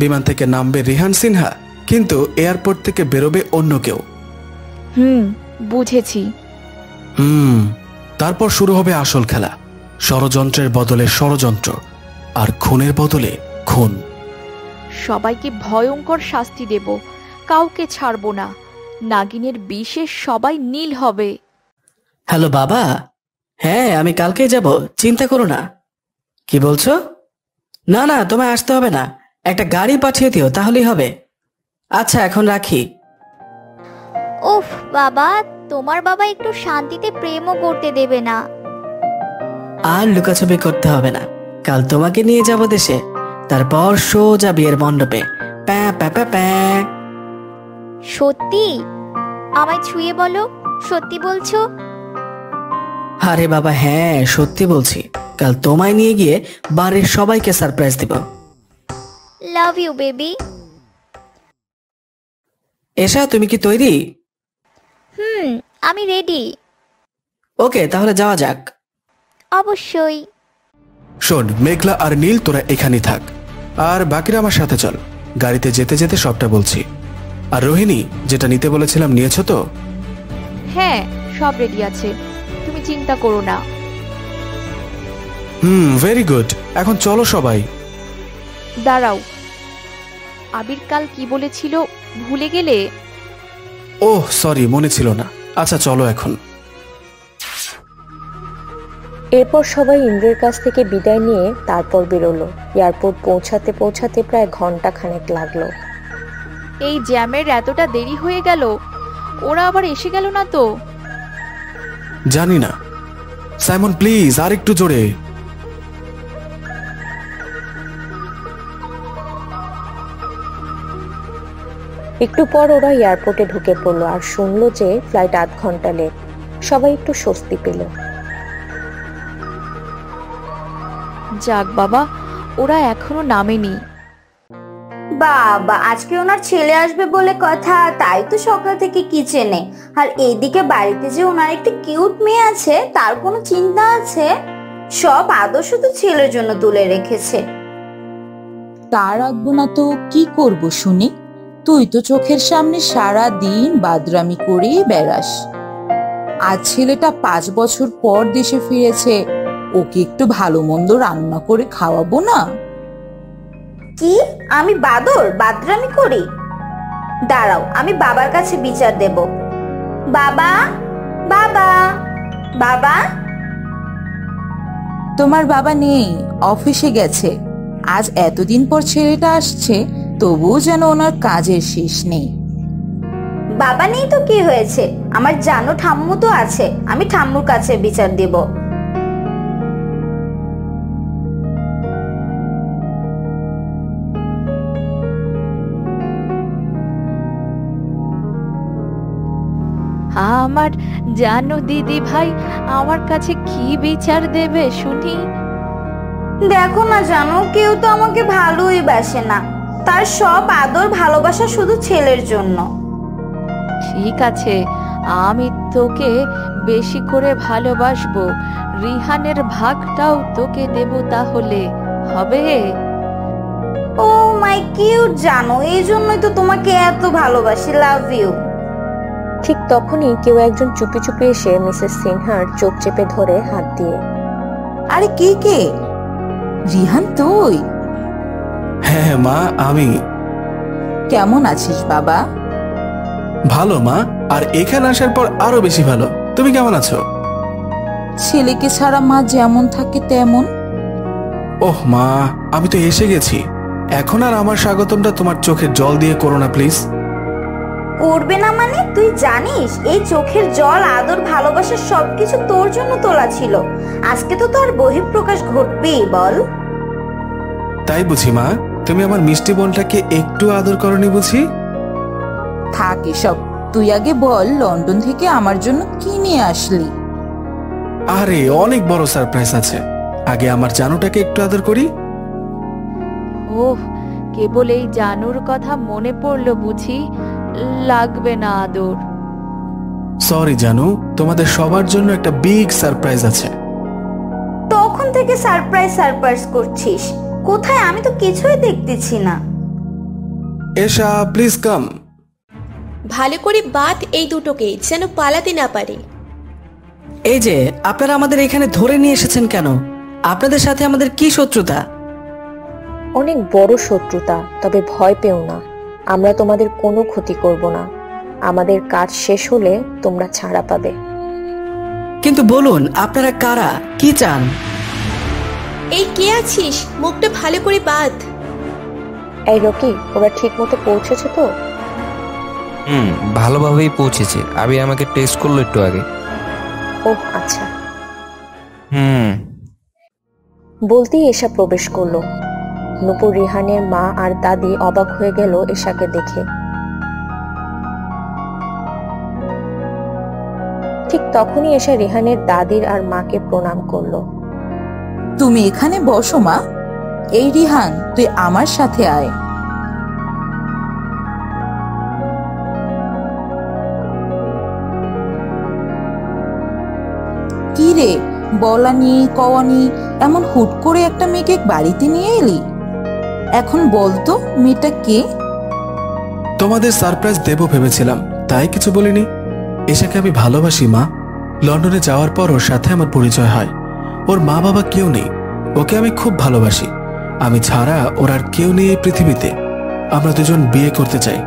বিমান থেকে নামবে রিহান সিনহা, কিন্তু এয়ারপোর্ট থেকে বেরোবে অন্য কেউ। হুম, বুঝেছি। হুম, তারপর শুরু হবে আসল খেলা, ষড়যন্ত্রের বদলে ষড়যন্ত্র আর খুনের বদলে খুন। সবাইকে ভয়ঙ্কর শাস্তি দেব, কাউকে ছাড়ব না। নাগিনের বিশেষ সবাই নীল হবে। হ্যালো বাবা। হ্যাঁ, আমি কালকে যাব, চিন্তা করো না। কি বলছো? না না, তোমায় আসতে হবে না, একটা গাড়ি পাঠিয়ে দিও তাহলেই হবে। আচ্ছা, এখন রাখি। উফ বাবা, তোমার বাবা একটু শান্তিতে প্রেমও করতে দেবে না। আর লুকাছবি করতে হবে না, কাল তোমাকে নিয়ে যাব দেশে, তারপর সোজা বিয়ের মণ্ডপে। সত্যি আমায় ছুঁয়ে বলো, সত্যি বলছো? আরে বাবা হ্যাঁ সত্যি বলছি, কাল তোমায় নিয়ে গিয়ে বাড়ির সবাইকে সারপ্রাইজ দিব। Love you baby. এশা তুমি কি তৈরি? হুম আমি রেডি। ওকে তাহলে যাওয়া যাক। অবশ্যই। শোন মেঘলা আর নীল তোরা এখানেই থাক, আর বাকিরা আমার সাথে চল, গাড়িতে যেতে যেতে সবটা বলছি। আর রোহিণী যেটা নিতে বলেছিলাম নিয়েছো তো? হ্যাঁ সব রেডি আছে, তুমি চিন্তা করো না। হুম ভেরি গুড, এখন চলো সবাই। দাঁড়াও, আবির কাল কি বলেছিল ভুলে গেলে? ওহ সরি মনে ছিল না, আচ্ছা চলো এখন। এরপর সবাই ইন্দ্রের কাছ থেকে বিদায় নিয়ে তারপর বেরোলো। এয়ারপোর্ট পৌঁছাতে পৌঁছাতে প্রায় ঘন্টা খানেক লাগলো। এই জ্যামের এতটা দেরি হয়ে গেল, ওরা আবার এসে গেল না তো? জানি না। সাইমন প্লিজ আর একটু জোরে। একটু পর ওরা এয়ারপোর্টে ঢুকে পড়লো আর শুনলো যে ফ্লাইট আধ ঘন্টা লেট। সবাই একটু স্বস্তি পেল। যাক বাবা ওরা এখনো নামেনি। বাবা আজকে ওনার ছেলে আসবে বলে কথা, তাই তো সকাল থেকে কিচেনে। আর এইদিকে বাড়িতে যে ওনার একটা কিউট মেয়ে আছে তার কোনো চিন্তা আছে? সব আদর্শ তো ছেলের জন্য তুলে রেখেছে। তার রাখবো না তো কি করব শুনি? তুই তো চোখের সামনে সারা দিন বাদরামি করে বেড়াস। আজ ছেলেটা পাঁচ বছর পর দেশে ফিরেছে, ওকে একটু ভালো মন্দ রান্না করে খাওয়াবো না? কি আমি বাদর বাদরামি করি? দাঁড়াও আমি বাবার কাছে বিচার দেব। বাবা বাবা বাবা। তোমার বাবা নেই, অফিসে গেছে। আজ এতদিন পর ছেলেটা আসছে, তবুও যেন ওনার কাজের শেষ নেই। বাবা নেই তো কি হয়েছে, আমার জানো ঠাম্মু তো আছে, আমি ঠাম্মুর কাছে বিচার দেব। আমার জানো দিদি ভাই আমার কাছে কি বিচার দেবে শুনি? দেখো না জানো কেউ তো আমাকে ভালোই বাসে না, তার সব আদর ভালোবাসা শুধু ছেলের জন্য। ঠিক আছে আমি তোকে বেশি করে ভালোবাসবো, রিহানের ভাগটাও তোকে দেব, তাহলে হবে? ও মাই কিউট জানো, এই জন্যই তো তোমাকে এত ভালোবাসি, লাভ ইউ। ঠিক তখনই কেউ একজন চুপি চুপি এসে মিসেস সিনহার চোখ চেপে ধরে হাত দিয়ে। আরে কে কে? রিহান তুই? হ্যাঁ মা আমি। কেমন আছিস বাবা? ভালো মা, আর এখানে আসার পর আরো বেশি ভালো। তুমি কেমন আছো? ছেলেকে ছাড়া মা যেমন থাকে তেমন। ওহ মা আমি তো এসে গেছি, এখন আর আমার স্বাগতমটা তোমার চোখের জল দিয়ে করো না প্লিজ। করবে না মানে? তুই জানিস এই চোখের জল আদর ভালোবাসা সবকিছু তোর জন্য তোলা ছিল, আজকে তো তোর বহিঃপ্রকাশ ঘটবেই বল। তাই বুঝি মা, তুমি আমার মিষ্টি বোনটাকে একটু আদর করনি বুঝি? থাক এসব, তুই আগে বল লন্ডন থেকে আমার জন্য কি নিয়ে আসলি? আরে অনেক বড় সারপ্রাইজ আছে, আগে আমার জানুটাকে একটু আদর করি। ওহ কেবল এই জানুর কথা মনে পড়লো বুঝি, লাগবে না আদর। সরি জানু, তোমাদের সবার জন্য একটা বিগ সারপ্রাইজ আছে। তখন থেকে সারপ্রাইজ সারপ্রাইজ করছিস, কোথায় আমি তো কিছুই দেখতেছি না। Esha please come. ভালো করে বাত এই দুটোকে, যেন পালাতে না পারে। এই যে আপনারা আমাদের এখানে ধরে নিয়ে এসেছেন কেন? আপনাদের সাথে আমাদের কি শত্রুতা? অনেক বড় শত্রুতা, তবে ভয় পেও না, আমরা তোমাদের কোনো ক্ষতি করব না। আমাদের কাজ শেষ হলে তোমরা ছাড়া পাবে। কিন্তু বলুন আপনারা কারা, কি চান? এই কে আছিস, মুখটা ভালো করে বাঁধ। এই রকি ওরা ঠিকমতো পৌঁছেছে তো? হুম ভালোভাবেই পৌঁছেছে, আবি আমাকে টেস্ট করলো একটু আগে। ওহ আচ্ছা। হুম বলতেই এসা প্রবেশ করলো। नुपुर रिहानेर मा और दादी अबाक हो गेल एशाके देखे। ठीक तखुनी एशा रिहानेर दादीर और मा के प्रणाम करलो। तुमी एखाने बसो मा, ए रिहान तुई आमार साथे आय। की रे বলানি কওয়ানি এমন হুট করে একটা মেয়েকে বাড়িতে নিয়ে এলি, এখন বল তো মেয়েটা কে? তোমাদের সারপ্রাইজ দেব ভেবেছিলাম, তাই কিছু বলিনি। এশাকে আমি ভালোবাসি মা। লন্ডনে যাওয়ার পর ওর সাথে আমার পরিচয় হয়। ওর মা বাবা কেউ নেই, ওকে আমি খুব ভালোবাসি। আমি ছাড়া ওর আর কেউ নেই এই পৃথিবীতে। আমরা দুজন বিয়ে করতে চাই।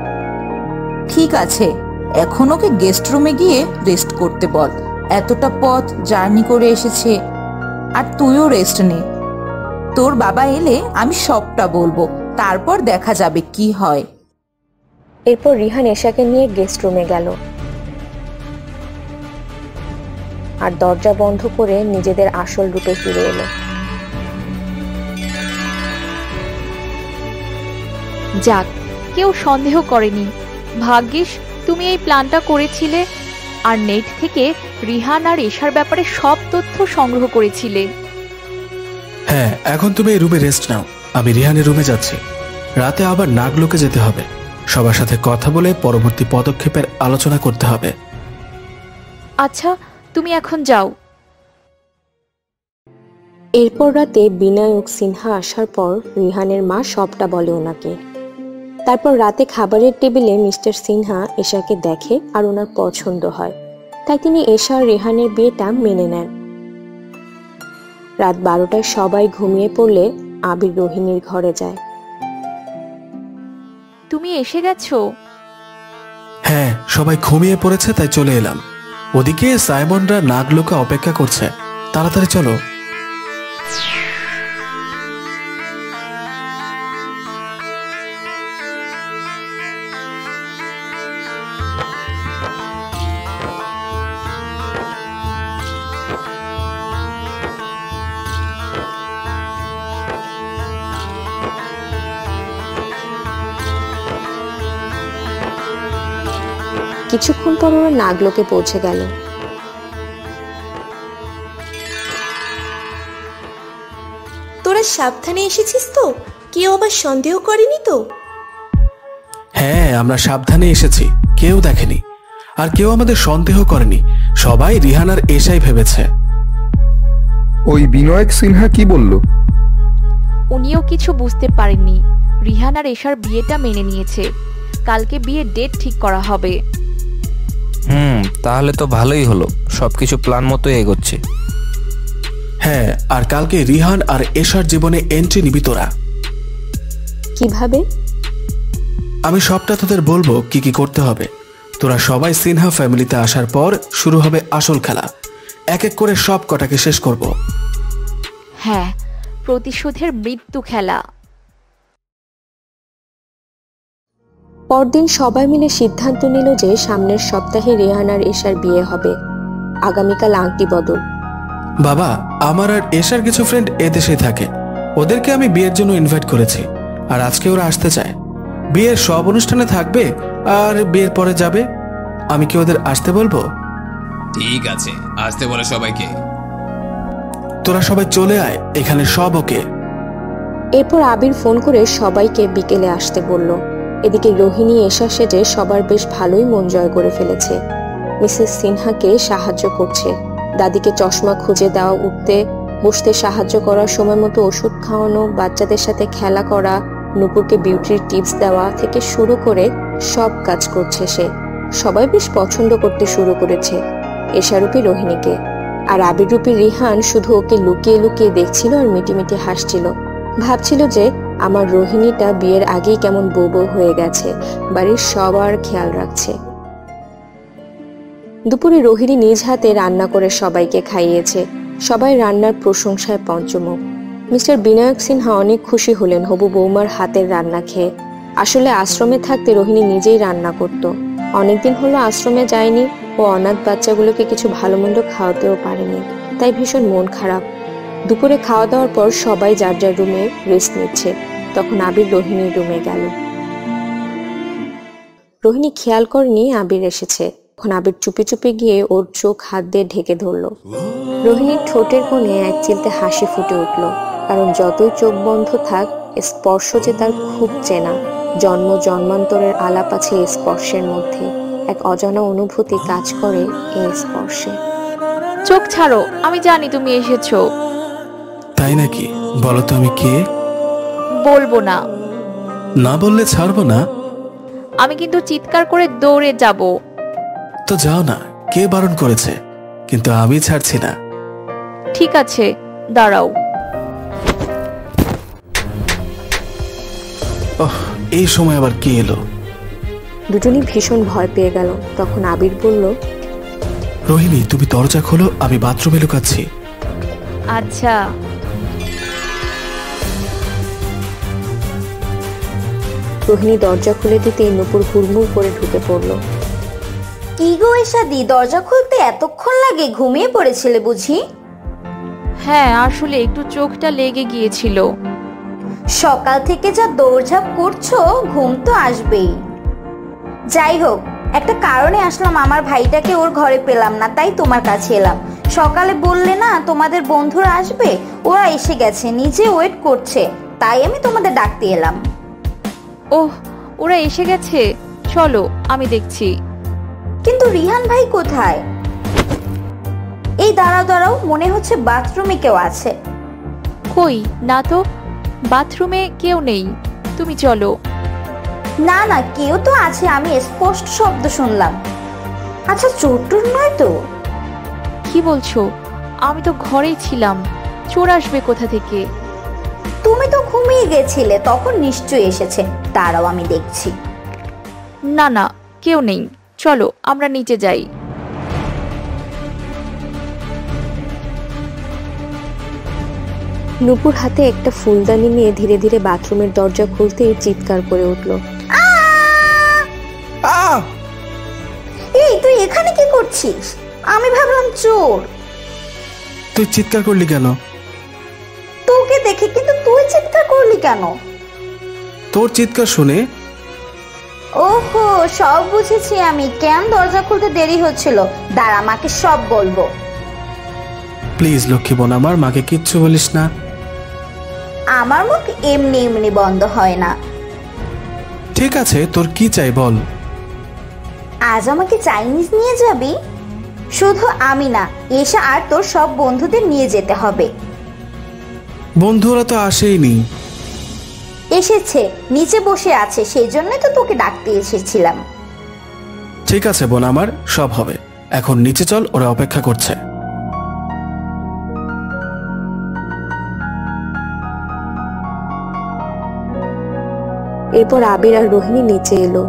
ঠিক আছে, এখন ওকে গেস্ট রুমে গিয়ে রেস্ট করতে বল। এতটা পথ জার্নি করে এসেছে, আর তুইও রেস্ট নে। তোর বাবা এলে আমি সবটা বলবো, তারপর দেখা যাবে কি হয়। এরপর রিহান এশাকে নিয়ে গেস্ট রুমে গেল আর দরজা বন্ধ করে নিজেদের আসল রূপে ফিরে এলো। যাক, কেউ সন্দেহ করেনি। ভাগ্যিস তুমি এই প্ল্যানটা করেছিলে আর নেট থেকে রিহান আর এশার ব্যাপারে সব তথ্য সংগ্রহ করেছিলে। হ্যাঁ, এখন তুমি এই রুমে রেস্ট নাও, আমি রিহানের রুমে যাচ্ছি। রাতে আবার নাগ লকে যেতে হবে, সবার সাথে কথা বলে পরবর্তী পদক্ষেপের আলোচনা করতে হবে। আচ্ছা, তুমি এখন যাও। এরপর রাতে বিনায়ক সিনহা আসার পর রিহানের মা সবটা বলে ওনাকে। তারপর রাতে খাবারের টেবিলে মিস্টার সিনহা এশাকে দেখে আর ওনার পছন্দ হয়, তাই তিনি এশা আর রেহানের বিয়েটা মেনে নেন। রাত বারোটায় সবাই ঘুমিয়ে পড়লে আবির রোহিণীর ঘরে যায়। তুমি এসে গেছো? হ্যাঁ, সবাই ঘুমিয়ে পড়েছে তাই চলে এলাম। ওদিকে সাইমনরা নাগ লকে অপেক্ষা করছে, তাড়াতাড়ি চলো। কিছুক্ষণ পর ওরা নাগ লকে পৌঁছে গেল। তোরা সাবধানে এসেছিস তো? কেউ আবার সন্দেহ করেনি তো? হ্যাঁ, আমরা সাবধানে এসেছি, কেউ দেখেনি আর কেউ আমাদের সন্দেহ করেনি। সবাই রিহানার এশাই ভেবেছে। ওই বিনায়ক সিনহা কি বলল? উনিও কিছু বুঝতে পারেননি। রিহানার এশার বিয়েটা মেনে নিয়েছে, কালকে বিয়ের ডেট ঠিক করা হবে। হুম, তাহলে তো ভালোই হলো, সবকিছু প্ল্যান মতো এগোচ্ছে। হ্যাঁ, আর কালকে রিহান আর এশার জীবনে এন্ট্রি নিবি তোরা। কিভাবে? আমি সবটা তোদের বলবো কি কি করতে হবে। তোরা সবাই সিনহা ফ্যামিলিতে আসার পর শুরু হবে আসল খেলা। এক এক করে সব কটাকে শেষ করব। হ্যাঁ, প্রতিশোধের মৃত্যু খেলা। পরদিন সবাই মিলে সিদ্ধান্ত নিল যে সামনের সপ্তাহে রিহান আর এশার বিয়ে হবে। আগামীকাল আংটি বদল। বাবা, আমার আর এশার কিছু ফ্রেন্ড এদেশে থাকে, ওদেরকে আমি বিয়ের জন্য ইনভাইট করেছি আর আজকে ওরা আসতে চায়। বিয়ের সব অনুষ্ঠানে থাকবে আর বিয়ের পরে যাবে। আমি কি ওদের আসতে বলবো? ঠিক আছে, আসতে বলো সবাইকে। তোরা সবাই চলে আয়, এখানে সব ওকে। এরপর আবির ফোন করে সবাইকে বিকেলে আসতে বলল। এদিকে রোহিণী এশা সেজে সবার বেশ ভালোই মন জয় করে ফেলেছে। মিসেস সিনহাকে সাহায্য করছে, দাদিকে চশমা খুঁজে দেওয়া, উঠতে বসতে সাহায্য করা, সময় মতো ওষুধ খাওয়ানো, বাচ্চাদের সাথে খেলা করা, নুপুরকে বিউটির টিপস দেওয়া থেকে শুরু করে সব কাজ করছে সে। সবাই বেশ পছন্দ করতে শুরু করেছে এশারূপী রোহিণীকে। আর আবিররূপী রিহান শুধু ওকে লুকিয়ে লুকিয়ে দেখছিল আর মিটিমিটি হাসছিল। ভাবছিল যে আমার রোহিণীটা বিয়ের আগেই কেমন বোবো হয়ে গেছে, বাড়ির সবার খেয়াল রাখছে। দুপুরে রোহিণী নিজ হাতে রান্না করে সবাইকে খাইয়েছে। সবাই রান্নার প্রশংসায় পঞ্চমুখ। মিস্টার বিনায়ক সিনহা অনেক খুশি হলেন হবু বৌমার হাতের রান্না খেয়ে। আসলে আশ্রমে থাকতে রোহিণী নিজেই রান্না করত। অনেকদিন হলো আশ্রমে যায়নি ও অনাথ বাচ্চাগুলোকে কিছু ভালো মন্দ খাওয়াতেও পারেনি, তাই ভীষণ মন খারাপ। দুপুরে খাওয়া দাওয়ার পর সবাই যার যার রুমে রেস্ট নিচ্ছে। তখন আবির রোহিণীর রুমে গেল। রোহিণী খেয়াল করেনি আবির এসেছে। তখন আবির চুপি চুপি গিয়ে ওর চোখ হাত দিয়ে ঢেকে ধরল। রোহিণীর ঠোঁটের কোণে এক চিলতে হাসি ফুটে উঠল, কারণ যতই চোখ বন্ধ থাক স্পর্শ যে তার খুব চেনা। জন্ম জন্মান্তরের আলাপ আছে এই স্পর্শের মধ্যে, এক অজানা অনুভূতি কাজ করে এই স্পর্শে। চোখ ছাড়ো, আমি জানি তুমি এসেছো। তাই নাকি? বলো তো আমি কে? বলবো না। না বললে ছাড়বো না। আমি কিন্তু চিৎকার করে দৌড়ে যাব। তো যাও না, কে বারণ করেছে? কিন্তু আমি ছাড়ছি না। ঠিক আছে, দাঁড়াও। ওহ, এই সময় আবার কে এলো? দুজনই ভীষণ ভয় পেয়ে গেল। তখন আবির বলল, রোহিণী তুমি দরজা খোলো, আমি বাথরুমে লুকাচ্ছি। আচ্ছা। রোহিণী দরজা খুলে দিতে নুপুর হুড়মুড় করে ঢুকে পড়ল। কি গো এশাদি, দরজা খুলতে এতক্ষণ লাগে? ঘুমিয়ে পড়েছিলে বুঝি? হ্যাঁ, আসলে একটু চোখটা লেগে গিয়েছিল। সকাল থেকে যা দৌড়ঝাঁপ করছো ঘুম তো আসবেই। যাই হোক, একটা কারণে আসলাম। আমার ভাইটাকে ওর ঘরে পেলাম না, তাই তোমার কাছে এলাম। সকালে বললে না তোমাদের বন্ধুরা আসবে, ওরা এসে গেছে, নিজে ওয়েট করছে, তাই আমি তোমাদের ডাকতে এলাম। ওহ, ওরা এসে গেছে? চলো আমি দেখছি। কিন্তু রিহান ভাই কোথায়? এই দাঁড়াও দাঁড়াও, মনে হচ্ছে বাথরুমে কেউ আছে। কই না তো, বাথরুমে কেউ নেই, তুমি চলো। না না, কেউ তো আছে, আমি স্পষ্ট শব্দ শুনলাম। আচ্ছা, চোরটুর নয় তো? কি বলছো? আমি তো ঘরেই ছিলাম, চোর আসবে কোথা থেকে? তুমি তো ঘুমিয়ে গেছিলে, তখন নিশ্চয়ই এসেছে। দাঁড়াও আমি দেখছি। না না, কেউ নেই, চলো আমরা নিচে যাই। নুপুর হাতে একটা ফুলদানি নিয়ে ধীরে ধীরে বাথরুমের দরজা খুলতে চিৎকার করে উঠল। এই তুই এখানে কি করছিস? আমি ভাবলাম চোর। তুই চিৎকার করলি কেন? তোকে দেখে। কিন্তু তুই চিৎকার করলি কেন? তোর চিৎকার শুনে। ওহো, সব বুঝেছি আমি কেন দরজা খুলতে দেরি হচ্ছিল। দাঁড়া, মাকে সব বলবো। প্লিজ লক্ষ্মী বোন আমার, মাকে কিচ্ছু বলিস না। আমার মুখ এমনি এমনি বন্ধ হয় না। ঠিক আছে, তোর কি চাই বল। আজ আমাকে চাইনিজ নিয়ে যাবি? শুধু আমি না, এসা আর তোর সব বন্ধুদের নিয়ে যেতে হবে। বন্ধুরা তো আসেইনি। এসেছে, নিচে বসে আছে, সেই জন্য তো তোকে ডাকতে এসেছিলাম। ঠিক আছে বোন আমার, সব হবে। এখন নিচে চল, ওরা অপেক্ষা করছে। এরপর আবির আর রোহিণী নিচে এলো।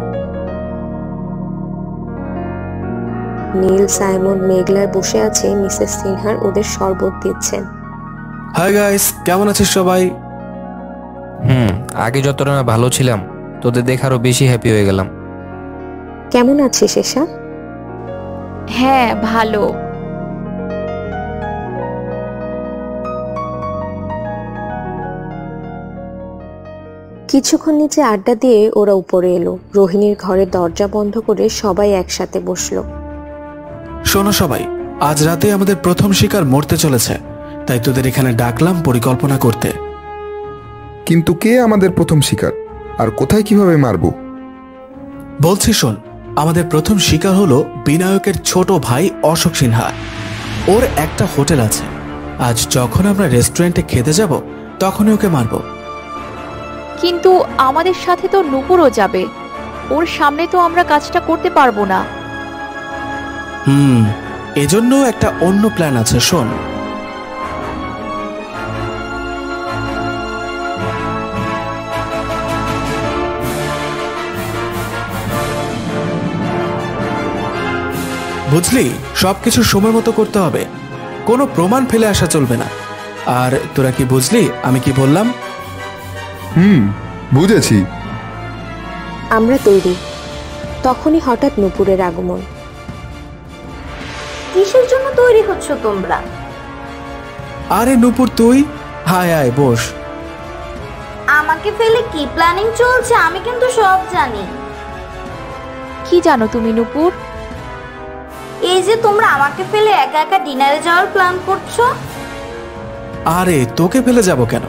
নীল, সাইমন, মেঘলায় বসে আছে মিসেস সিনহার, ওদের শরবত দিচ্ছেন। হাই গাইস, কেমন আছিস সবাই? হুম, আগে যতটা না ভালো ছিলাম, তোদের দেখে আরো বেশি হ্যাপি হয়ে গেলাম। কেমন আছিস এশা? হ্যাঁ ভালো। কিছুক্ষণ নিচে আড্ডা দিয়ে ওরা উপরে এলো। রোহিণীর ঘরের দরজা বন্ধ করে সবাই একসাথে বসলো। শোনো সবাই, আজ রাতে আমাদের প্রথম শিকার মরতে চলেছে, তাই তোদের এখানে ডাকলাম পরিকল্পনা করতে। কিন্তু কে আমাদের প্রথম শিকার আর কোথায় কিভাবে মারবো? বলছি শোন, আমাদের প্রথম শিকার হলো বিনায়কের ছোট ভাই অশোক সিনহা। ওর একটা হোটেল আছে, আজ যখন আমরা রেস্টুরেন্টে খেতে যাব তখনই ওকে মারবো। কিন্তু আমাদের সাথে তো নুপুরও যাবে, ওর সামনে তো আমরা কাজটা করতে পারবো না। হুম, এজন্য একটা অন্য প্ল্যান আছে, শোন। বুঝলি, সবকিছু সময় মতো করতে হবে, কোনো প্রমাণ ফেলে আসা চলবে না। আর তোরা কি বুঝলি আমি কি বললাম? হুম বুঝেছি। আমরা তৈরি। তখনই হঠাৎ নুপুরের আগমন। কিসের জন্য তৈরি হচ্ছ তোমরা? আরে নুপুর তুই, হায় হায় বস। আমাকে ফেলে কি প্ল্যানিং চলছে আমি কিন্তু সব জানি। কি জানো তুমি নূপুর? এই যে তোমরা আমাকে ফেলে একা একা ডিনারে যাওয়ার প্ল্যান করছো। আরে তোকে ফেলে যাব কেন,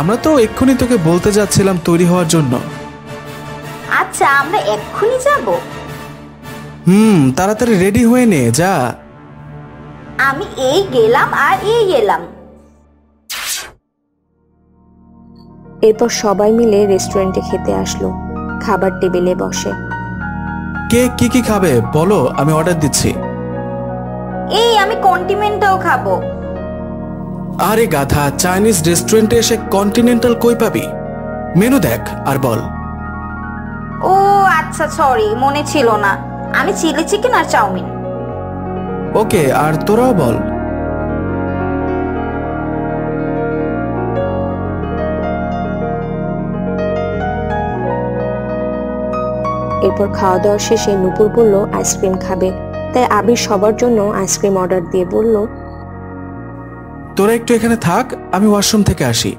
আমরা তো এক্ষুনি তোকে বলতে যাচ্ছিলাম তৈরি হওয়ার জন্য। আচ্ছা আমরা এক্ষুনি যাব? হুম তাড়াতাড়ি রেডি হয়ে নে যা। আমি এই গেলাম আর এই গেলাম। এরপর সবাই মিলে রেস্টুরেন্টে খেতে আসলো। খাবার টেবিলে বসে কে কি কি খাবে বলো, আমি অর্ডার দিচ্ছি। এই আমি কন্টিনেন্টাল খাবো। আরে গাধা, চাইনিজ রেস্টুরেন্টে এসে কন্টিনেন্টাল কই পাবি? মেনু দেখ আর বল। ও আচ্ছা সরি মনে ছিল না, আমি চিলি চিকেন আর চাউমিন। ওকে আর তোরাও বল। এরপর খাওয়া দাওয়া শেষে নূপুর বলল আইসক্রিম খাবে, তাই আবির সবার জন্য আইসক্রিম অর্ডার দিয়ে বলল তোরা একটু এখানে থাক, আমি ওয়াশরুম থেকে আসি।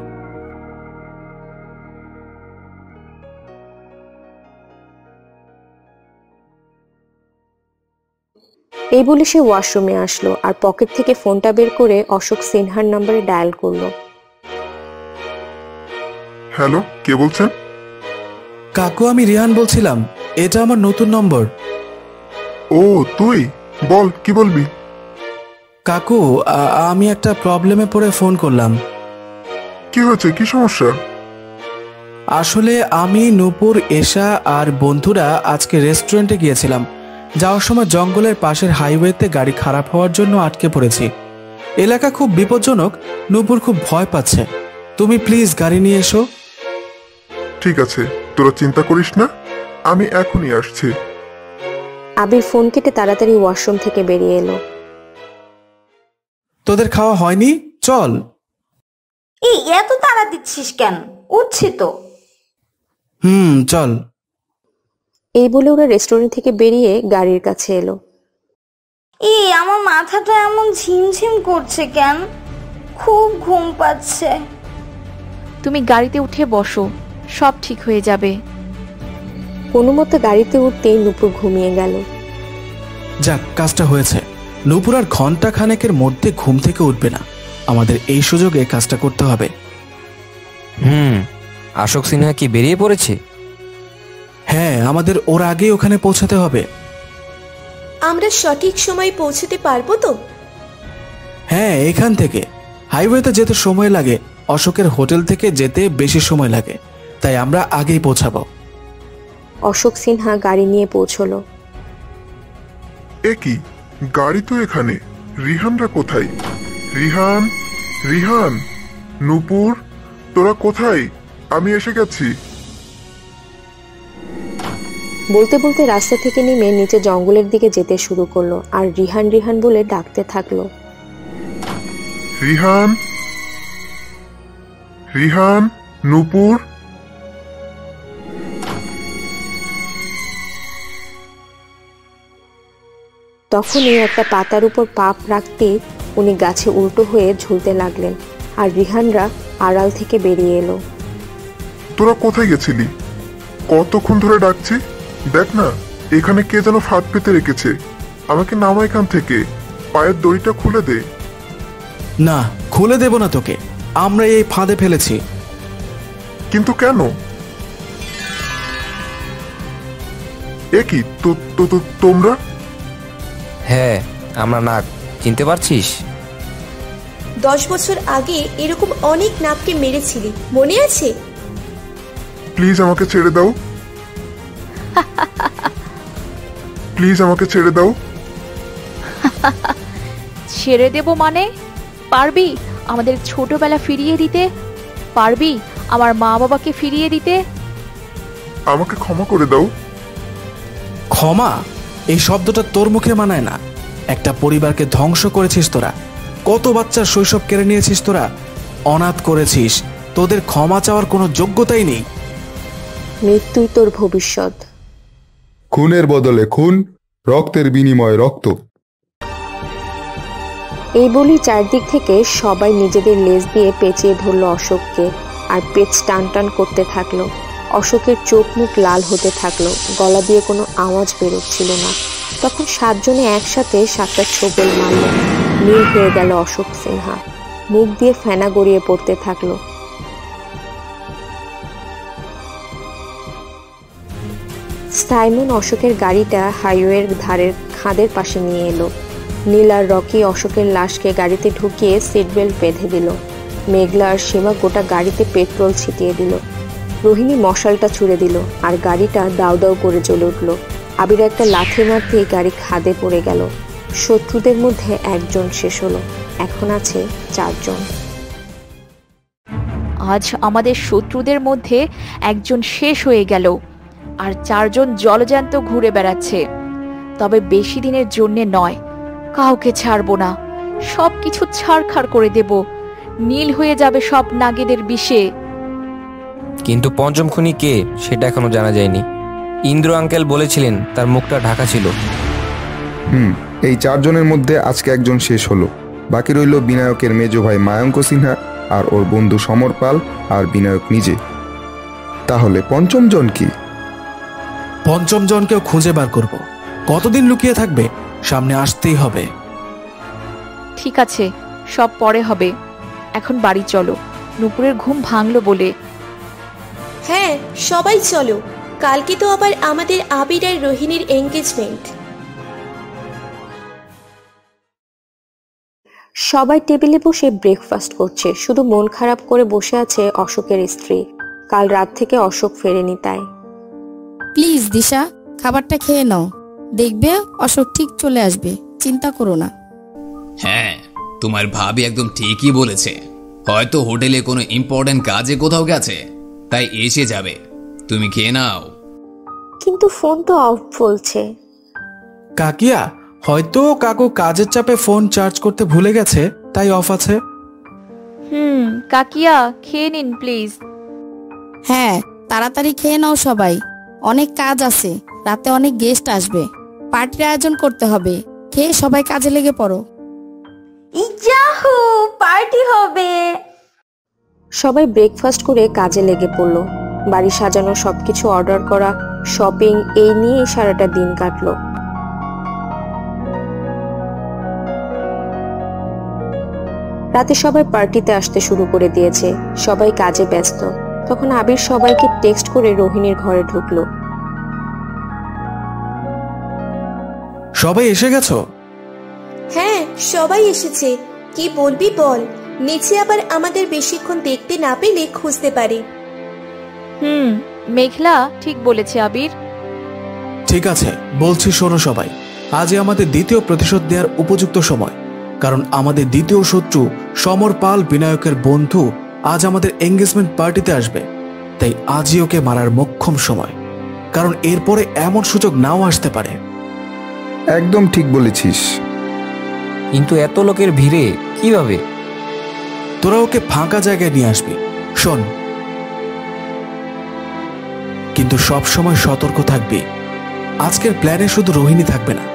এই বলে সে ওয়াশরুমে আসলো আর পকেট থেকে ফোনটা বের করে অশোক সিনহার নাম্বারে ডায়াল করলো। হ্যালো কে বলছেন? কাকু আমি রিহান বলছিলাম, এটা আমার নতুন নম্বর। ও তুই বল কি বলবি? কাকু আমি একটা প্রবলেমে পড়ে ফোন করলাম। কি হয়েছে, কি সমস্যা? আসলে আমি নূপুর এশা আর বন্ধুরা আজকে রেস্টুরেন্টে গিয়েছিলাম, যাওয়ার সময় জঙ্গলের পাশের হাইওয়েতে গাড়ি খারাপ হওয়ার জন্য আটকে পড়েছি। এলাকা খুব বিপজ্জনক, নূপুর খুব ভয় পাচ্ছে। তুমি প্লিজ গাড়ি নিয়ে এসো। ঠিক আছে তোরা চিন্তা করিস না, আমি এখনই আসছি। আবির ফোন কেটে তাড়াতাড়ি ওয়াশরুম থেকে বেরিয়ে এলো। তোদের খাওয়া হয়নি, চল। এই এত তাড়া দিচ্ছিস কেন, উঠছি তো। হুম চল। এই বলে ওরা রেস্টুরেন্ট থেকে বেরিয়ে গাড়ির কাছে এলো। এই আমার মাথাটা এমন ঝিমঝিম করছে কেন, খুব ঘুম পাচ্ছে। তুমি গাড়িতে উঠে বসো, সব ঠিক হয়ে যাবে। কোনোমতে গাড়িতে উঠতেই নূপুর ঘুমিয়ে গেল। যাক কাজটা হয়েছে, নূপুর আর ঘন্টা খানেকের মধ্যে ঘুম থেকে উঠবে না, আমাদের এই সুযোগে কাজটা করতে হবে। হুম অশোক সিনহা কি বেরিয়ে পড়েছে? হ্যাঁ আমাদের ওর আগে ওখানে পৌঁছাতে হবে। আমরা সঠিক সময় পৌঁছতে পারবো তো? হ্যাঁ এখান থেকে হাইওয়েতে যেতে সময় লাগে, অশোকের হোটেল থেকে যেতে বেশি সময় লাগে, তাই আমরা আগেই পৌঁছাবো। অশোক সিনহা গাড়ি নিয়ে পৌঁছলো। একই গাড়ি তো এখানে, রিহানরা কোথায়? রিহান রিহান নূপুর তোরা কোথায়? আমি এসে গেছি। বলতে বলতে রাস্তা থেকে নেমে নিচে জঙ্গলের দিকে যেতে শুরু করলো আর রিহান রিহান বলে ডাকতে থাকলো। রিহান রিহান নূপুর। তখনই একটা পাতার উপর পাপ রাখতে উনি গাছে উল্টো হয়ে ঝুলতে লাগলেন আর রিহানরা আড়াল থেকে বেরিয়ে এলো। তোরা কোথায় গেছিলি? কতক্ষণ ধরে ডাকছি, দেখ না এখানে কে যেন ফাঁদ পেতে রেখেছে। আমাকে নামা এখান থেকে, পায়ের দড়িটা খুলে দে। না খুলে দেব না তোকে, আমরা এই ফাঁদে ফেলেছি। কিন্তু কেন? এ কি তোমরা? হ্যাঁ আমরা নাগ, চিনতে পারছিস? দশ বছর আগে এরকম অনেক নাগকে মেরেছিলি মনে আছে? প্লিজ আমাকে ছেড়ে দাও, প্লিজ আমাকে ছেড়ে দাও। ছেড়ে দেব মানে? পারবি আমাদের ছোটবেলা ফিরিয়ে দিতে? পারবি আমার মা বাবাকে ফিরিয়ে দিতে? আমাকে ক্ষমা করে দাও। ক্ষমা এই শব্দটা তোর মুখে মানায় না, একটা পরিবারকে ধ্বংস করেছিস তোরা, কত বাচ্চার শৈশব কেড়ে নিয়েছিস তোরা, অনাথ করেছিস, তোদের ক্ষমা চাওয়ার কোনো যোগ্যতাই নেই। মৃত্যুই তোর ভবিষ্যৎ। খুনের বদলে খুন, রক্তের বিনিময়ে রক্ত। এই বলি চারদিক থেকে সবাই নিজেদের লেজ দিয়ে পেঁচিয়ে ধরল অশোককে और पेच टान टान करते थाकलो। अशोकेर चोख मुख लाल होते थाकलो, गला दिये कोनो आवाज बेरोच्छिलो ना। तखन सातजने एकसाथे सातटा छोबल मारलो। नील हये गेल अशोक सिन्हा, मुख दिये फेना गड़िये पड़ते थाकलो। साइमन अशोकेर गाड़ीटा हाईवेर धारेर खादेर पाशे निये एलो। नील और रकी अशोकेर लाश के गाड़ीते ढुकिए सीट बेल्ट बेधे दिल। मेघला और सीमा गोटा गाड़ीते पेट्रोल छिटिए दिल। रोहिणी मशालटा छुड़े दिल और गाड़ीटा दाउ दाउ करे चले उठल। आबिर एकटा लाथी मारते गाड़ी खादे पड़े गेल। शत्रुदेर मध्य एकजन शेष हलो, एखन आछे चारजन। आज आमादेर शत्रुदेर मध्य एकजन शेष हये गेल और चारजन जलजान्तो घुरे बेड़ाच्छे। तबे बेशी दिनेर जन्य नय, काउके छाड़बो ना, सबकिछु छाड़खाड़ करे देब। नील हये जाबे सब नागेदेर विषे। किन्तु पंचम खुनी के सेटा एखोनो जाना जायनि। इंद्र आंकेल बोलेछिलेन तार मुखटा ढाका छिलो। হুম এই চারজনের মধ্যে আজকে একজন শেষ হলো। বাকি রইল বিনায়কের মেজো ভাই মায়ঙ্ক সিনহা আর ওর বন্ধু সমর পাল আর বিনায়ক নিজে। তাহলে পঞ্চম জন কি? পঞ্চম জনকেও খুঁজে বার করব। কতদিন লুকিয়ে থাকবে? সামনে আসতেই হবে। ঠিক আছে, সব পরে হবে, এখন বাড়ি চলো। নুপুরের ঘুম ভাঙলো বলে। হ্যাঁ সবাই চলো, কালকে তো আবার আমাদের আবির আর রোহিণীর এনগেজমেন্ট। সবাই টেবিলে বসে ব্রেকফাস্ট করছে, শুধু মন খারাপ করে বসে আছে অশোকের স্ত্রী। কাল রাত থেকে অশোক ফেরেনি। তাই প্লিজ দিশা, খাবারটা খেয়ে নাও, দেখবে অশোক ঠিক চলে আসবে, চিন্তা করো না। হ্যাঁ তোমার ভাবি একদম ঠিকই বলেছে, হয়তো হোটেলে কোনো ইম্পর্টেন্ট কাজে কোথাও গেছে, তাই এসে যাবে। তুমি খেয়ে নাও। কিন্তু ফোন তো অফ বলছে। কাকিয়া হয়তো কাকু কাজের চাপে ফোন চার্জ করতে ভুলে গেছে, তাই অফ আছে। হুম কাকিয়া খেয়ে নিন প্লিজ। হ্যাঁ তাড়াতাড়ি খেয়ে নাও সবাই, অনেক কাজ আছে, রাতে অনেক গেস্ট আসবে, পার্টির আয়োজন করতে হবে, খেয়ে সবাই কাজে লেগে পড়ো। ইয়াহু পার্টি হবে। সবাই ব্রেকফাস্ট করে কাজে লেগে পড়লো। বাড়ি সাজানো, সবকিছু অর্ডার করা, শপিং, এই নিয়ে সারাটা দিন কাটলো। রাতে সবাই পার্টিতে আসতে শুরু করে দিয়েছে, সবাই কাজে ব্যস্ত। তখন আবির সবাইকে টেক্সট করে রোহিণীর ঘরে ঢুকলো। সবাই এসে গেছো? হ্যাঁ সবাই এসেছে, কি বলবি বল, নিচে আবার আমাদের বেশিক্ষণ দেখতে না পেলে খুঁজতে পারে। হুম মেঘলা ঠিক বলেছে আবির। ঠিক আছে বলছি, শোনো সবাই, আজ আমাদের দ্বিতীয় প্রতিশোধ দেওয়ার উপযুক্ত সময়, কারণ আমাদের দ্বিতীয় শত্রু সমর পাল বিনায়কের বন্ধু আজ আমাদের এনগেজমেন্ট পার্টিতে আসবে। তাই আজই ওকে মারার মোক্ষম সময়, কারণ এরপরে এমন সুযোগ নাও আসতে পারে। একদম ঠিক বলেছিস, কিন্তু এত লোকের ভিড়ে কিভাবে? তোরা ওকে ফাঁকা জায়গায় নিয়ে আসবি। শোন, কিন্তু সব সময় সতর্ক থাকবি। আজকের প্ল্যানে শুধু রোহিণী থাকবে না,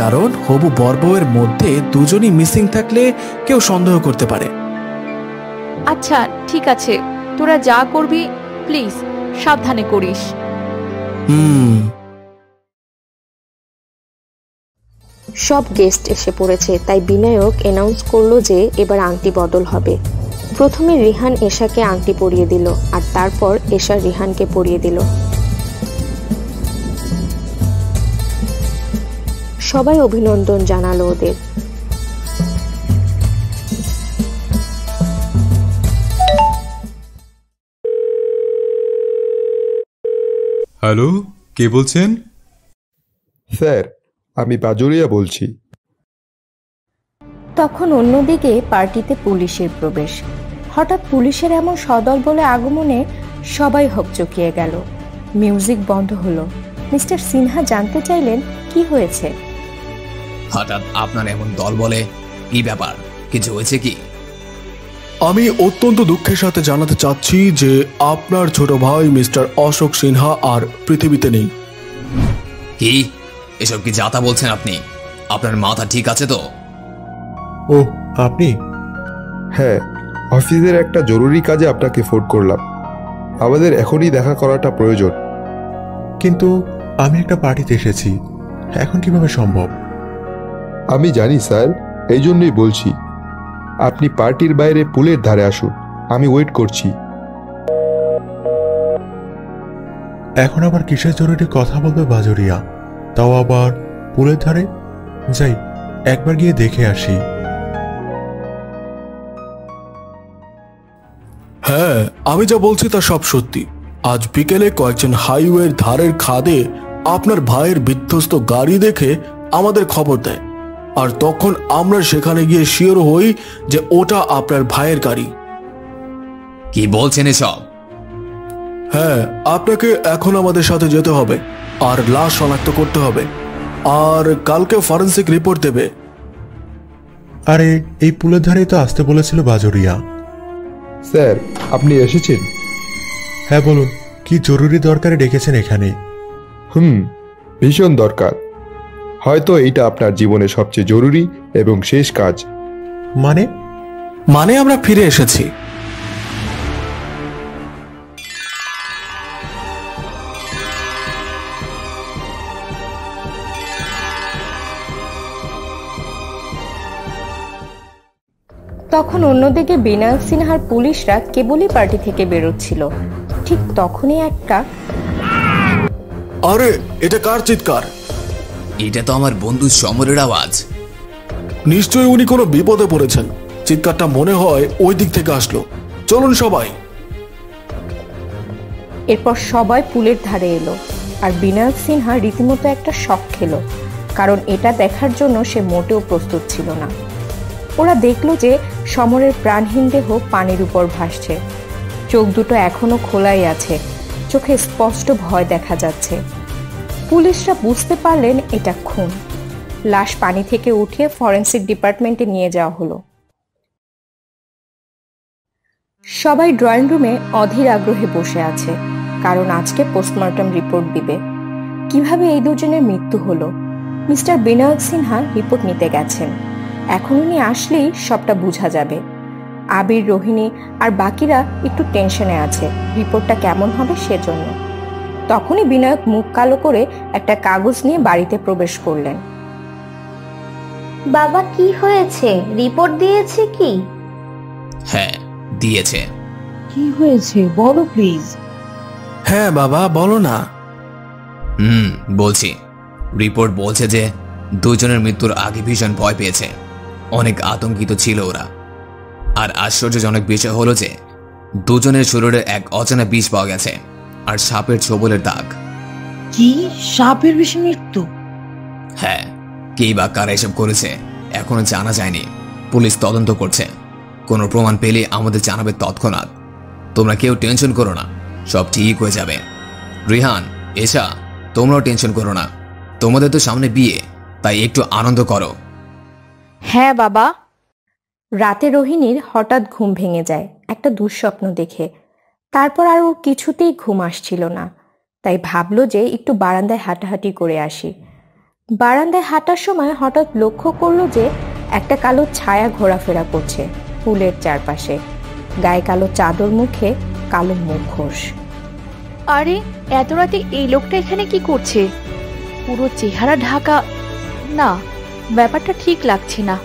কারণ হবু বরবউয়ের মধ্যে দুজনই মিসিং থাকলে কেউ সন্দেহ করতে পারে। আচ্ছা ঠিক আছে, তোরা যা করবি প্লিজ সাবধানে করিস। হুম সব গেস্ট এসে পড়েছে, তাই বিনায়ক অ্যানাউন্স করলো যে এবার আংটি বদল হবে। প্রথমে রিহান এশাকে আংটি পরিয়ে দিল আর তারপর এশা রিহানকে পরিয়ে দিল। সবাই অভিনন্দন জানালো ওদের। হ্যালো কে বলছেন? স্যার আমি বাজুরিয়া বলছি। তখন অন্যদিকে পার্টিতে পুলিশের প্রবেশ। হঠাৎ পুলিশের এমন সদল বলে আগমনে সবাই হকচকিয়ে গেল। মিউজিক বন্ধ হলো। মিস্টার সিনহা জানতে চাইলেন কি হয়েছে। হঠাৎ আপনার এমন দল বলে, কি ব্যাপার, কিছু হয়েছে কি? আমি অত্যন্ত দুঃখের সাথে জানাতে চাচ্ছি যে আপনার ছোট ভাই মিস্টার অশোক সিনহা আর পৃথিবীতে নেই। কি এসব কি যাতা বলছেন আপনি? আপনার মাথা ঠিক আছে তো? ও আপনি? হ্যাঁ অফিসের একটা জরুরি কাজে আপনাকে ফোন করলাম। আমাদের এখনই দেখা করাটা প্রয়োজন। কিন্তু আমি একটা পার্টিতে এসেছি, এখন কিভাবে সম্ভব? আমি জানি স্যার, এই জন্যই বলছি। আপনি পার্টির বাইরে পুলের ধারে আসুন, আমি ওয়েট করছি। এখন আবার কিসের জরুরি কথা বলবে বাজরিয়া, তাও আবার পুলের ধারে? যাই একবার গিয়ে দেখে আসি। হ্যাঁ, আমি যা বলছি তা সব সত্যি। আজ বিকেলে কয়েকজন হাইওয়ের ধারের খাদে আপনার ভাইয়ের বিধ্বস্ত গাড়ি দেখে আমাদের খবর দেয়, আর তখন আমরা সেখানে গিয়ে শিওর হই যে ওটা আপনার ভাইয়ের গাড়ি। কি বলছেন এসব? হ্যাঁ, আপনাকে এখন আমাদের সাথে যেতে হবে, আর লাশ শনাক্ত করতে হবে, আর কালকে ফরেন্সিক রিপোর্ট দেবে। আরে এই পুলের ধারেই তো আসতে বলেছিল বাজরিয়া। স্যার আপনি এসেছেন? হ্যাঁ বলুন, কি জরুরি দরকারে ডেকেছেন এখানে? হুম ভীষণ দরকার। হয়তো এইটা আপনার জীবনে সবচেয়ে জরুরি এবং শেষ কাজ। মানে? মানে আমরা ফিরে এসেছি। তখন অন্যদিকে বিনায়ক সিনহার পুলিশরা কেবলই পার্টি থেকে বেরোচ্ছিল, ঠিক তখনই একটা আরে এটা কার চিৎকার? এটা তো আমার বন্ধু সমরের আওয়াজ। নিশ্চয়ই উনি কোনো বিপদে পড়েছেন। চিৎকারটা মনে হয় ওই দিক থেকে আসলো। চলুন সবাই। এরপর সবাই পুলের ধারে এলো, আর বিনায়ক সিনহা রীতিমতো একটা শক খেলো, কারণ এটা দেখার জন্য সে মোটেও প্রস্তুত ছিল না। ওরা দেখলো যে সমরের প্রাণহীন দেহ পানির উপর ভাসছে, চোখ দুটো এখনো খোলাই আছে, চোখে স্পষ্ট ভয় দেখা যাচ্ছে। পুলিশরা বুঝতে পারলেন এটা খুন। লাশ পানি থেকে উঠিয়ে ফরেনসিক ডিপার্টমেন্টে নিয়ে যাওয়া হলো। সবাই ড্রয়িং রুমে অধীর আগ্রহে বসে আছে, কারণ আজকে পোস্টমর্টম রিপোর্ট দিবে। কিভাবে এই দুজনের মৃত্যু হলো? মিস্টার বিনায়ক সিনহা রিপোর্ট নিতে গেছেন, এখন উনি আসলেই সবটা বোঝা যাবে। আবির, রোহিণী আর বাকিরা একটু টেনশনে আছে রিপোর্টটা কেমন হবে সেজন্য। তখনই বিনায়ক মুখ কালো করে একটা কাগজ নিয়ে বাড়িতে প্রবেশ করলেন। বাবা কি হয়েছে? রিপোর্ট দিয়েছে কি? হ্যাঁ দিয়েছে। কি হয়েছে বলো প্লিজ। হ্যাঁ বাবা বলো না। হুম বলছি। রিপোর্ট বলছে যে দুজনের মৃত্যুর আগে ভীষণ ভয় পেয়েছে, অনেক আতঙ্কিত ছিল ওরা। আর আশ্চর্যজনক বিষয় হলো যে দুজনের শরীরে এক অচেনা বিষ পাওয়া গেছে, আর সাপের ছোবলের দাগ। কি সাপের বিষে মৃত্যু? হ্যাঁ, কে বা কারা এসব করেছে এখনো জানা যায়নি। পুলিশ তদন্ত করছে, কোনো প্রমাণ পেলে আমাদের জানাবে তৎক্ষণাৎ। তোমরা কেউ টেনশন করো না, সব ঠিক হয়ে যাবে। রিহান, এশা, তোমরাও টেনশন করো না, তোমাদের তো সামনে বিয়ে, তাই একটু আনন্দ করো। হ্যাঁ বাবা। রাতে রোহিণীর হঠাৎ ঘুম ভেঙে যায় একটা দুঃস্বপ্ন দেখে। তারপর আর ওর কিছুতেই ঘুম আসছিল না, তাই ভাবলো যে একটু বারান্দায় হাঁটাহাঁটি করে আসি। বারান্দায় হাঁটার সময় হঠাৎ লক্ষ্য করলো যে একটা কালো ছায়া ঘোরাফেরা করছে পুলের চারপাশে, গায়ে কালো চাদর, মুখে কালো মুখোশ। আরে এত রাতে এই লোকটা এখানে কি করছে? পুরো চেহারা ঢাকা, না ব্যাপারটা ঠিক লাগছে না,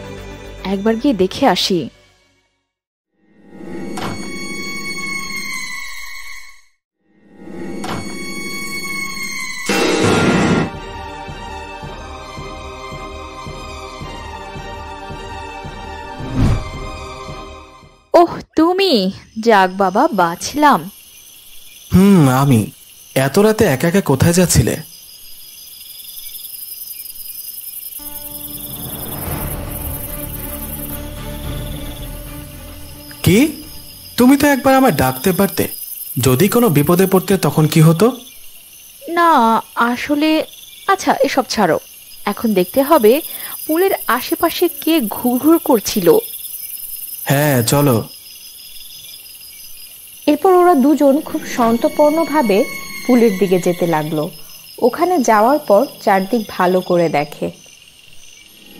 একবার গিয়ে দেখে আসি। ওহ তুমি, যাক বাবা বাঁচলাম। হুম আমি। এত রাতে একা একা কোথায় যাচ্ছিলে? কি তুমি তো একবার আমায় ডাকতে পারতে, যদি কোনো বিপদে পড়তে তখন কি হতো? না আসলে, আচ্ছা এসব ছাড়ো, এখন দেখতে হবে পুলের আশেপাশে কে ঘুরঘুর করছিল। হ্যাঁ চলো। এরপর ওরা দুজন খুব শান্তপূর্ণভাবে পুলের দিকে যেতে লাগলো। ওখানে যাওয়ার পর চারদিক ভালো করে দেখে।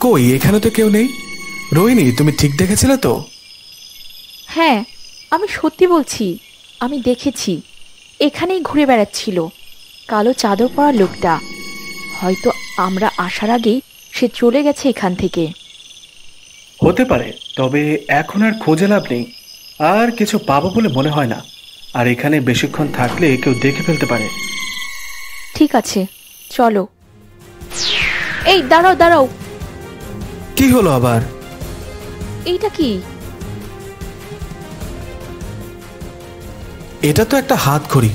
কই এখানে তো কেউ নেই। রোহিণী তুমি ঠিক দেখেছিলে তো? হ্যাঁ, আমি সত্যি বলছি, আমি দেখেছি। এখানেই ঘুরে বেড়াচ্ছিল কালো চাদর পরা লোকটা। হয়তো আমরা আসার আগেই সে চলে গেছে এখান থেকে। হতে পারে, তবে এখন আর খোঁজে লাভ নেই। আর কিছু পাবো বলে মনে হয় না, আর এখানে বেশিক্ষণ থাকলে কেউ দেখে ফেলতে পারে। ঠিক আছে, চলো। এই দাঁড়াও দাঁড়াও, কি হলো আবার? এইটা কি? এটা তো একটা হাতঘড়ি।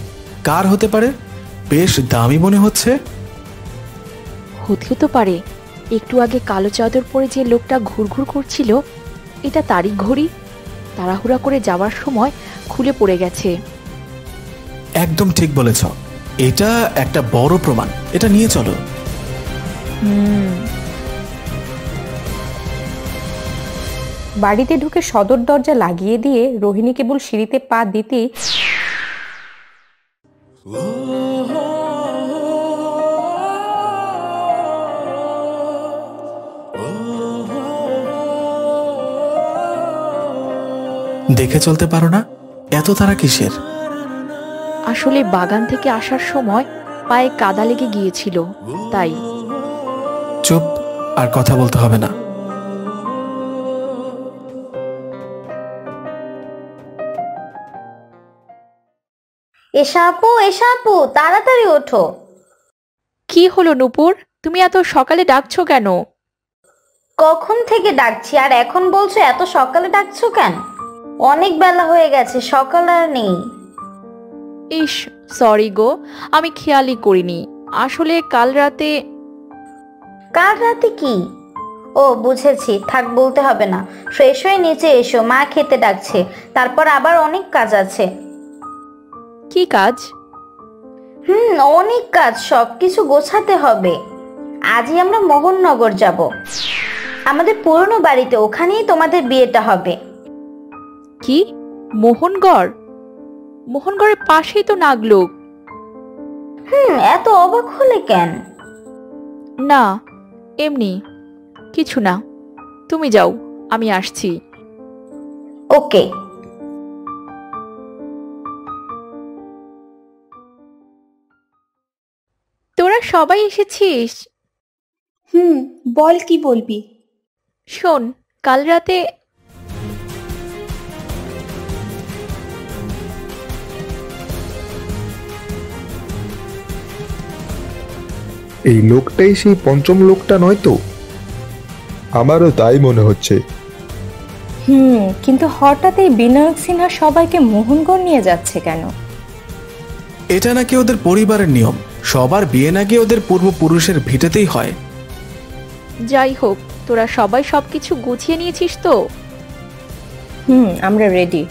কার হতে পারে? বেশ দামি মনে হচ্ছে। হতে তো পারে, একটু আগে কালো চাদর পরে যে লোকটা ঘুরঘুর করছিল এটা তারই ঘড়ি। তাড়াহুড়া করে যাওয়ার সময় খুলে পড়ে গেছে। একদম ঠিক বলেছ, এটা একটা বড় প্রমাণ। এটা নিয়ে চলো। হুম, বাড়িতে ঢুকে সদর দরজা লাগিয়ে দিয়ে রোহিণী কেবল সিঁড়িতে পা দিতেই দেখে চলতে পারো না? এত তারা কিসের? আসলে বাগান থেকে আসার সময় পায়ে কাদা লেগে গিয়েছিল, তাই। চুপ, আর কথা বলতে হবে না। এসা আপু, এসা আপু, তাড়াতাড়ি ওঠো। কি হলো নূপুর, তুমি এত সকালে ডাকছো কেন? কখন থেকে ডাকছি, আর এখন বলছো এত সকালে ডাকছো কেন? অনেক বেলা হয়ে গেছে, সকাল আর নেই। ইস, সরি গো, আমি খেয়ালই করিনি। আসলে কাল রাতে। কাল রাতে কি? ও বুঝেছি, থাক, বলতে হবে না। ফ্রেশ হয়ে নিচে এসো, মা খেতে ডাকছে। তারপর আবার অনেক কাজ আছে। কি কাজ? হুম, অনেক কাজ, সবকিছু গোছাতে হবে। আজই আমরা মোহননগর যাব, আমাদের পুরনো বাড়িতে। ওখানেই তোমাদের বিয়েটা হবে। কি? মোহনগড়? মোহনগড়ের পাশেই তো নাগ লোক। হুম, এত অবাক হলে কেন? না, এমনি কিছু না। তুমি যাও, আমি আসছি। ওকে। তোরা সবাই এসেছিস? হুম, বল কি বলবি। শোন, কাল রাতে এই লোকটাই সেই পঞ্চম লোকটা নয় তো? আমারও তাই মনে হচ্ছে। হুম, কিন্তু হঠাৎ এই বিনায়ক সিনহা সবাইকে মোহনগড় নিয়ে যাচ্ছে কেন? এটা নাকি ওদের পরিবারের নিয়ম, সবার বিয়ে নাকি ওদের পূর্বপুরুষের ভিটেতেই হয়। যাই হোক, তোরা সবাই সবকিছু গুছিয়ে নিয়েছিস তো? হুম, আমরা রেডি।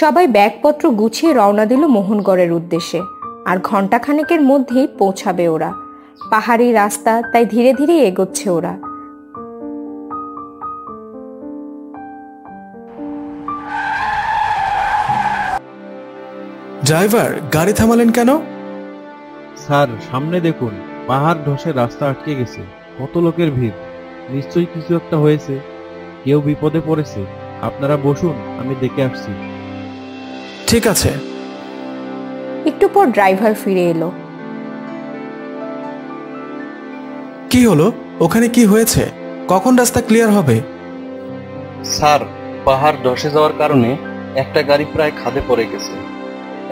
সবাই ব্যাগপত্র গুছিয়ে রওনা দিল মোহনগড়ের উদ্দেশ্যে। আর ঘণ্টাখানেকের মধ্যেই পৌঁছাবে ওরা। পাহাড়ি রাস্তা, তাই ধীরে ধীরে এগোচ্ছে ওরা। ড্রাইভার, গাড়ি থামালেন কেন? স্যার, সামনে দেখুন, পাহাড় ধসে রাস্তা আটকে গেছে। কত লোকের ভিড়, নিশ্চয়ই কিছু একটা হয়েছে। কেউ বিপদে পড়েছে। আপনারা বসুন, আমি দেখে আসছি। ঠিক আছে। একটু পর ড্রাইভার ফিরে এলো। কি হলো ওখানে, কি হয়েছে? কখন রাস্তা ক্লিয়ার হবে? স্যার, পাহাড় ধসে যাওয়ার কারণে একটা গাড়ি প্রায় খাদে পড়ে গেছে।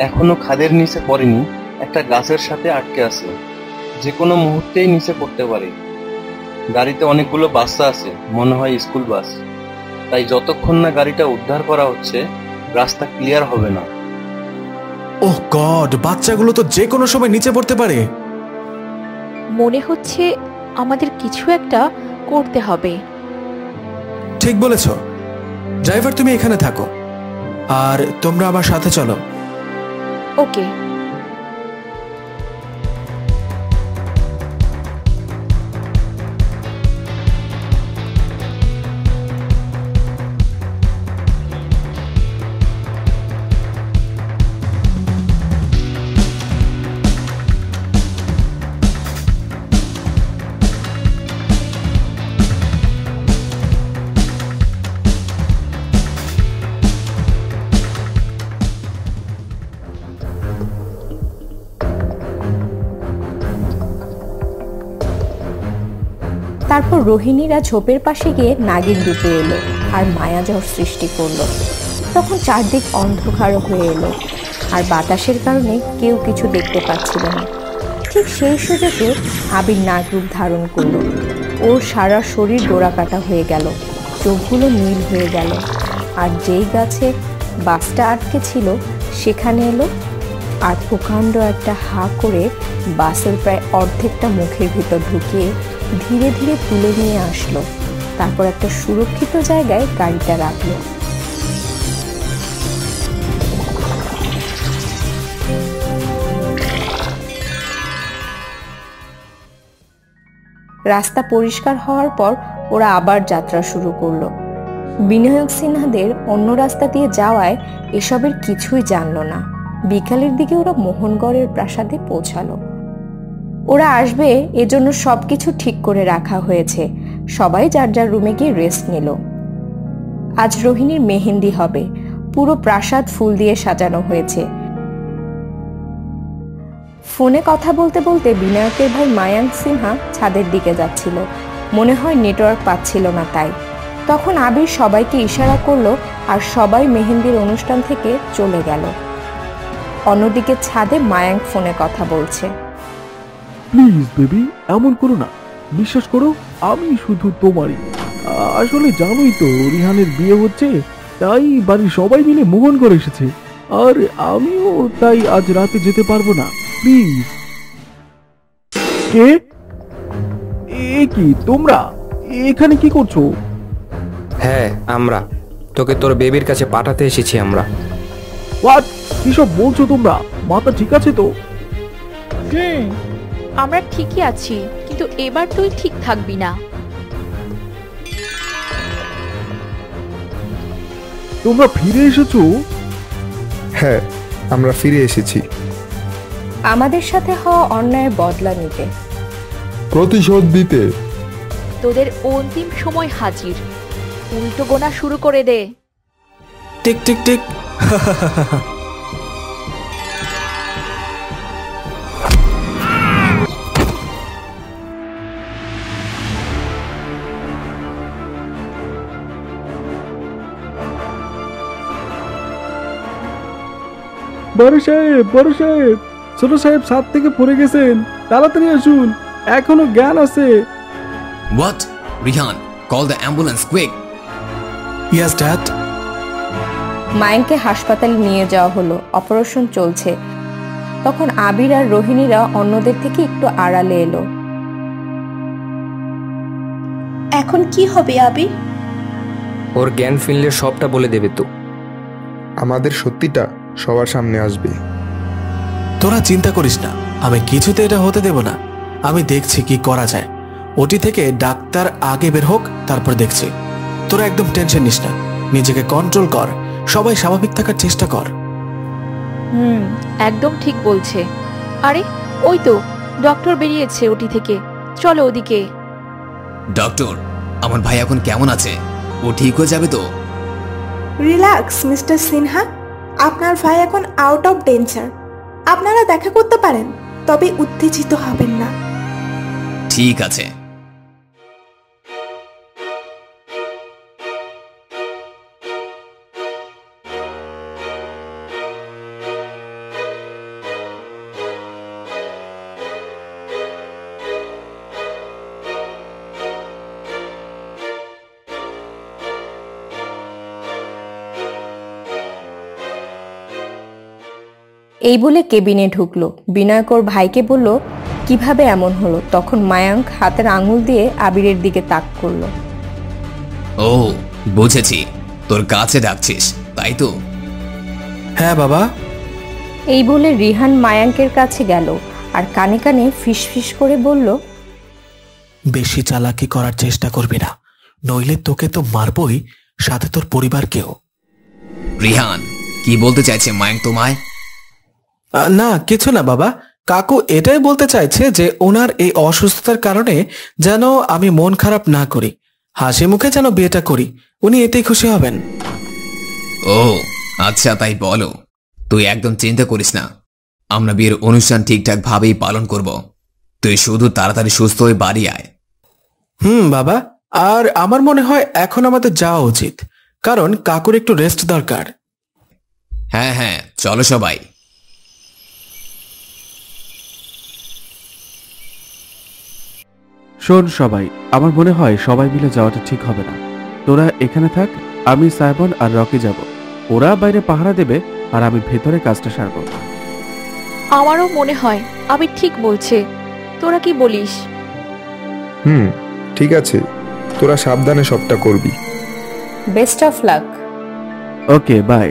এখনো খাদের নিচে পড়েনি, একটা গাছের সাথে আটকে আছে। যে কোনো মুহূর্তেই নিচে পড়তে পারে। গাড়িতে অনেকগুলো বাচ্চা আছে, মনে হয় স্কুল বাস। তাই যতক্ষণ না গাড়িটা উদ্ধার করা হচ্ছে, রাস্তা ক্লিয়ার হবে না। ওহ গড, বাচ্চাগুলো তো যে কোনো সময় নিচে পড়তে পারে। মনে হচ্ছে আমাদের কিছু একটা করতে হবে। ঠিক বলেছ। ড্রাইভার, তুমি এখানে থাকো, আর তোমরা আমার সাথে চলো। ওকে। তারপর রোহিণীরা ঝোপের পাশে গিয়ে নাগিন দ্বীপে এলো আর মায়াজাল সৃষ্টি করলো। তখন চারদিক অন্ধকার হয়ে এলো আর বাতাসের কারণে কেউ কিছু দেখতে পাচ্ছিল না। ঠিক সেই সুযোগে আবির নাগরূপ ধারণ করলো। ওর সারা শরীর ডোরাকাটা হয়ে গেল, চোখগুলো নীল হয়ে গেল আর যেই গাছে বাসটা আটকে ছিল সেখানে এলো আর প্রকাণ্ড একটা হাঁ করে বাসের প্রায় অর্ধেকটা মুখের ভিতর ঢুকিয়ে ধীরে ধীরে তুলে নিয়ে আসলো। তারপর একটা সুরক্ষিত জায়গায় গাড়িটা রাখলো। রাস্তা পরিষ্কার হওয়ার পর ওরা আবার যাত্রা শুরু করলো। বিনায়ক সিনহাদের অন্য রাস্তা দিয়ে যাওয়ায় এসবের কিছুই জানলো না। বিকালের দিকে ওরা মোহনগড়ের প্রাসাদে পৌঁছালো। ওরা আসবে এজন্য সবকিছু ঠিক করে রাখা হয়েছে। সবাই যার যার রুমে গিয়ে রেস্ট নিল। আজ রোহিণীর মেহেন্দি হবে। পুরো প্রাসাদ ফুল দিয়ে সাজানো হয়েছে। ফোনে কথা বলতে বলতে বিনায়কের ভাই মায়াঙ্ক সিনহা ছাদের দিকে যাচ্ছিল। মনে হয় নেটওয়ার্ক পাচ্ছিল না তাই। তখন আবির সবাইকে ইশারা করলো আর সবাই মেহেন্দির অনুষ্ঠান থেকে চলে গেল। অন্যদিকে ছাদে মায়াঙ্ক ফোনে কথা বলছে। প্লিজ বেবি, এমন করো না। বিশ্বাস করো আমি শুধু তোমারই। আসলে জানোই তো রিহানের বিয়ে হচ্ছে, তাই বাড়ির সবাই মিলে মোহন করে এসেছে। আর আমিও তাই আজ রাতে যেতে পারবো না। প্লিজ। কে? এ কি, তোমরা এখানে কি করছো? হ্যাঁ, আমরা তোকে তোর বেবির কাছে পাঠাতে এসেছি আমরা। হোয়াট? কিসব বলছো তোমরা? মাথা ঠিক আছে তো? হুম, আমরা ঠিকই আছি, কিন্তু এবার তুই ঠিক থাকবি না। তোমরা ফিরে এসেছো? হ্যাঁ, আমরা ফিরে এসেছি আমাদের সাথে হওয়া অন্যায় বদলা নিতে, প্রতিশোধ দিতে। তোদের অন্তিম সময় হাজির। উল্টো গোনা শুরু করে দে। Tick tick tick. বড় সাহেব, বড় সাহেব, ছোট সাহেব সাত থেকে পড়ে গেছেন। তাড়াতাড়ি আসুন, এখনো জ্ঞান আছে। What? Rihan, call the ambulance quick. Yes dad. মায়াঙ্ককে হাসপাতালে নিয়ে যাওয়া হলো। অপারেশন চলছে। তখন আবির আর রোহিণীরা অন্যদের থেকে একটু আড়ালে এলো। এখন কি হবে আবির? ওর জ্ঞান ফিরলে সবটা বলে দেবে তো। আমাদের সত্যিটা সবার সামনে আসবে। তোরা চিন্তা করিস না, আমি কিছুতে এটা হতে দেব না। আমি দেখছি কি করা যায়। ওটি থেকে ডাক্তার আগে বের হোক, তারপর দেখছি। তোরা একদম টেনশন নিস না, নিজেকে কন্ট্রোল কর, সবাই স্বাভাবিক থাকার চেষ্টা কর। হুম, একদম ঠিক বলছে। আরে ওই তো ডক্টর বেরিয়েছে ওটি থেকে, চলো ওদিকে। ডক্টর, আমার ভাই এখন কেমন আছে? ও ঠিক হয়ে যাবে তো? রিল্যাক্স মিস্টার সিনহা, আপনার ভাই এখন আউট অফ ডেঞ্জার। আপনারা দেখা করতে পারেন, তবে উত্তেজিত হবেন না। ঠিক আছে। এই বলে কেবিনে ঢুকলো। বিনায়ক ওর ভাইকে বলল কিভাবে এমন হলো। তখন মায়াঙ্ক হাতের আঙুল দিয়ে আবিরের দিকে তাক করলো। ও বুঝেছি, তোর কাছে ডাকছিস তাই তো? হ্যাঁ বাবা। এই বলে রিহান মায়াঙ্কের কাছে গেল আর কানে কানে ফিসফিস করে বলল, বেশি চালাকি করার চেষ্টা করবি না, নইলে তোকে তো মারবই, সাথে তোর পরিবারকেও। রিহান কি বলতে চাইছে মায়াঙ্ক তোমায়? না কিছু না বাবা, কাকু এটাই বলতে চাইছে যে ওনার এই অসুস্থতার কারণে যেন আমি মন খারাপ না করি, হাসি মুখে যেন বিয়েটা করি, উনি এতেই খুশি হবেন। ও আচ্ছা, তাই বলো। তুই একদম চিন্তা করিস না, আমরা বিয়ের অনুষ্ঠান ঠিকঠাক ভাবেই পালন করব। তুই শুধু তাড়াতাড়ি সুস্থ হয়ে বাড়ি আয়। হুম বাবা, আর আমার মনে হয় এখন আমাদের যাওয়া উচিত, কারণ কাকুর একটু রেস্ট দরকার। হ্যাঁ হ্যাঁ, চলো সবাই। শোন সবাই, আমার মনে হয় সবাই মিলে যাওয়াটা ঠিক হবে না। তোরা এখানে থাক, আমি সাইমন আর রকি যাব। ওরা বাইরে পাহারা দেবে আর আমি ভেতরে কাজটা সারব। আমারও মনে হয় আমি ঠিক বলছে, তোরা কি বলিস? হুম ঠিক আছে, তোরা সাবধানে সবটা করবি। Best of luck. Okay bye.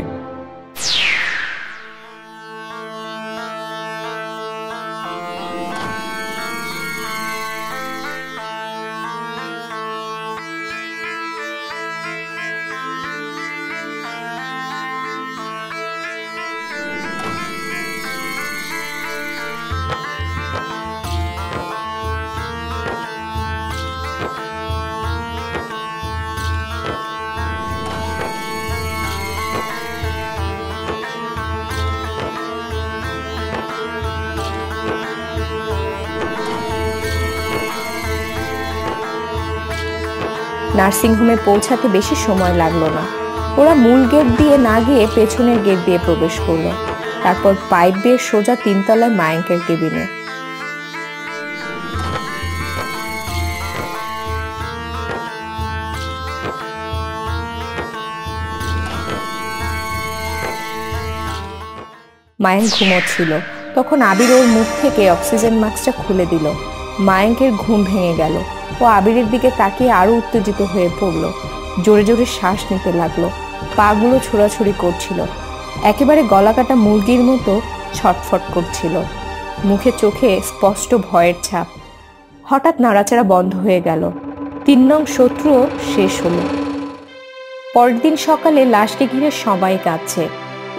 নার্সিংহোমে পৌঁছাতে বেশি সময় লাগলো না। ওরা মূল গেট দিয়ে না গিয়ে পেছনের গেট দিয়ে প্রবেশ করলো, তারপর পাইপ দিয়ে সোজা তিনতলায় মায়াঙ্কের কেবিনে। মায়াঙ্ক ঘুমোচ্ছিল, তখন আবির ওর মুখ থেকে অক্সিজেন মাস্কটা খুলে দিল। মায়াঙ্কের ঘুম ভেঙে গেল। ও আবিরের দিকে তাকিয়ে আরো উত্তেজিত হয়ে পড়লো, জোরে জোরে শ্বাস নিতে লাগলো, পাগুলো ছোড়াছুড়ি করছিল, একেবারে গলাকাটা মুরগির মতো ছটফট করছিল, মুখে চোখে স্পষ্ট ভয়ের ছাপ। হঠাৎ নাড়াচাড়া বন্ধ হয়ে গেল। তিন নং শত্রুও শেষ হলো। পরের দিন সকালে লাশকে ঘিরে সবাই কাঁদছে।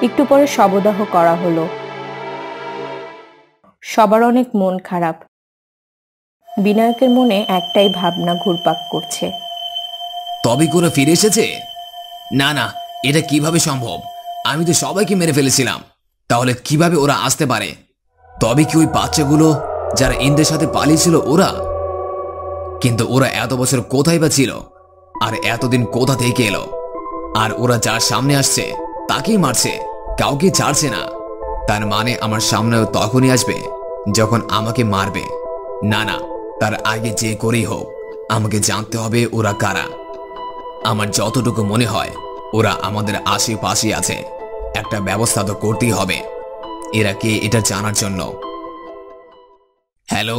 একটু পরে শবদাহ করা হলো। সবার অনেক মন খারাপ। বিনায়কের মনে একটাই ভাবনা ঘুরপাক করছে, তবে কোরা ফিরে এসেছে? না না, এটা কিভাবে সম্ভব? আমি তো সবাইকে মেরে ফেলেছিলাম, তাহলে কিভাবে ওরা আসতে পারে? তবে কি ওই বাচ্চাগুলো যারা ইন্দ্রের সাথে পালিয়েছিল ওরা? কিন্তু ওরা এত বছর কোথায় বা ছিল, আর এতদিন কোথা থেকে এলো? আর ওরা যার সামনে আসছে তাকেই মারছে, কাউকে ছাড়ছে না। তার মানে আমার সামনেও তখনই আসবে যখন আমাকে মারবে। না না, তার আগে যে করেই হোক আমাকে জানতে হবে ওরা কারা। আমার যতটুকু মনে হয় ওরা আমাদের আশেপাশে আছে, একটা ব্যবস্থা তো করতেই হবে এরা কে এটা জানার জন্য। হ্যালো,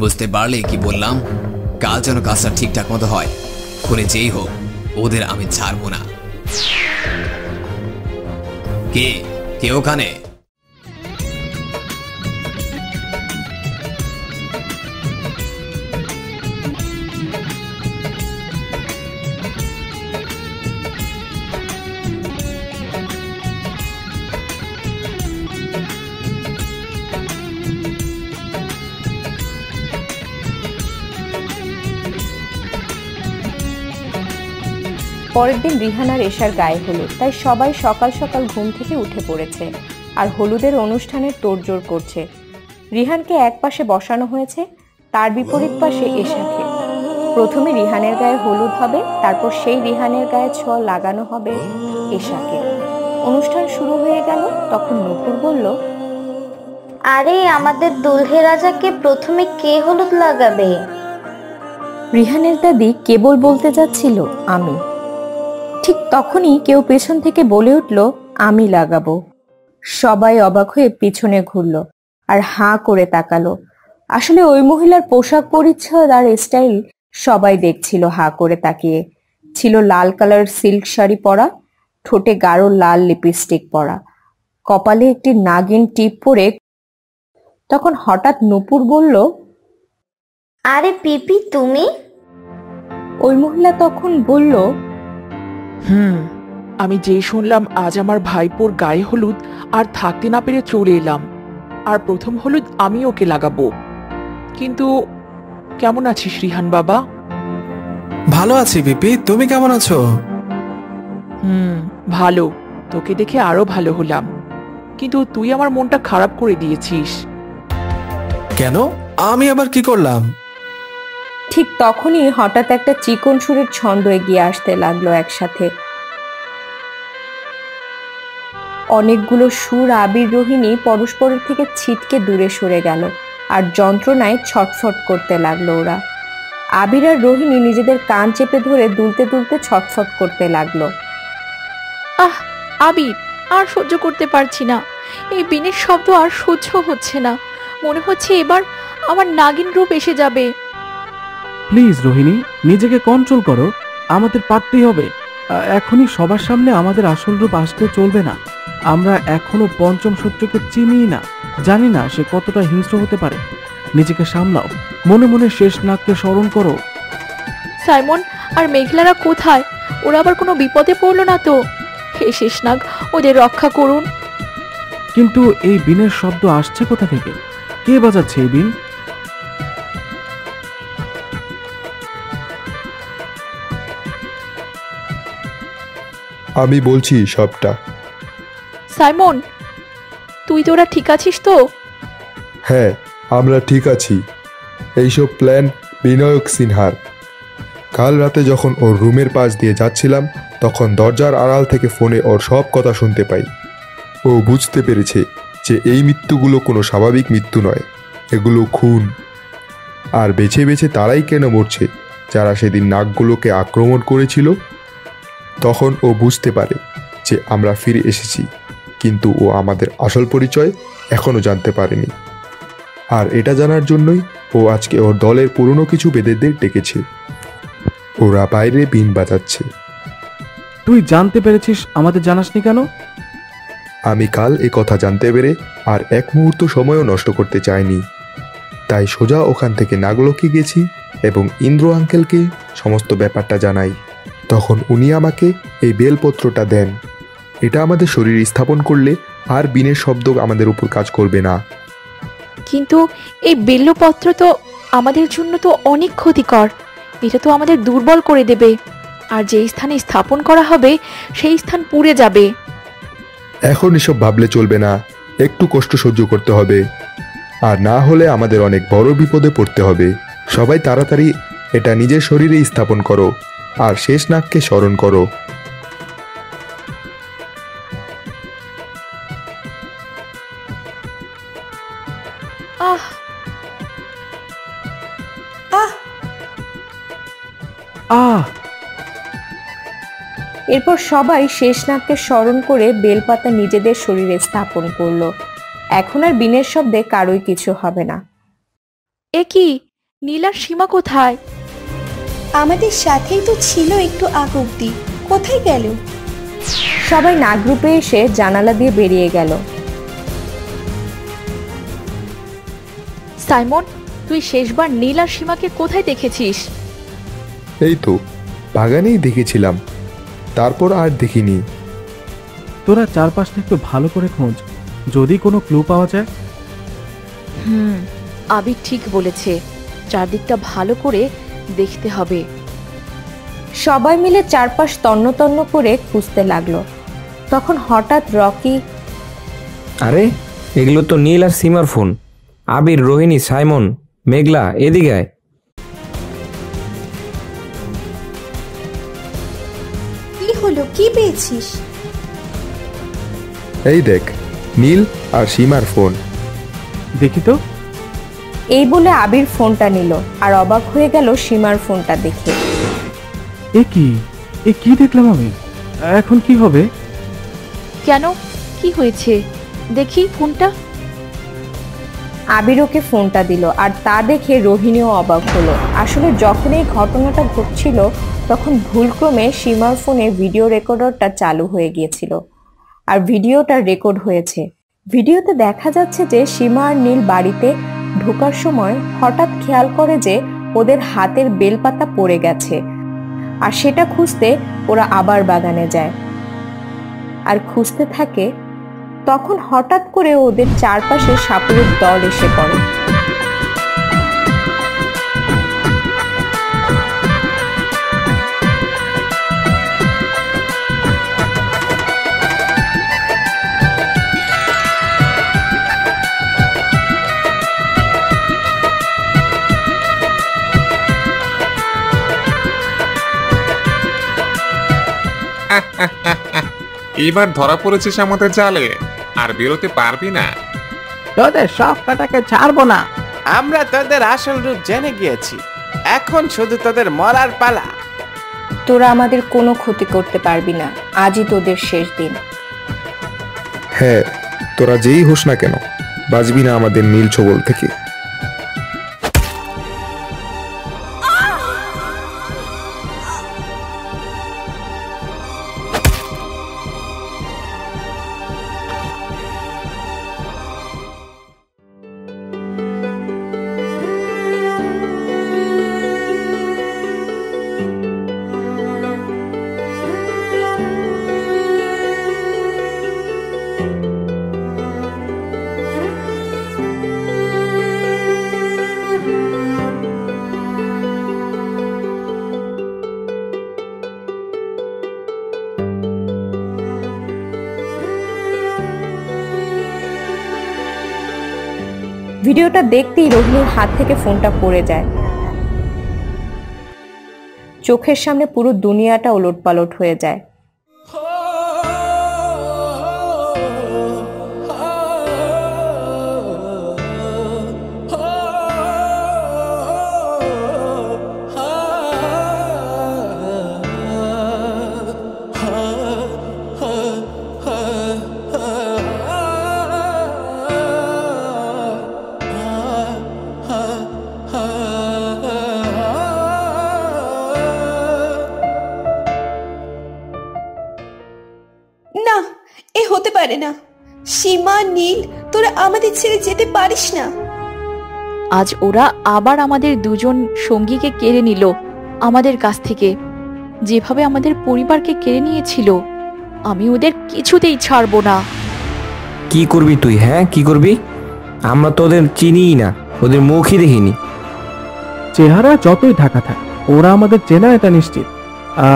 বুঝতে পারলে কি বললাম? কাল যেন কাজটা ঠিকঠাক মতো হয়, খুলে যেই হোক ওদের আমি ছাড়বো না। কে কে ওখানে? পরের দিন রিহানার এশার গায়ে হলুদ, তাই সবাই সকাল সকাল ঘুম থেকে উঠে পড়েছে আর হলুদের অনুষ্ঠানের তোড়জোড় করছে। রিহানকে এক পাশে বসানো হয়েছে, তার বিপরীত পাশে এশাকে। প্রথমে রিহানের গায়ে হলুদ হবে, তারপর সেই রিহানের গায়ে ছোঁয়া লাগানো হবে এশাকে। অনুষ্ঠান শুরু হয়ে গেল। তখন নূপুর বলল, আরে আমাদের দুলহে রাজাকে প্রথমে কে হলুদ লাগাবে? রিহানের দাদি কেবল বলতে যাচ্ছিল আমি, ঠিক তখনই কেউ পেছন থেকে বলে উঠল, আমি লাগাবো। সবাই অবাক হয়ে পিছনে ঘুরল আর হাঁ করে তাকালো। আসলে ওই মহিলার পোশাক পরিচ্ছদ আর স্টাইল সবাই দেখছিল হাঁ করে তাকিয়ে। ছিল লাল কালার সিল্ক শাড়ি পরা, ঠোঁটে গাঢ় লাল লিপস্টিক পরা, কপালে একটি নাগিন টিপ পরে। তখন হঠাৎ নূপুর বলল, আরে পিপি তুমি? ওই মহিলা তখন বলল, হুম আমি যেই শুনলাম আজ আমার ভাইপোর গায়ে হলুদ, আর থাকতে না পেরে চলে এলাম। আর প্রথম হলুদ আমি ওকে লাগাবো। কিন্তু কেমন আছিস রিহান বাবা? ভালো আছি বিপি, তুমি কেমন আছো? হুম ভালো, তোকে দেখে আরো ভালো হলাম, কিন্তু তুই আমার মনটা খারাপ করে দিয়েছিস। কেন? আমি আবার কি করলাম? ঠিক তখনই হঠাৎ একটা চিকন সুরের ছন্দ এগিয়ে আসতে লাগলো একসাথে। অনেকগুলো সুর আবির রোহিণী পরস্পরের থেকে ছিটকে দূরে সরে গেল আর যন্ত্রণায় ছটফট করতে লাগলো ওরা। আবির আর রোহিণী নিজেদের কান চেপে ধরে দুলতে দুলতে ছটফট করতে লাগলো। আহ আবির, আর সহ্য করতে পারছি না, এই বিনের শব্দ আর সহ্য হচ্ছে না, মনে হচ্ছে এবার আমার নাগিন রূপ এসে যাবে। প্লিজ রোহিণী, নিজেকে কন্ট্রোল করো, আমাদের পারতেই হবে। এখনই সবার সামনে আমাদের আসল রূপ আসতে চলবে না। আমরা এখনো পঞ্চম সূত্রকে চিনি না, জানি না সে কতটা হিংস্র হতে পারে। নিজেকে সামলাও, মনে মনে শেষ নাগকে স্মরণ করো। সাইমন আর মেঘলারা কোথায়? ওরা আবার কোনো বিপদে পড়লো না তো? হে শেষ নাগ, ওদের রক্ষা করুন। কিন্তু এই বিনের শব্দ আসছে কোথা থেকে? কে বাজাচ্ছে এই বিন? আমি বলছি সবটা। সাইমন, তুই তোরা ঠিক আছিস তো? হ্যাঁ, আমরা ঠিক আছি। এইসব প্ল্যান বিনায়ক সিনহার। কাল রাতে যখন ওর রুমের পাশ দিয়ে যাচ্ছিলাম তখন দরজার আড়াল থেকে ফোনে ওর সব কথা শুনতে পাই। ও বুঝতে পেরেছে যে এই মৃত্যুগুলো কোনো স্বাভাবিক মৃত্যু নয়, এগুলো খুন। আর বেছে বেছে তারাই কেন মরছে যারা সেদিন নাগগুলোকে আক্রমণ করেছিল। তখন ও বুঝতে পারে যে আমরা ফিরে এসেছি, কিন্তু ও আমাদের আসল পরিচয় এখনও জানতে পারেনি। আর এটা জানার জন্যই ও আজকে ওর দলের পুরনো কিছু বেদেদের ডেকেছে। ওরা বাইরে বিন বাজাচ্ছে। তুই জানতে পেরেছিস, আমাদের জানাসনি কেন? আমি কাল এ কথা জানতে পেরে আর এক মুহূর্ত সময়ও নষ্ট করতে চাইনি, তাই সোজা ওখান থেকে নাগ লকে গেছি এবং ইন্দ্র আঙ্কেলকে সমস্ত ব্যাপারটা জানাই। তখন উনি আমাকে এই বেলপত্রটা দেন। এটা আমাদের শরীরে স্থাপন করলে আর বিনের শব্দ আমাদের উপর কাজ করবে না। কিন্তু এই বেলপত্র তো আমাদের জন্য তো অনেক ক্ষতিকর, এটা তো আমাদের দুর্বল করে দেবে, আর যে স্থানে স্থাপন করা হবে সেই স্থান পুড়ে যাবে। এখন এসব ভাবলে চলবে না, একটু কষ্ট সহ্য করতে হবে, আর না হলে আমাদের অনেক বড় বিপদে পড়তে হবে। সবাই তাড়াতাড়ি এটা নিজের শরীরে স্থাপন করো আর শেষ নাগকে স্মরণ করো। আহ আহ আহ। এরপর সবাই শেষ নাগকে স্মরণ করে বেলপাতা নিজেদের শরীরে স্থাপন করলো। এখন আর বিনের শব্দে কারোই কিছু হবে না। এ কি, নীল আর সীমা কোথায়? আমাদের সাথেই তো ছিল একটু আগ অব্দি, কোথায় গেল? সবাই নাগ রূপে এসে জানালা দিয়ে বেরিয়ে গেল। সাইমন, তুই শেষবার নীল আর সীমাকে কোথায় দেখেছিস? এই তো বাগানেই দেখেছিলাম, তারপর আর দেখিনি। তোরা চারপাশটা একটু ভালো করে খোঁজ, যদি কোনো ক্লু পাওয়া যায়। হুম, আবির ঠিক বলেছে, চারদিকটা ভালো করে দেখতে হবে। সবাই মিলে চারপাশ তন্ন তন্ন করে খুঁজতে লাগলো। তখন হঠাৎ রকি, আরে এগুলো তো নীল আর সীমার ফোন। আবির, রোহিণী, সাইমন, মেঘলা, এদিকে আয়। কি হলো, কি পেয়েছিস? এই দেখ, নীল আর সীমার ফোন। দেখি তো। এই বলে আবির ফোনটা নিল আর অবাক হয়ে গেল সীমার ফোনটা দেখে। এ কি, এ কি দেখলাম আমি? এখন কি হবে? কেন, কি হয়েছে? দেখি ফোনটা। আবির ওকে ফোনটা দিল আর তা দেখে রোহিণীও অবাক হলো। আসলে যখন এই ঘটনাটা ঘটছিল তখন ভুলক্রমে সীমার ফোনে ভিডিও রেকর্ডারটা চালু হয়ে গিয়েছিল আর ভিডিওটা রেকর্ড হয়েছে। ভিডিওতে দেখা যাচ্ছে যে সীমা আর নীল বাড়িতে ঢোকার সময় হঠাৎ খেয়াল করে যে ওদের হাতের বেলপাতা পড়ে গেছে, আর সেটা খুঁজতে ওরা আবার বাগানে যায় আর খুঁজতে থাকে। তখন হঠাৎ করে ওদের চারপাশে সাপুরের দল এসে পড়ে। এবার ধরা পড়েছিস আমাদের জালে, আর বেরোতে পারবি না। তোদের সব কথাকে ছাড়বো না। আমরা তোদের আসল রূপ জেনে গিয়েছি, এখন শুধু তোদের মরার পালা। তোরা আমাদের কোনো ক্ষতি করতে পারবি না, আজই তোদের শেষ দিন। হ্যাঁ, তোরা যেই হোস না কেন বাঁচবি না আমাদের নীল ছবল থেকে। ভিডিওটা দেখতেই রোহিণীর হাত থেকে ফোনটা পড়ে যায়। চোখের সামনে পুরো দুনিয়াটা ওলটপালট হয়ে যায়। সীমা, নীল, তোরা আমাদের ছেড়ে যেতে পারিস না। আজ ওরা আবার আমাদের দুজন সঙ্গীকে কেড়ে নিল আমাদের কাছ থেকে, যেভাবে আমাদের পরিবারকে কেড়ে নিয়েছিল। আমি ওদের কিছুতেই ছাড়বো না। কি করবি তুই? হ্যাঁ, কি করবি? আমরা তো ওদের চিনিই না, ওদের মুখই দেখিনি। চেহারা যতই ঢাকা থাক, ওরা আমাদের চেনা এটা নিশ্চিত।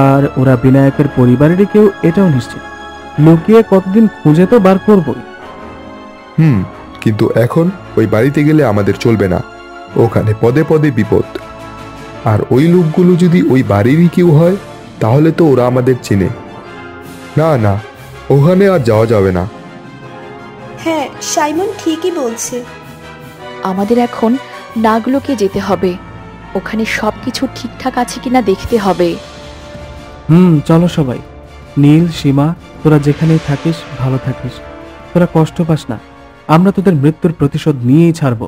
আর ওরা বিনায়কের পরিবারেরই কেউ এটাও নিশ্চিত। লুকিয়ে কতদিন খুঁজে তো বার করবই। হুম, কিন্তু এখন ওই বাড়িতে গেলে আমাদের চলবে না, ওখানে পদে পদে বিপদ। আর ওই লোকগুলো যদি ওই বাড়িরই কেউ হয়, তাহলে তো ওরা আমাদের চিনে। না না, ওখানে আর যাওয়া যাবে না। হ্যাঁ, সাইমন ঠিকই বলছে। আমাদের এখন নাগলোকে যেতে হবে, ওখানে সবকিছু ঠিকঠাক আছে কিনা দেখতে হবে। হুম, চলো সবাই। নীল, সীমা, তোরা যেখানেই থাকিস ভালো থাকিস, তোরা কষ্ট পাস না। আমরা তোদের মৃত্যুর প্রতিশোধ নিয়েই ছাড়ব।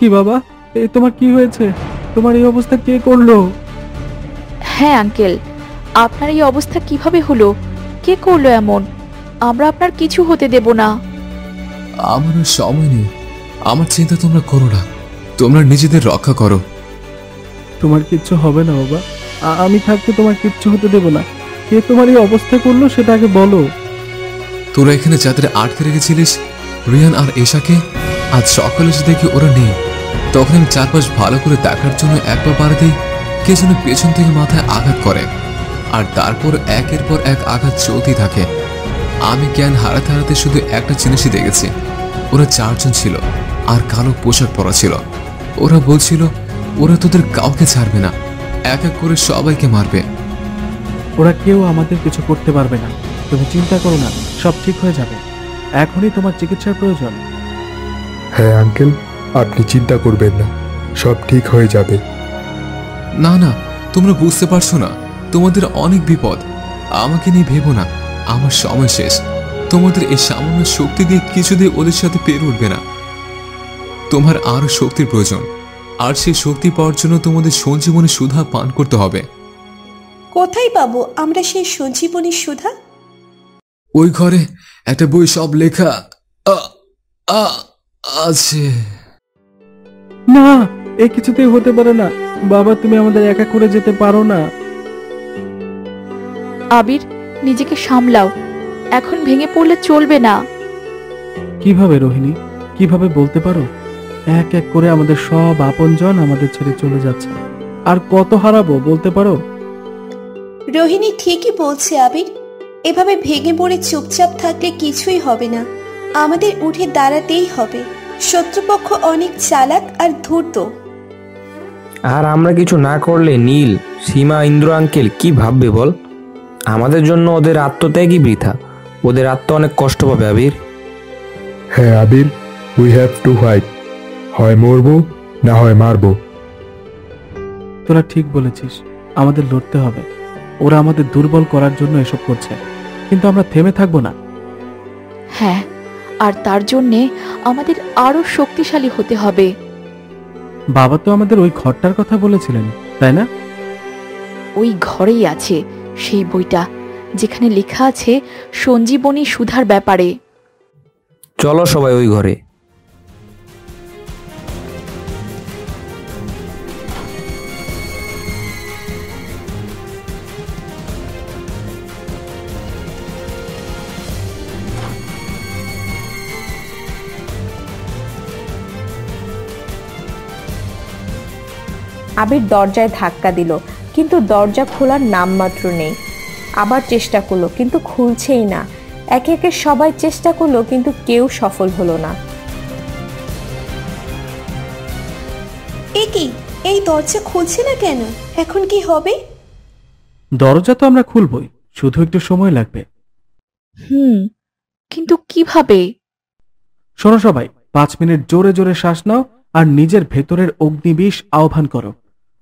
কি বাবা, এ তোমার কি হয়েছে? তোমার এই অবস্থা কে করলো? হ্যাঁ আঙ্কেল, আপনার এই অবস্থা কিভাবে হলো? কে করলো এমন? আমরা আপনার কিছু হতে দেব না। আমার সময় নেই, আমার চিন্তা তোমরা করো না, তোমরা নিজেদের রক্ষা করো। তোমার কিচ্ছু হবে না বাবা, আমি থাকতে তোমার কিচ্ছু হতে দেব না। কে তোমার এই অবস্থা করলো সেটা আগে বলো। তোরা এখানে যাদের আটকে রেখেছিলিস, রিহান আর এশাকে, আজ সকালে এসে দেখি ওরা নেই। তখন আমি চারপাশ ভালো করে দেখার জন্য একবার বাড়াতেই কে যেন পেছন থেকে মাথায় আঘাত করে, আর তারপর একের পর এক আঘাত চলতেই থাকে। আমি জ্ঞান হারাতে হারাতে শুধু একটা জিনিসই দেখেছি, ওরা চারজন ছিল আর কালো পোশাক পরা ছিল। ওরা বলছিল ওরা তোদের কাউকে ছাড়বে না, এক এক করে সবাইকে মারবে। ওরা কেউ আমাদের কিছু করতে পারবে না, তুমি চিন্তা করো না, সব ঠিক হয়ে যাবে। এখনই তোমার চিকিৎসার প্রয়োজন। হ্যাঁ আঙ্কেল, আপনি চিন্তা করবেন না, সব ঠিক হয়ে যাবে। না না, তোমরা বুঝতে পারছো না, তোমাদের অনেক বিপদ। আমাকে নিয়ে ভেবো না, আমার সময় শেষ। তোমাদের এই সামান্য শক্তি দিয়ে কিছুদিন ওদের সাথে পেরে উঠবে না। তোমার আরও শক্তির প্রয়োজন, আর সেই শক্তি পাওয়ার জন্য তোমাদের সঞ্জীবনী সুধা পান করতে হবে। কোথায় পাবো আমরা সেই সঞ্জীবনী সুধা? ওই ঘরে একটা বই সব লেখা আ আ আছে। না, এ কিছুতেই হতে পারে না। বাবা, তুমি আমাদের একা করে যেতে পারো না। আবির, নিজেকে সামলাও, এখন ভেঙে পড়লে চলবে না। কিভাবে রোহিণী, কিভাবে বলতে পারো? এক এক করে আমাদের সব আপনজন আমাদের ছেড়ে চলে যাচ্ছে, আর কত হারাবো বলতে পারো? রোহিণী ঠিকই বলছে আবির, এভাবে ভেঙে পড়ে চুপচাপ থাকলে কিছুই হবে না, আমাদের উঠে দাঁড়াতেই হবে। শত্রুপক্ষ অনেক চালাক আর ধূর্ত, আর আমরা কিছু না করলে নীল, সীমা, ইন্দ্র আঙ্কেল কি ভাববে বল? আমাদের জন্য ওদের আত্মত্যাগই বৃথা, ওদের আত্ম অনেক কষ্ট পাবে আবির। হ্যাঁ Abir, we have to fight, হয় মরবো না হয় মারবো। তোরা ঠিক বলেছিস, আমাদের লড়তে হবে। ওরা আমাদের দুর্বল করার জন্য এসব করছে, কিন্তু আমরা থেমে থাকবো না। হ্যাঁ, আর তার জন্য আমাদের আরো শক্তিশালী হতে হবে। বাবা তো আমাদের ওই ঘরটার কথা বলেছিলেন, তাই না? ওই ঘরেই আছে সেই বইটা, যেখানে লেখা আছে সঞ্জীবনী সুধার ব্যাপারে। চলো সবাই ওই ঘরে। আবির দরজায় ধাক্কা দিল, কিন্তু দরজা খোলার নামমাত্র নেই। আবার চেষ্টা করলো, কিন্তু খুলছেই না। একে একে সবাই চেষ্টা করলো, কিন্তু কেউ সফল হলো না। একি, এই দরজা খুলছে না কেন? এখন কি হবে? দরজা তো আমরা খুলবই, শুধু একটু সময় লাগবে। হুম, কিন্তু কিভাবে? শোনো সবাই, পাঁচ মিনিট জোরে জোরে শ্বাস নাও আর নিজের ভেতরের অগ্নিবিষ আহ্বান করো।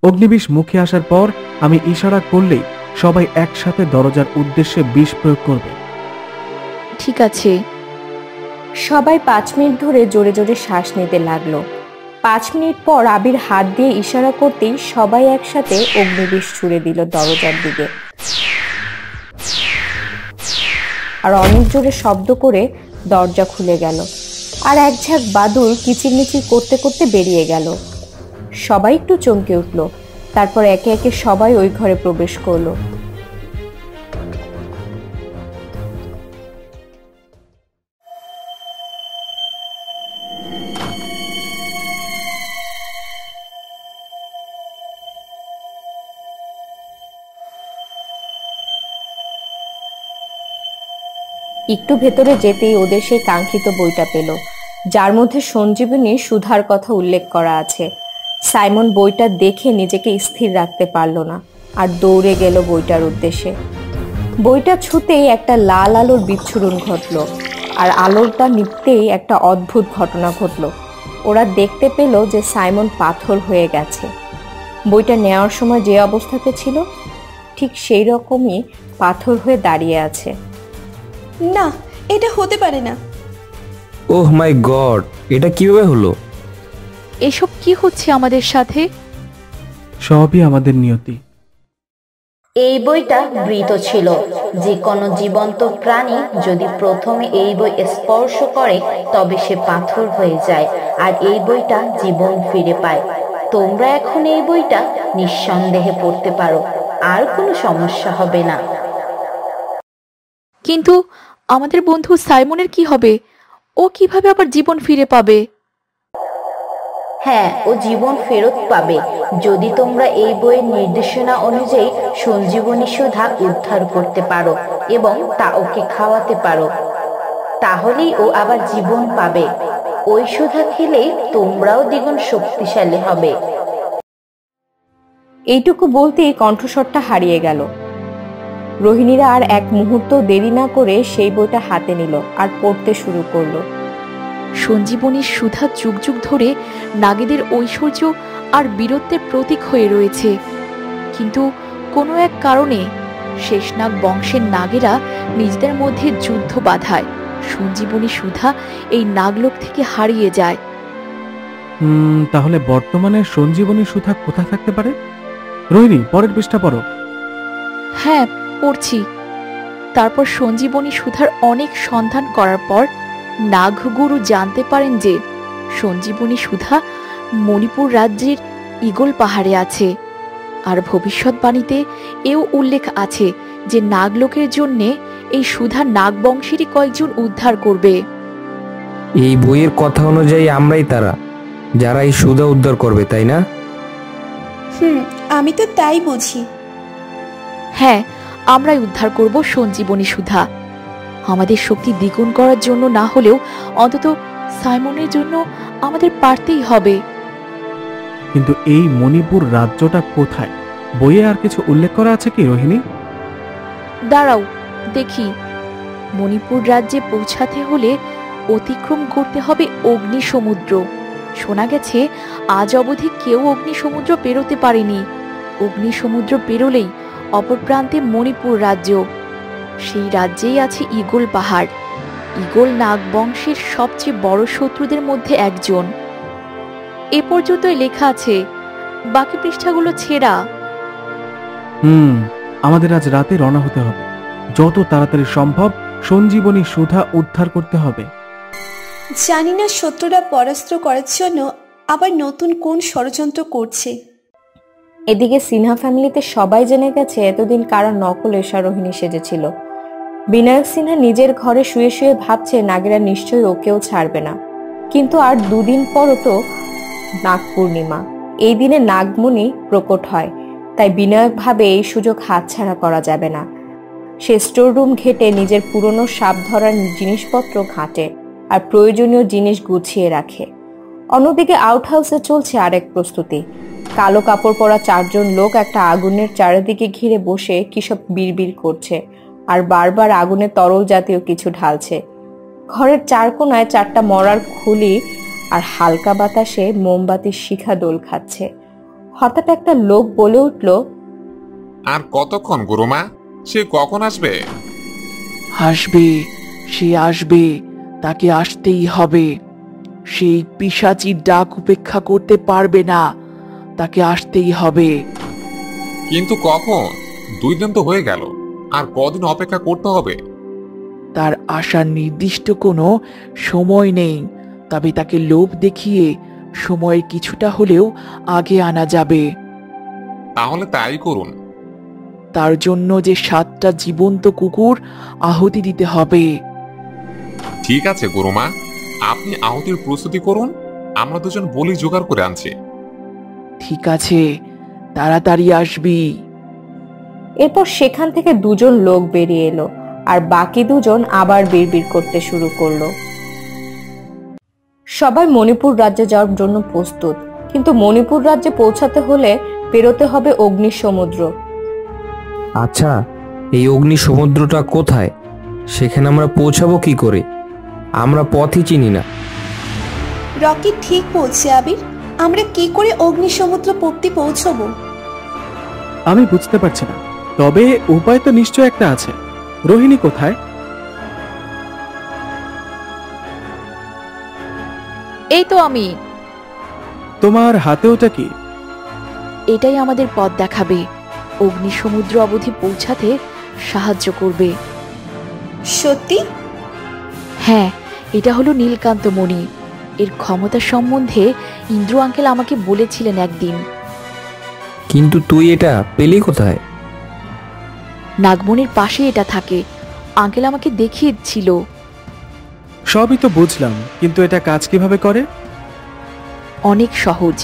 অগ্নিবিষ মুখে আসার পর আমি ইশারা করলেই সবাই একসাথে দরজার উদ্দেশ্যে বিষ প্রয়োগ করবে। ঠিক আছে। সবাই পাঁচ মিনিট ধরে জোরে জোরে শ্বাস নিতে লাগলো। পাঁচ মিনিট পর আবির হাত দিয়ে ইশারা করতেই সবাই একসাথে অগ্নিবিষ ছুড়ে দিল দরজার দিকে, আর অনেক জোরে শব্দ করে দরজা খুলে গেল, আর এক ঝাঁক বাদুর কিচিরমিচির করতে করতে বেরিয়ে গেল। সবাই একটু চমকে উঠল। তারপর একে একে সবাই ওই ঘরে প্রবেশ করলো। একটু ভেতরে যেতেই ওদের সেই কাঙ্ক্ষিত বইটা পেল, যার মধ্যে সঞ্জীবনী সুধার কথা উল্লেখ করা আছে। সাইমন বইটা দেখে নিজেকে স্থির রাখতে পারল না, আর দৌড়ে গেল বইটার উদ্দেশ্যে। বইটা ছুঁতেই একটা লাল আলোর বিচ্ছুরণ ঘটল, আর আলোটা নিতেই একটা অদ্ভুত ঘটনা ঘটল। ওরা দেখতে পেল যে সাইমন পাথর হয়ে গেছে। বইটা নেওয়ার সময় যে অবস্থাতে ছিল, ঠিক সেই রকমই পাথর হয়ে দাঁড়িয়ে আছে। না, এটা হতে পারে না। ওহ মাই গড, এটা কিভাবে হলো? এসব কি হচ্ছে আমাদের সাথে? সবই আমাদের নিয়তি। এই বইটা মৃত ছিল। যে কোনো জীবন্ত প্রাণী যদি প্রথমে এই বই স্পর্শ করে তবে সে পাথর হয়ে যায়, আর এই বইটা জীবন ফিরে পায়। তোমরা এখন এই বইটা নিঃসন্দেহে পড়তে পারো, আর কোনো সমস্যা হবে না। কিন্তু আমাদের বন্ধু সাইমনের কি হবে? ও কিভাবে আবার জীবন ফিরে পাবে? হ্যাঁ, ও জীবন ফেরত পাবে যদি তোমরা এই বইয়ের নির্দেশনা অনুযায়ী সঞ্জীবনী সুধা উদ্ধার করতে পারো এবং তা ওকে খাওয়াতে পারো। তাহলেই ও আবার জীবন পাবে। ওই সুধা খেলে তোমরাও দ্বিগুণ শক্তিশালী হবে। এইটুকু বলতে কণ্ঠস্বরটা হারিয়ে গেল। রোহিণীরা আর এক মুহূর্ত দেরি না করে সেই বইটা হাতে নিল আর পড়তে শুরু করলো। সঞ্জীবনী সুধা যুগ যুগ ধরে নাগেদের ঐশ্বর্য আর বীরত্বের প্রতীক হয়ে রয়েছে, কিন্তু কোনো এক কারণে শেষনাগ বংশের নাগেরা নিজেদের মধ্যে যুদ্ধ বাধায় সঞ্জীবনী সুধা এই নাগলোক থেকে হারিয়ে যায়। হুম, তাহলে বর্তমানে সঞ্জীবনী সুধা কোথায় থাকতে পারে? রোহিণী, পরের পৃষ্ঠা পড়ো। হ্যাঁ, পড়ছি। তারপর সঞ্জীবনী সুধার অনেক সন্ধান করার পর নাগগুরু জানতে পারেন যে সঞ্জীবনী সুধা মণিপুর রাজ্যের ইগল পাহাড়ে আছে। আর ভবিষ্যৎবাণীতে এও উল্লেখ আছে যে নাগলোকের জন্য এই সুধা নাগ বংশেরই কয়েকজন উদ্ধার করবে। এই বইয়ের কথা অনুযায়ী আমরাই তারা যারা এই সুধা উদ্ধার করবে, তাই না? হুম, আমি তো তাই বুঝি। হ্যাঁ, আমরাই উদ্ধার করব সঞ্জীবনী সুধা। আমাদের শক্তি দ্বিগুণ করার জন্য না হলেও অন্তত সাইমনের জন্য আমাদের পারতেই হবে। কিন্তু এই মণিপুর রাজ্যটা কোথায়? বইয়ে আর কিছু উল্লেখ করা আছে কি রোহিণী? দাঁড়াও দেখি। মণিপুর রাজ্যে পৌঁছাতে হলে অতিক্রম করতে হবে অগ্নি সমুদ্র। শোনা গেছে আজ অবধি কেউ অগ্নি সমুদ্র পেরোতে পারেনি। অগ্নি সমুদ্র পেরোলেই অপর প্রান্তে মণিপুর রাজ্য। সেই রাজ্যেই আছে ইগল পাহাড়। ইগল নাগ বংশের সবচেয়ে বড় শত্রুদের মধ্যে একজন। এ পর্যন্তই লেখা আছে, বাকি পৃষ্ঠাগুলো ছেঁড়া। হুম, আমাদের আজ রাতে রওনা হতে হবে। যত তাড়াতাড়ি সম্ভব সঞ্জীবনী সুধা উদ্ধার করতে হবে। জানি না শত্রুরা পরাস্ত করার জন্য আবার নতুন কোন ষড়যন্ত্র করছে। এদিকে সিনহা ফ্যামিলিতে সবাই জেনে গেছে এতদিন কারণ নকল এসা রোহিণী সেজেছিল। বিনায়ক সিনহা নিজের ঘরে শুয়ে শুয়ে ভাবছে নাগেরা নিশ্চয়ই ওকেও ছাড়বে না। কিন্তু আর দুদিন পরও তো নাগ পূর্ণিমা, এই দিনে নাগমণি প্রকট হয়। তাই বিনায়ক ভাবে এই সুযোগ হাতছাড়া করা যাবে না। সে স্টোর রুম ঘেটে নিজের পুরনো সাপ ধরার জিনিসপত্র ঘাঁটে আর প্রয়োজনীয় জিনিস গুছিয়ে রাখে। অন্যদিকে আউটহাউসে চলছে আরেক প্রস্তুতি। কালো কাপড় পরা চারজন লোক একটা আগুনের চারিদিকে ঘিরে বসে কিসব বিড়বিড় করছে আর বারবার আগুনে তরল জাতীয় কিছু ঢালছে। ঘরের চার কোনায় চারটা মরার খুলি আর হালকা বাতাসে মোমবাতির শিখা দোল খাচ্ছে। হঠাৎ একটা লোক বলে উঠল, আর কতক্ষণ গুরুমা? সে কখন আসবে? আসবে, সে আসবে, তাকে আসতেই হবে। সেই পিশাচির ডাক উপেক্ষা করতে পারবে না, তাকে আসতেই হবে। কিন্তু কখন? দুই দিন তো হয়ে গেল, আর কদিন অপেক্ষা করতে হবে? তার আসার নির্দিষ্ট কোনো সময় নেই, তবে তাকে লোভ দেখিয়ে সময়ের কিছুটা হলেও আগে আনা যাবে। তাহলে তাই করুন। তার জন্য যে সাতটা জীবন্ত কুকুর আহুতি দিতে হবে। ঠিক আছে গুরুমা, আপনি আহুতির প্রস্তুতি করুন, আমরা দুজন বলি জোগাড় করে আনছি। ঠিক আছে, তাড়াতাড়ি আসবি। এরপর সেখান থেকে দুজন লোক বেরিয়ে এলো আর বাকি দুজন আবার বিড়বিড় করতে শুরু করলো। সবাই মণিপুর রাজ্যে যাওয়ার জন্য প্রস্তুত, কিন্তু মণিপুর রাজ্যে পৌঁছাতে হলে পেরোতে হবে অগ্নি সমুদ্র। আচ্ছা, এই অগ্নি সমুদ্রটা কোথায়? সেখানে আমরা পৌঁছাবো কি করে? আমরা পথই চিনি না। রকি ঠিক বলছে আবির, আমরা কি করে অগ্নি সমুদ্র পর্যন্ত পৌঁছাবো? আমি বুঝতে পারছি না, তবে উপায় তো নিশ্চয় একটা আছে। রোহিণী কোথায়? এই তো আমি। তোমার হাতে ওটা কি? এটাই আমাদের পথ দেখাবে, অগ্নি সমুদ্র অবধি পৌঁছাতে সাহায্য করবে। সত্যি? হ্যাঁ, এটা হলো নীলকান্ত মণি। এর ক্ষমতা সম্বন্ধে ইন্দ্র আঙ্কেল আমাকে বলেছিলেন একদিন। কিন্তু তুই এটা পেলি কোথায়? নাগমণির পাশে এটা থাকে, আঙ্কেল আমাকে দেখিয়েছিল। সবই তো বুঝলাম, কিন্তু এটা কাজ কিভাবে করে? অনেক সহজ।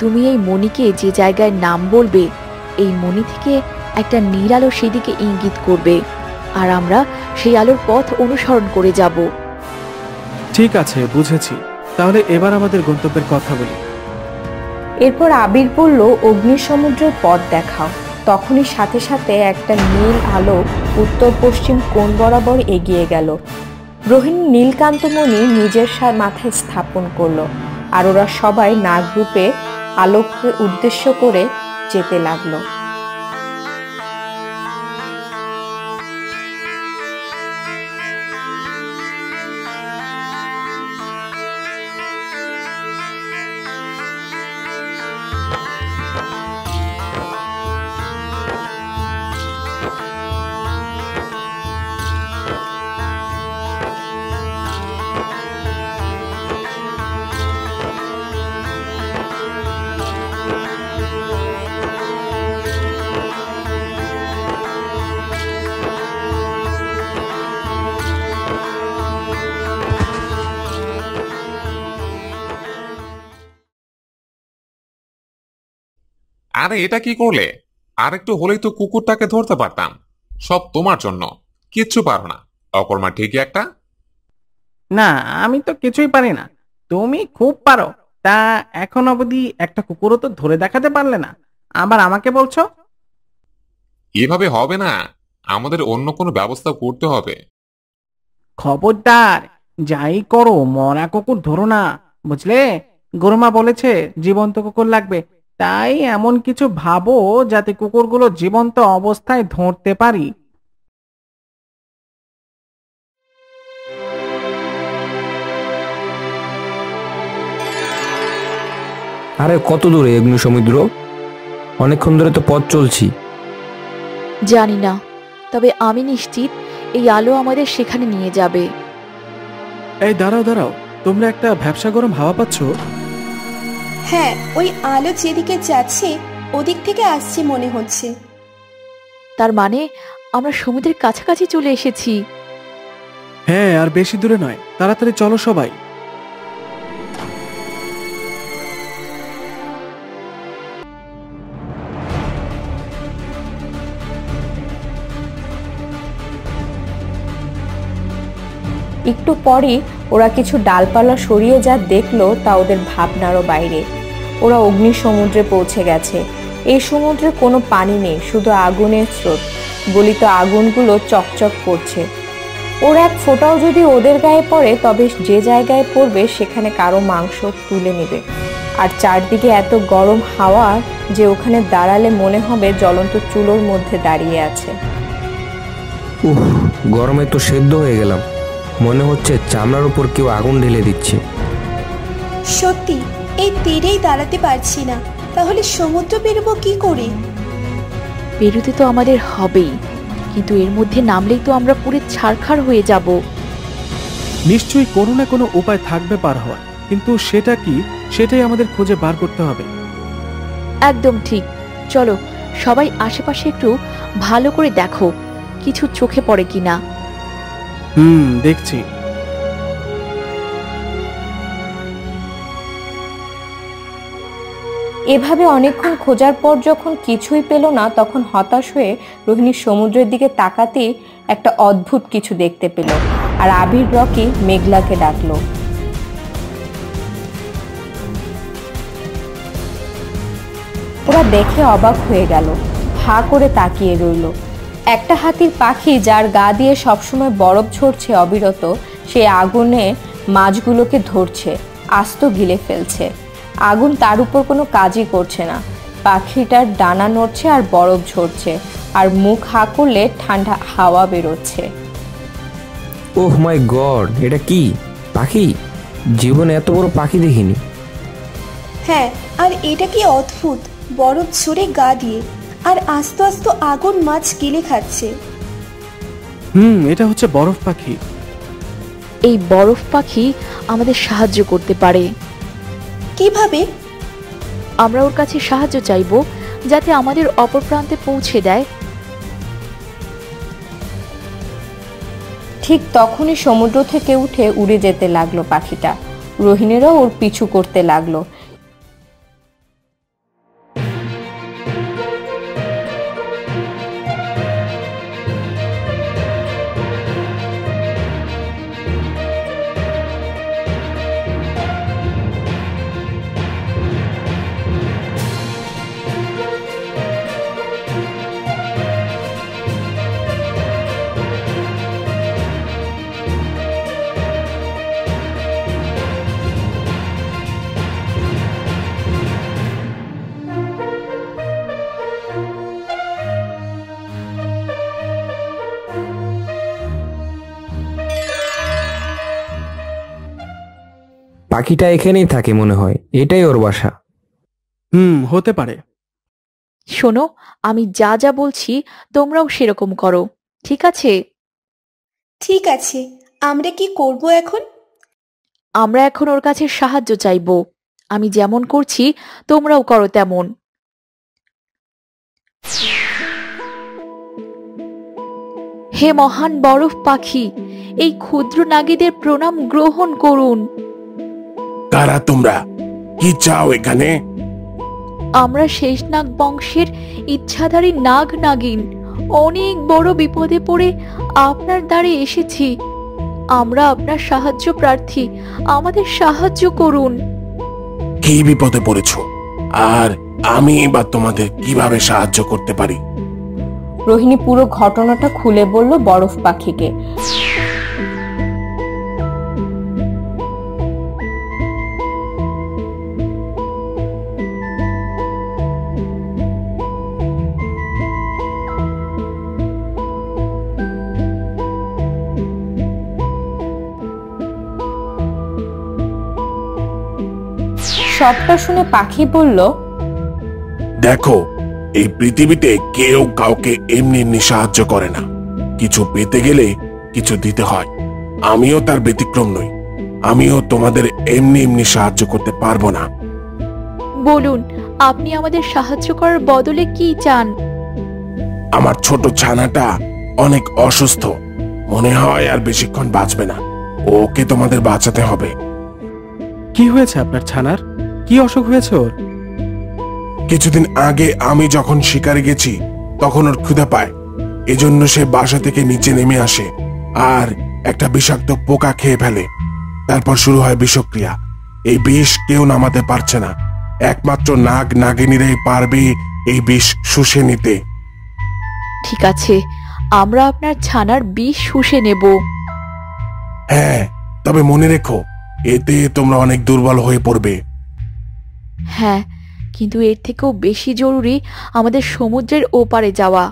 তুমি এই মণিকে যে জায়গায় নাম বলবে, এই মণি থেকে একটা নীল আলো সেদিকে ইঙ্গিত করবে, আর আমরা সেই আলোর পথ অনুসরণ করে যাব। ঠিক আছে, বুঝেছি। তাহলে এবার আমাদের গন্তব্যের কথা বলি। এরপর আবির বলল, অগ্নি সমুদ্রের পথ দেখাও। তখনই সাথে সাথে একটা নীল আলো উত্তর পশ্চিম কোণ বরাবর এগিয়ে গেল। রোহিণী নীলকান্তমণি নিজের মাথায় স্থাপন করলো আর ওরা সবাই নাগ রূপে আলোকে উদ্দেশ্য করে যেতে লাগলো। আরে এটা কি করলে? আর একটু হলেই তো কুকুরটাকে ধরতে পারতাম। সব তোমার জন্য, কিচ্ছু পারো না অকর্মা। ঠিকই একটা। না, আমি তো কিছুই পারি না। তুমি খুব পারো। তা এখন অবধি একটা কুকুরও তো ধরে দেখাতে পারলে না, আবার আমাকে বলছো? এভাবে হবে না, আমাদের অন্য কোনো ব্যবস্থা করতে হবে। খবরদার, যাই করো মরা কুকুর ধরো না, বুঝলে? গরুমা বলেছে জীবন্ত কুকুর লাগবে, তাই এমন কিছু ভাবো যাতে কুকুরগুলো জীবন্ত অবস্থায় ধরতে পারি। আরে কত দূরে অগ্নি সমুদ্র? অনেকক্ষণ ধরে তো পথ চলছি। জানি না, তবে আমি নিশ্চিত এই আলো আমাদের সেখানে নিয়ে যাবে। এই দাঁড়াও দাঁড়াও, তোমরা একটা ভ্যাপসা গরম হাওয়া পাচ্ছ? হ্যাঁ, ওই আলো যেদিকে যাচ্ছে ওদিক থেকে আসছে মনে হচ্ছে। তার মানে আমরা সমুদ্রের কাছাকাছি চলে এসেছি। হ্যাঁ, আর বেশি দূরে নয়। তাড়াতাড়ি চলো সবাই। একটু পরে ওরা কিছু ডালপালা সরিয়ে যা দেখলো তা ওদের ভাবনারও বাইরে। ওরা অগ্নি সমুদ্রে পৌঁছে গেছে। এই সমুদ্রে কোনো পানি নেই, শুধু আগুনের স্রোত। গলিত আগুনগুলো চকচক করছে। ওর এক ফোঁটাও যদি ওদের গায়ে পড়ে, তবে যে জায়গায় পড়বে সেখানে কারো মাংস তুলে নেবে। আর চারদিকে এত গরম হাওয়া যে ওখানে দাঁড়ালে মনে হবে জ্বলন্ত চুলোর মধ্যে দাঁড়িয়ে আছে। উফ, গরমে তো সেদ্ধ হয়ে গেলাম। মনে হচ্ছে চামড়ার উপর কেউ আগুন ঢেলে দিচ্ছে। সত্যি, এই তীরেই দাঁড়াতে পারছি না। তাহলে সমুদ্র পেরবো কি করে? পেরুতে তো আমাদের হবেই, কিন্তু এর মধ্যে নামলেই তো আমরা পুরো ছারখার হয়ে যাব। নিশ্চয়ই কোনো না কোনো উপায় থাকবে পার হওয়ার, কিন্তু সেটা কি, সেটাই আমাদের খুঁজে বার করতে হবে। একদম ঠিক। চলো সবাই আশেপাশে একটু ভালো করে দেখো, কিছু চোখে পড়ে কিনা। হুম, দেখছি। এভাবে অনেকক্ষণ খোঁজার পর যখন কিছুই পেল না, তখন হতাশ হয়ে রোহিণী সমুদ্রের দিকে তাকাতেই একটা অদ্ভুত কিছু দেখতে পেল। আর আবির রকি মেঘলাকে ডাকলো। ওরা দেখে অবাক হয়ে গেল, হা করে তাকিয়ে রইল। একটা হাতির পাখি যার গা দিয়ে সবসময় বরফ ঝরছে অবিরত, সে আগুনে মাছগুলোকে ধরছে, আস্ত গিলে ফেলছে। আগুন তার উপর কোনো কাজই করছে না। পাখিটার ডানা নড়ছে আর বরফ ঝরছে, আর মুখ হা করলে ঠান্ডা হাওয়া বেরোচ্ছে। ওহ মাই গড, এটা কি পাখি? জীবনে এত বড় পাখি দেখিনি। হ্যাঁ, আর এটা কি অদ্ভুত, বরফ ঝরে গা দিয়ে আর আস্তে আস্তে আগুন মাছ গিলে খাচ্ছে। হুম, এটা হচ্ছে বরফ পাখি। এই বরফ পাখি আমাদের সাহায্য করতে পারে। কিভাবে? আমরা ওর কাছে সাহায্য চাইব যাতে আমাদের অপর প্রান্তে পৌঁছে দেয়। ঠিক তখনই সমুদ্র থেকে উঠে উড়ে যেতে লাগলো পাখিটা। রোহিণীরা ওর পিছু করতে লাগলো। পাখিটা এখানেই থাকে মনে হয়, এটাই ওর বাসা। হুম, হতে পারে। শোনো, আমি যা যা বলছি তোমরাও সেরকম করো, ঠিক আছে? ঠিক আছে। আমরা কি করব এখন? আমরা এখন ওর কাছে সাহায্য চাইব। আমি যেমন করছি তোমরাও করো তেমন। হে মহান বরফ পাখি, এই ক্ষুদ্র নাগীদের প্রণাম গ্রহণ করুন। কারা তোমরা? কি চাও এখানে? আমরা শেষ নাগ বংশের ইচ্ছাধারী নাগ নাগিন, অনেক বড় বিপদে পড়ে আপনার দ্বারে এসেছি। আমরা আপনার সাহায্য প্রার্থী, আমাদের সাহায্য করুন। কি বিপদে পড়েছো আর আমি বা তোমাদের কিভাবে সাহায্য করতে পারি? রোহিণী পুরো ঘটনাটা খুলে বলল বরফ পাখিকে। সবটা শুনে পাখি বলল, দেখো, এই পৃথিবীতে কেউ কাউকে এমনি এমনি সাহায্য করে না। কিছু পেতে গেলে কিছু দিতে হয়। আমিও তার ব্যতিক্রম নই। আমিও তোমাদের এমনি এমনি সাহায্য করতে পারবো না। বলুন, আপনি আমাদের সাহায্য করার বদলে কি চান? আমার ছোট ছানাটা অনেক অসুস্থ, মনে হয় আর বেশিক্ষণ বাঁচবে না। ওকে তোমাদের বাঁচাতে হবে। কি হয়েছে আপনার ছানার? কি অসুখ হয়েছে ওর? কিছুদিন আগে আমি যখন শিকারে গেছি তখন ওর ক্ষুধা পায়, এজন্য সে বাসা থেকে নিচে নেমে আসে আর একটা বিষাক্ত পোকা খেয়ে ফেলে। তারপর শুরু হয় বিষক্রিয়া। এই বিষ কেউ নামাতে পারছে না, একমাত্র নাগ নাগিনীরাই পারবে এই বিষ শুষে নিতে। ঠিক আছে, আমরা আপনার ছানার বিষ শুষে নেব। হ্যাঁ, তবে মনে রেখো এতে তোমরা অনেক দুর্বল হয়ে পড়বে। হ্যাঁ, কিন্তু এর থেকেও বেশি জরুরি আমাদের সমুদ্রের ওপারে যাওয়া।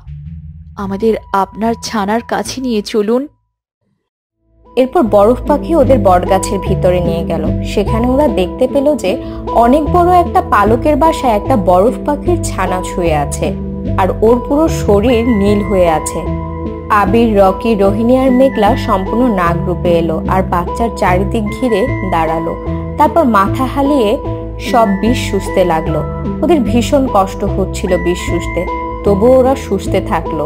আমাদের আপনার ছানার কাছে নিয়ে চলুন। এরপর বরফ পাখি ওদের বটগাছের ভিতরে নিয়ে গেল। সেখানে ওরা দেখতে পেল যে অনেক বড় একটা পালকের বাসায় একটা বরফ পাখির ছানা শুয়ে আছে, আর ওর পুরো শরীর নীল হয়ে আছে। আবির, রকি, রোহিণী আর মেঘলা সম্পূর্ণ নাগ রূপে এলো আর বাচ্চার চারিদিক ঘিরে দাঁড়ালো। তারপর মাথা হালিয়ে সব বিষ শুষতে লাগলো। ওদের ভীষণ কষ্ট হচ্ছিল বিষ শুষতে, তবুও ওরা শুষতে থাকলো।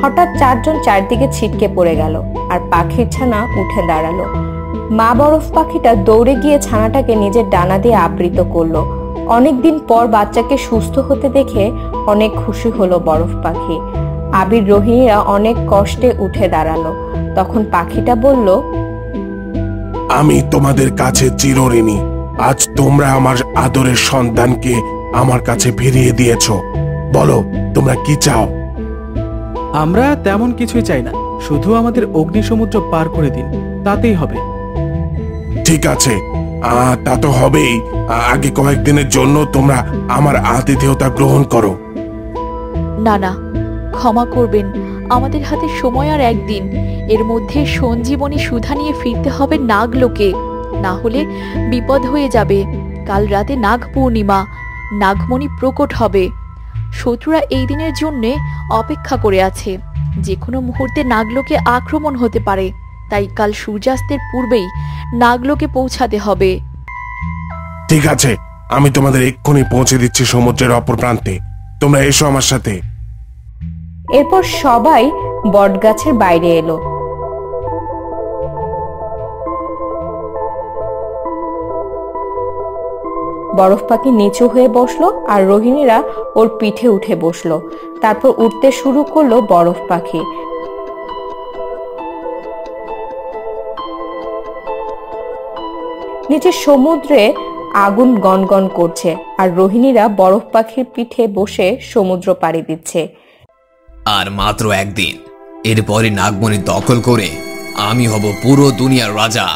হঠাৎ চারজন চারদিকে ছিটকে পড়ে গেল আর পাখির ছানা উঠে দাঁড়ালো। মা বরফ পাখিটা দৌড়ে গিয়ে ছানাটাকে নিজের ডানা দিয়ে আবৃত করলো। অনেকদিন পর বাচ্চাকে সুস্থ হতে দেখে অনেক খুশি হলো বরফ পাখি। আবির, রোহিণীরা অনেক কষ্টে উঠে দাঁড়ালো। তখন পাখিটা বলল, আমি তোমাদের কাছে চিরঋণী। আজ তোমরা আমার আদরের সন্তানকে আমার কাছে ফিরিয়ে দিয়েছো। বলো, তোমরা কি চাও? আমরা তেমন কিছুই চাই না, শুধু আমাদের অগ্নি সমুদ্র পার করে দিন, তাতেই হবে। ঠিক আছে, তা তো হবেই। আগে কয়েকদিনের জন্য তোমরা আমার আতিথেয়তা গ্রহণ করো। না না, ক্ষমা করবেন, আমাদের হাতে সময় আর একদিন। এর মধ্যে সঞ্জীবনী সুধা নিয়ে ফিরতে হবে নাগ লোকে, না হলে বিপদ হয়ে যাবে। কাল রাতে নাগ পূর্ণিমা, নাগমণি প্রকট হবে। শত্রুরা এই দিনের জন্যে অপেক্ষা করে আছে। যে কোনো মুহূর্তে নাগলোকে আক্রমণ হতে পারে, তাই কাল সূর্যাস্তের পূর্বেই নাগলোকে পৌঁছাতে হবে। ঠিক আছে, আমি তোমাদের এক্ষুনি পৌঁছে দিচ্ছি সমুদ্রের অপর প্রান্তে। তোমরা এসো আমার সাথে। এরপর সবাই বটগাছের বাইরে এলো। বরফ পাখি নিচু হয়ে বসলো আর রোহিণীরা ওর পিঠে উঠে বসলো। তারপর উঠতে শুরু করলো বরফ পাখি। নিচে সমুদ্রে আগুন গনগন করছে আর রোহিণীরা বরফ পাখির পিঠে বসে সমুদ্র পাড়ি দিচ্ছে। আর মাত্র একদিন, এরপরে নাগমণি দখল করে আমি হব পুরো দুনিয়ার রাজা।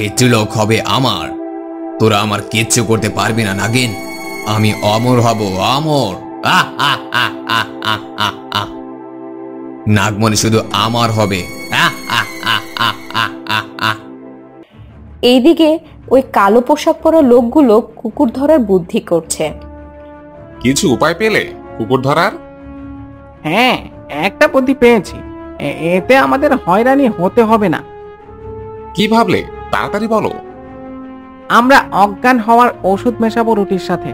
এই ত্রিলোক হবে আমার। তোরা আমার কিচ্ছু করতে পারবি না নাগিন। আমি অমর হব, অমর। নাগমণি শুধু আমার হবে। এইদিকে ওই কালো পোশাক পরা লোকগুলো কুকুর ধরার বুদ্ধি করছে। কিছু উপায় পেলে কুকুর ধরার? হ্যাঁ, একটা বুদ্ধি পেয়েছি। এতে আমাদের হয়রানি হতে হবে না। কি ভাবলে? তাড়াতাড়ি বলো। আমরা অজ্ঞান হওয়ার ওষুধ মেশাবো রুটির সাথে,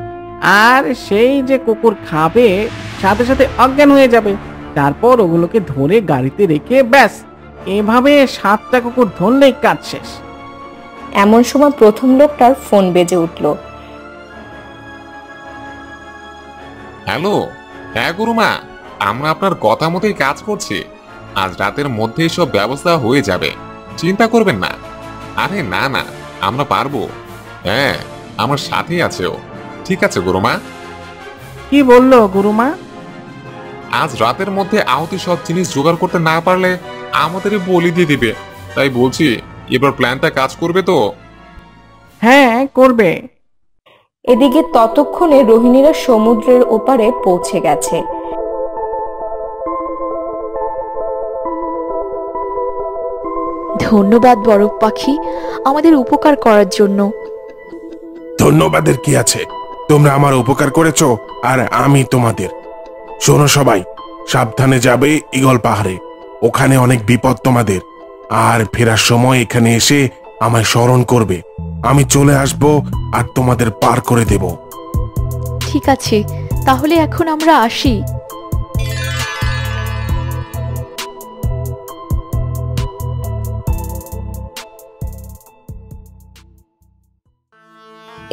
আর সেই যে কুকুর খাবে সাথে সাথে অজ্ঞান হয়ে যাবে। তারপর ওগুলোকে ধরে গাড়িতে রেখে ব্যাস, এভাবে সাতটা কুকুর ধরলেই কাজ শেষ। এমন সময় প্রথম লোকটার ফোন বেজে উঠল। হ্যালো, হ্যাঁ গুরুমা, আমরা আপনার কথা মতোই কাজ করছি। আজ রাতের মধ্যেই সব ব্যবস্থা হয়ে যাবে, চিন্তা করবেন না। আরে না না, আমরা পারবো। হ্যাঁ, আমার সাথেই আছে ও। ঠিক আছে গুরুমা। কি বললো গুরুমা? আজ রাতের মধ্যে আহতি সব জিনিস জোগাড় করতে না পারলে আমাদেরই বলি দিয়ে দিবে। তাই বলছি, এবার প্ল্যানটা কাজ করবে তো? হ্যাঁ করবে। এদিকে ততক্ষণে রোহিণীরা সমুদ্রের ওপারে পৌঁছে গেছে। ধন্যবাদ বরফ পাখি, আমাদের উপকার করার জন্য। ধন্যবাদের কি আছে, তোমরা আমার উপকার করেছো আর আমি তোমাদের। শোনো সবাই, সাবধানে যাবে ঈগল পাহাড়ে, ওখানে অনেক বিপদ তোমাদের। আর ফেরার সময় এখানে এসে আমায় স্মরণ করবে, আমি চলে আসব আর তোমাদের পার করে দেব। ঠিক আছে, তাহলে এখন আমরা আসি।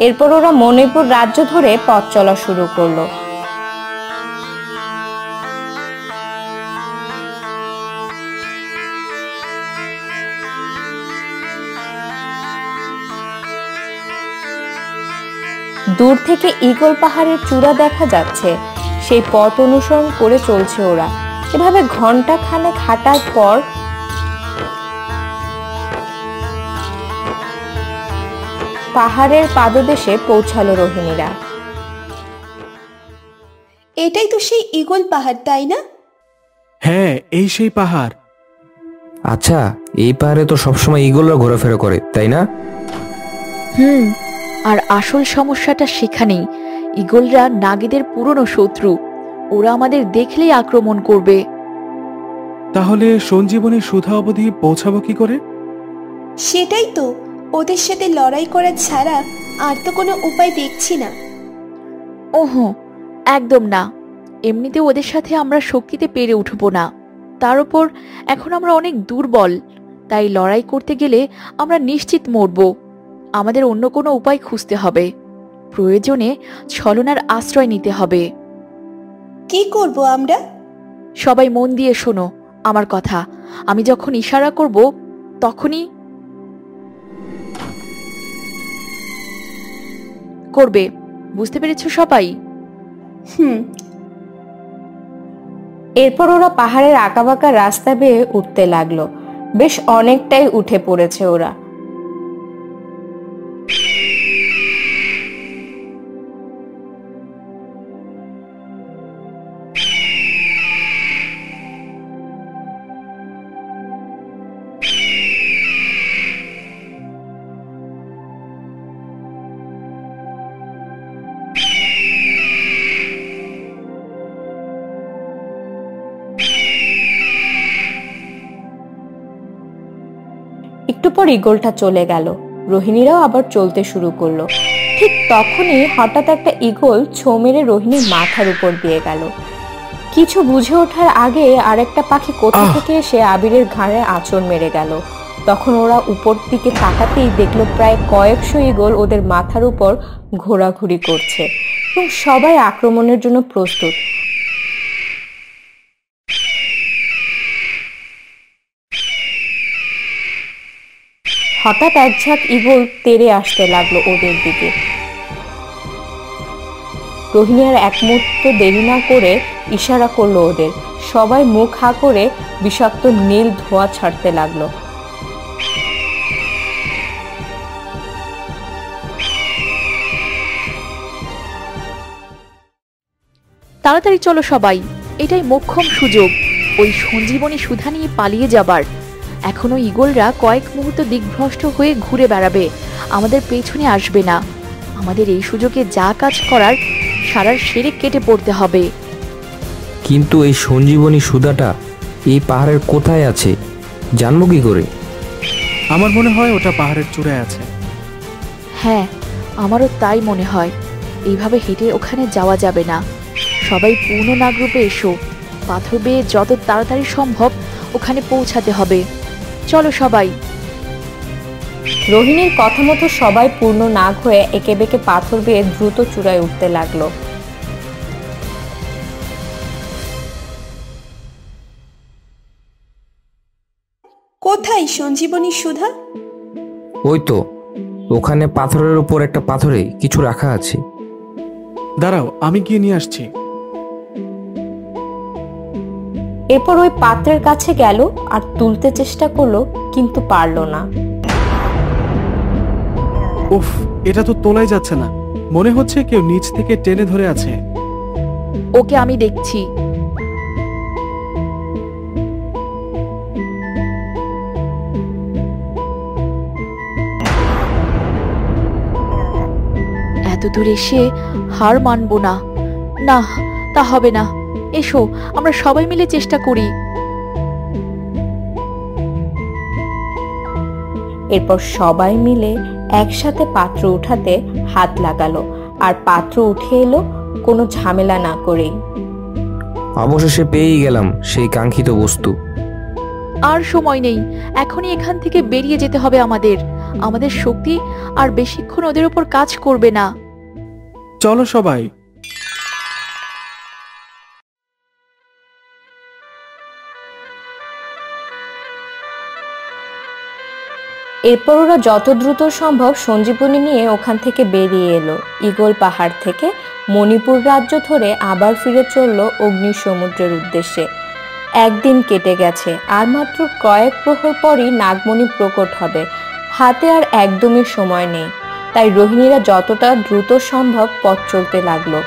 এরপর ওরা মণিপুর রাজ্য ধরে পথ চলা শুরু করলো। দূর থেকে ঈগল পাহাড়ের চূড়া দেখা যাচ্ছে, সেই পথ অনুসরণ করে চলছে ওরা। এভাবে ঘন্টা খানেক হাঁটার পর পাহাড়ের পাদদেশে পৌঁছালো রোহিণীরা। এটাই তো সেই ঈগল পাহাড়, তাই না? হ্যাঁ, এই সেই পাহাড়। আচ্ছা, এই পাহাড়ে তো সবসময় ঈগলরা ঘোরাফেরা করে, তাই না? হুম, আর আসল সমস্যাটা সেখানেই, ঈগলরা নাগেদের পুরনো শত্রু, ওরা আমাদের দেখলেই আক্রমণ করবে। তাহলে সঞ্জীবনী সুধা অবধি পৌঁছাবো কি করে? সেটাই তো, ওদের সাথে লড়াই করা ছাড়া আর তো কোনো উপায় দেখছি না। ওহো, একদম না। এমনিতে ওদের সাথে আমরা শক্তিতে পেরে উঠবো না, তার উপর এখন আমরা অনেক দুর্বল, তাই লড়াই করতে গেলে আমরা নিশ্চিত মরবো। আমাদের অন্য কোনো উপায় খুঁজতে হবে, প্রয়োজনে ছলনার আশ্রয় নিতে হবে। কি করব আমরা? সবাই মন দিয়ে শোনো আমার কথা, আমি যখন ইশারা করব তখনই করবে, বুঝতে পেরেছো সবাই? হুম। এরপর ওরা পাহাড়ের আঁকাবাঁকা রাস্তা বেয়ে উঠতে লাগলো, বেশ অনেকটাই উঠে পড়েছে ওরা। একটু পর ঈগলটা চলে গেল, রোহিণীরাও আবার চলতে শুরু করলো। ঠিক তখনই হঠাৎ একটা ঈগল ছৌ মেরে রোহিণীর মাথার উপর দিয়ে গেল। কিছু বুঝে ওঠার আগে আরেকটা পাখি কোথা থেকে এসে আবিরের ঘাড়ে আঁচড় মেরে গেল। তখন ওরা উপর দিকে তাকাতেই দেখলো প্রায় কয়েকশো ঈগল ওদের মাথার উপর ঘোরাঘুরি করছে এবং সবাই আক্রমণের জন্য প্রস্তুত। হঠাৎ এক ঝাঁক ঈগল তেড়ে আসতে লাগলো ওদের দিকে। রোহিণী আর এক মুহূর্ত দেরি না করে ইশারা করলো ওদের। সবাই মুখ হা করে বিষাক্ত নীল ধোঁয়া ছাড়তে লাগলো। তাড়াতাড়ি চলো সবাই, এটাই মোক্ষম সুযোগ ওই সঞ্জীবনী সুধা নিয়ে পালিয়ে যাবার। এখনো ঈগলরা কয়েক মুহূর্ত দিকভ্রষ্ট হয়ে ঘুরে বেড়াবে, আমাদের পেছনে আসবে না। আমাদের এই সুযোগে যা কাজ করার সারার সেরে কেটে পড়তে হবে। কিন্তু এই সঞ্জীবনী সুধাটা এই পাহাড়ের কোথায় আছে জানবো কি করে? আমার মনে হয় ওটা পাহাড়ের চূড়ায় আছে। হ্যাঁ, আমারও তাই মনে হয়। এইভাবে হেঁটে ওখানে যাওয়া যাবে না। সবাই পূর্ণ নাগরূপে এসো, পাথর বেয়ে যত তাড়াতাড়ি সম্ভব ওখানে পৌঁছাতে হবে। চলো সবাই। রোহিণীর কথা মতো সবাই পূর্ণ নাগ হয়ে একে বেঁকে পাথর বেয়ে দ্রুত চূড়ায় উঠতে লাগলো। কোথায় সঞ্জীবনী সুধা? ওই তো ওখানে পাথরের উপর একটা পাথরে কিছু রাখা আছে। দাঁড়াও আমি গিয়ে নিয়ে আসছি। এরপর ওই পাত্রের কাছে গেল আর তুলতে চেষ্টা করলো কিন্তু পারল না। উফ এটা তো তোলাই যাচ্ছে না, মনে হচ্ছে কেউ নিচ থেকে টেনে ধরে আছে। ওকে আমি দেখছি। এত দূর এসে হার মানবো না, না তা হবে না, এসো আমরা সবাই মিলে চেষ্টা করি। এরপর সবাই মিলে একসাথে পাত্র উঠাতে হাত লাগালো আর পাত্র উঠে এলো কোনো ঝামেলা না করে। অবশেষে পেয়ে গেলাম সেই কাঙ্ক্ষিত বস্তু। আর সময় নেই, এখনই এখান থেকে বেরিয়ে যেতে হবে আমাদের। আমাদের শক্তি আর বেশিক্ষণ ওদের উপর কাজ করবে না। চলো সবাই। এরপর ওরা যত দ্রুত সম্ভব সঞ্জীবনী নিয়ে ওখান থেকে বেরিয়ে এলো। ঈগল পাহাড় থেকে মণিপুর রাজ্য ধরে আবার ফিরে চলল অগ্নি সমুদ্রের উদ্দেশ্যে। একদিন কেটে গেছে, আর মাত্র কয়েক প্রহর পরই নাগমণি প্রকট হবে। হাতে আর একদমই সময় নেই, তাই রোহিণীরা যতটা দ্রুত সম্ভব পথ চলতে লাগলো।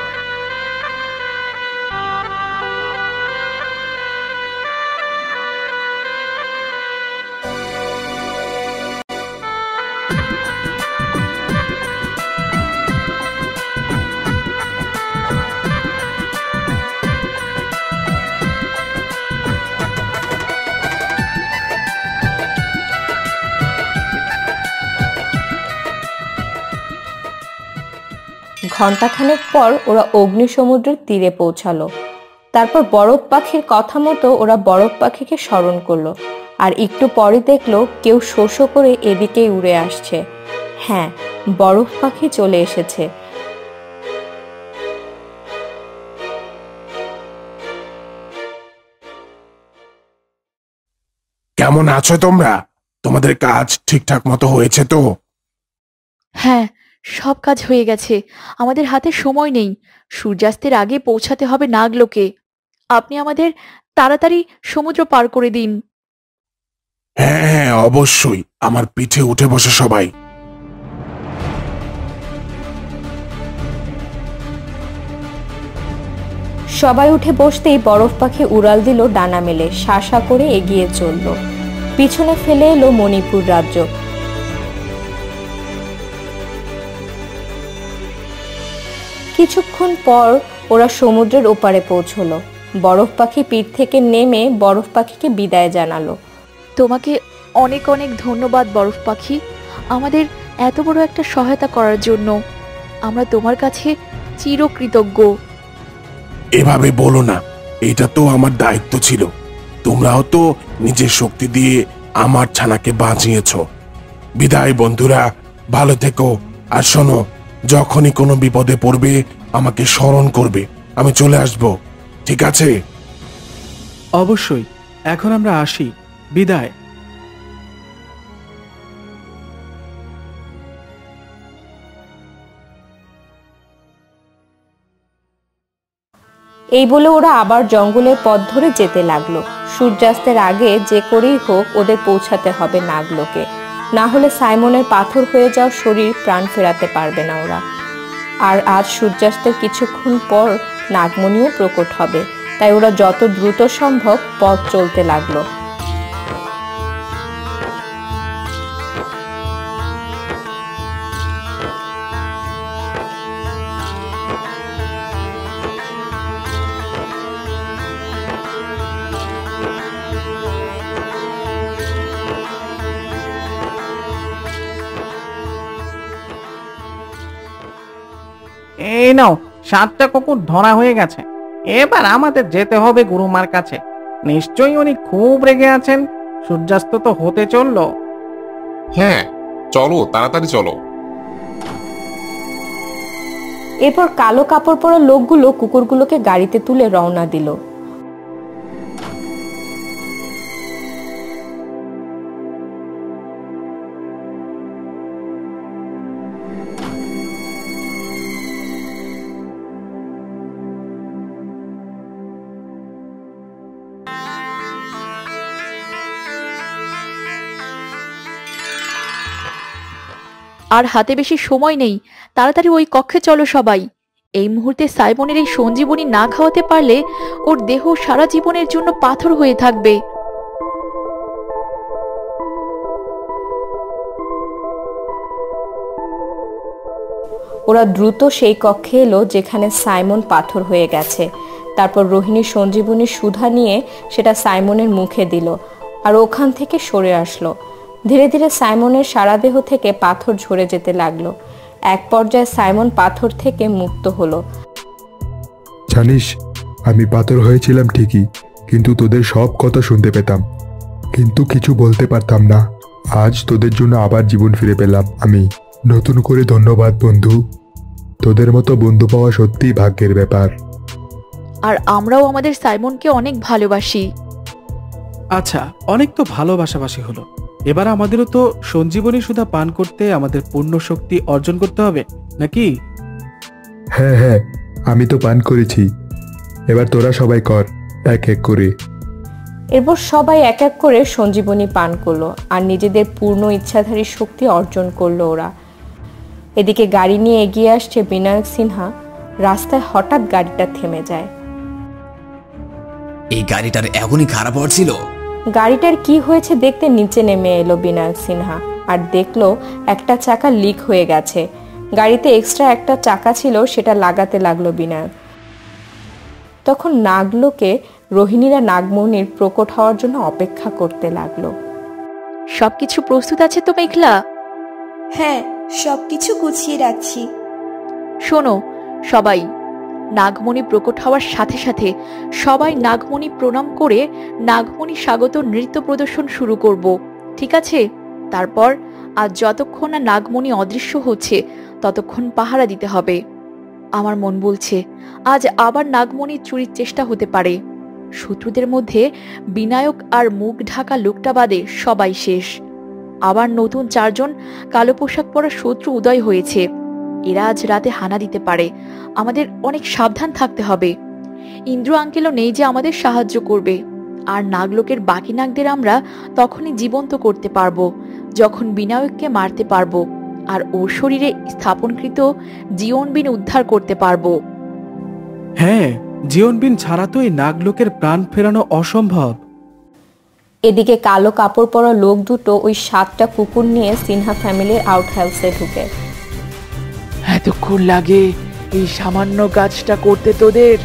ঘণ্টাখানেক পর ওরা অগ্নি সমুদ্রের তীরে পৌঁছালো। তারপর বরফ পাখির কথা মতো ওরা বরফ পাখিকে স্মরণ করলো। আর একটু পরে দেখলো কেউ শোষ করে এদিকেই উড়ে আসছে। হ্যাঁ, বরফ পাখি চলে এসেছে। কেমন আছো তোমরা? তোমাদের কাজ ঠিকঠাক মতো হয়েছে তো? হ্যাঁ, সব কাজ হয়ে গেছে। আমাদের হাতে সময় নেই, সূর্যাস্তের আগে পৌঁছাতে হবে নাগ লোকে। আপনি আমাদের তাড়াতাড়ি সমুদ্র পার করে দিন। হ্যাঁ হ্যাঁ অবশ্যই, আমার পিঠে উঠে বসে সবাই। সবাই উঠে বসতেই বরফ পাখি উড়াল দিল ডানা মেলে, শাসা করে এগিয়ে চলল। পিছনে ফেলে এলো মণিপুর রাজ্য। কিছুক্ষণ পর ওরা সমুদ্রের ওপারে পৌঁছলো। বরফ পাখি পিঠ থেকে নেমে বরফ পাখিকে বিদায় জানালো। তোমাকে অনেক অনেক ধন্যবাদ বরফ পাখি, আমাদের এত বড় একটা সহায়তা করার জন্য। আমরা তোমার কাছে চিরকৃতজ্ঞ। এভাবে বলো না, এটা তো আমার দায়িত্ব ছিল। তোমরাও তো নিজের শক্তি দিয়ে আমার ছানাকে বাঁচিয়েছো। বিদায় বন্ধুরা, ভালো থেকো। আর শোনো, যখনই কোনো বিপদে পড়বে আমাকে স্মরণ করবে, আমি চলে আসব। ঠিক আছে? অবশ্যই, এখন আমরা আসি, বিদায়। এই বলে ওরা আবার জঙ্গলের পথ ধরে যেতে লাগলো। সূর্যাস্তের আগে যে করেই হোক ওদের পৌঁছাতে হবে নাগ লোকে, না হলে সাইমনের পাথর হয়ে যাওয়া শরীর প্রাণ ফেরাতে পারবে না ওরা। আর আজ সূর্যাস্তের কিছুক্ষণ পর নাগমণিও প্রকট হবে, তাই ওরা যত দ্রুত সম্ভব পথ চলতে লাগলো। এই নাও, সাতটা কুকুর ধরা হয়ে গেছে। এবার আমাদের যেতে হবে গুরুমার কাছে। নিশ্চয়ই উনি খুব রেগে আছেন। সূর্যাস্ত তো হতে চললো। হ্যাঁ চলো, তাড়াতাড়ি চলো। এরপর কালো কাপড় পরা লোকগুলো কুকুরগুলোকে গাড়িতে তুলে রওনা দিল। আর হাতে বেশি সময় নেই, তাড়াতাড়ি ওই কক্ষে চলো সবাই। এই মুহূর্তে সাইমনের এই সঞ্জীবনী না খাওয়াতে পারলে ওর দেহ সারা জীবনের জন্য পাথর হয়ে থাকবে। ওরা দ্রুত সেই কক্ষে এলো যেখানে সাইমন পাথর হয়ে গেছে। তারপর রোহিণী সঞ্জীবনী সুধা নিয়ে সেটা সাইমনের মুখে দিল আর ওখান থেকে সরে আসলো। ধীরে ধীরে সাইমনের সারা দেহ থেকে পাথর ঝরে যেতে লাগলো। এক পর্যায়ে সাইমন পাথর থেকে মুক্ত হলো। জানিস, আমি পাথর হয়েছিলাম ঠিকই, কিন্তু তোদের সব কথা শুনতে পেতাম, কিন্তু কিছু বলতে পারতাম না। আজ তোদের জন্য আবার জীবন ফিরে পেলাম আমি। নতুন করে ধন্যবাদ বন্ধু, তোদের মতো বন্ধু পাওয়া সত্যি ভাগ্যের ব্যাপার। আর আমরাও আমাদের সাইমনকে অনেক ভালোবাসি। আচ্ছা, অনেক তো ভালোবাসাবাসি হলো, এবার আমাদেরও তো সঞ্জীবনী সুধা পান করতে আমাদের পূর্ণ শক্তি অর্জন করতে হবে নাকি? হ্যাঁ হ্যাঁ, আমি তো পান করেছি, এবার তোরা সবাই কর এক এক করে। এরপর সবাই এক এক করে সঞ্জীবনী পান করলো আর নিজেদের পূর্ণ ইচ্ছাধারী শক্তি অর্জন করলো ওরা। এদিকে গাড়ি নিয়ে এগিয়ে আসছে বিনায়ক সিনহা। রাস্তায় হঠাৎ গাড়িটা থেমে যায়। এই গাড়িটার এখনই খারাপ হচ্ছিল। গাড়িটার কি হয়েছে দেখতে নিচে নেমে এলো বিনায়ক সিনহা আর দেখলো একটা চাকা লিক হয়ে গেছে। গাড়িতে এক্সট্রা একটা চাকা ছিল, সেটা লাগাতে লাগলো বিনায়ক। তখন নাগ লোকে রোহিণীরা নাগমনির প্রকট হওয়ার জন্য অপেক্ষা করতে লাগলো। সবকিছু প্রস্তুত আছে তো মেঘলা? হ্যাঁ, সবকিছু গুছিয়ে রাখছি। শোনো সবাই, নাগমণি প্রকট হওয়ার সাথে সাথে সবাই নাগমণি প্রণাম করে নাগমণি স্বাগত নৃত্য প্রদর্শন শুরু করব, ঠিক আছে? তারপর আজ যতক্ষণ না নাগমণি অদৃশ্য হচ্ছে ততক্ষণ পাহারা দিতে হবে। আমার মন বলছে আজ আবার নাগমণি চুরির চেষ্টা হতে পারে। শত্রুদের মধ্যে বিনায়ক আর মুখ ঢাকা লোকটা বাদে সবাই শেষ। আবার নতুন চারজন কালো পোশাক পরা শত্রু উদয় হয়েছে, এরা আজ রাতে হানা দিতে পারে। আমাদের অনেক সাবধান থাকতে হবে। ইন্দ্র আঙ্কেলও নেই যে আমাদের সাহায্য করবে, আর নাগলোকের বাকি নাগদের আমরা তখনই জীবন্ত করতে পারব যখন বিনায়ককে মারতে পারব আর ওর শরীরে স্থাপনকৃত জীবনবিন উদ্ধার করতে পারব। হ্যাঁ, জীবনবিন ছাড়া তো এই নাগলোকের প্রাণ ফেরানো অসম্ভব। এদিকে কালো কাপড় পরা লোক দুটো ওই সাতটা কুকুর নিয়ে সিনহা ফ্যামিলির আউটহাউসে ঢুকে। এতক্ষণ লাগে এই সামান্য কাজটা করতে তোদের?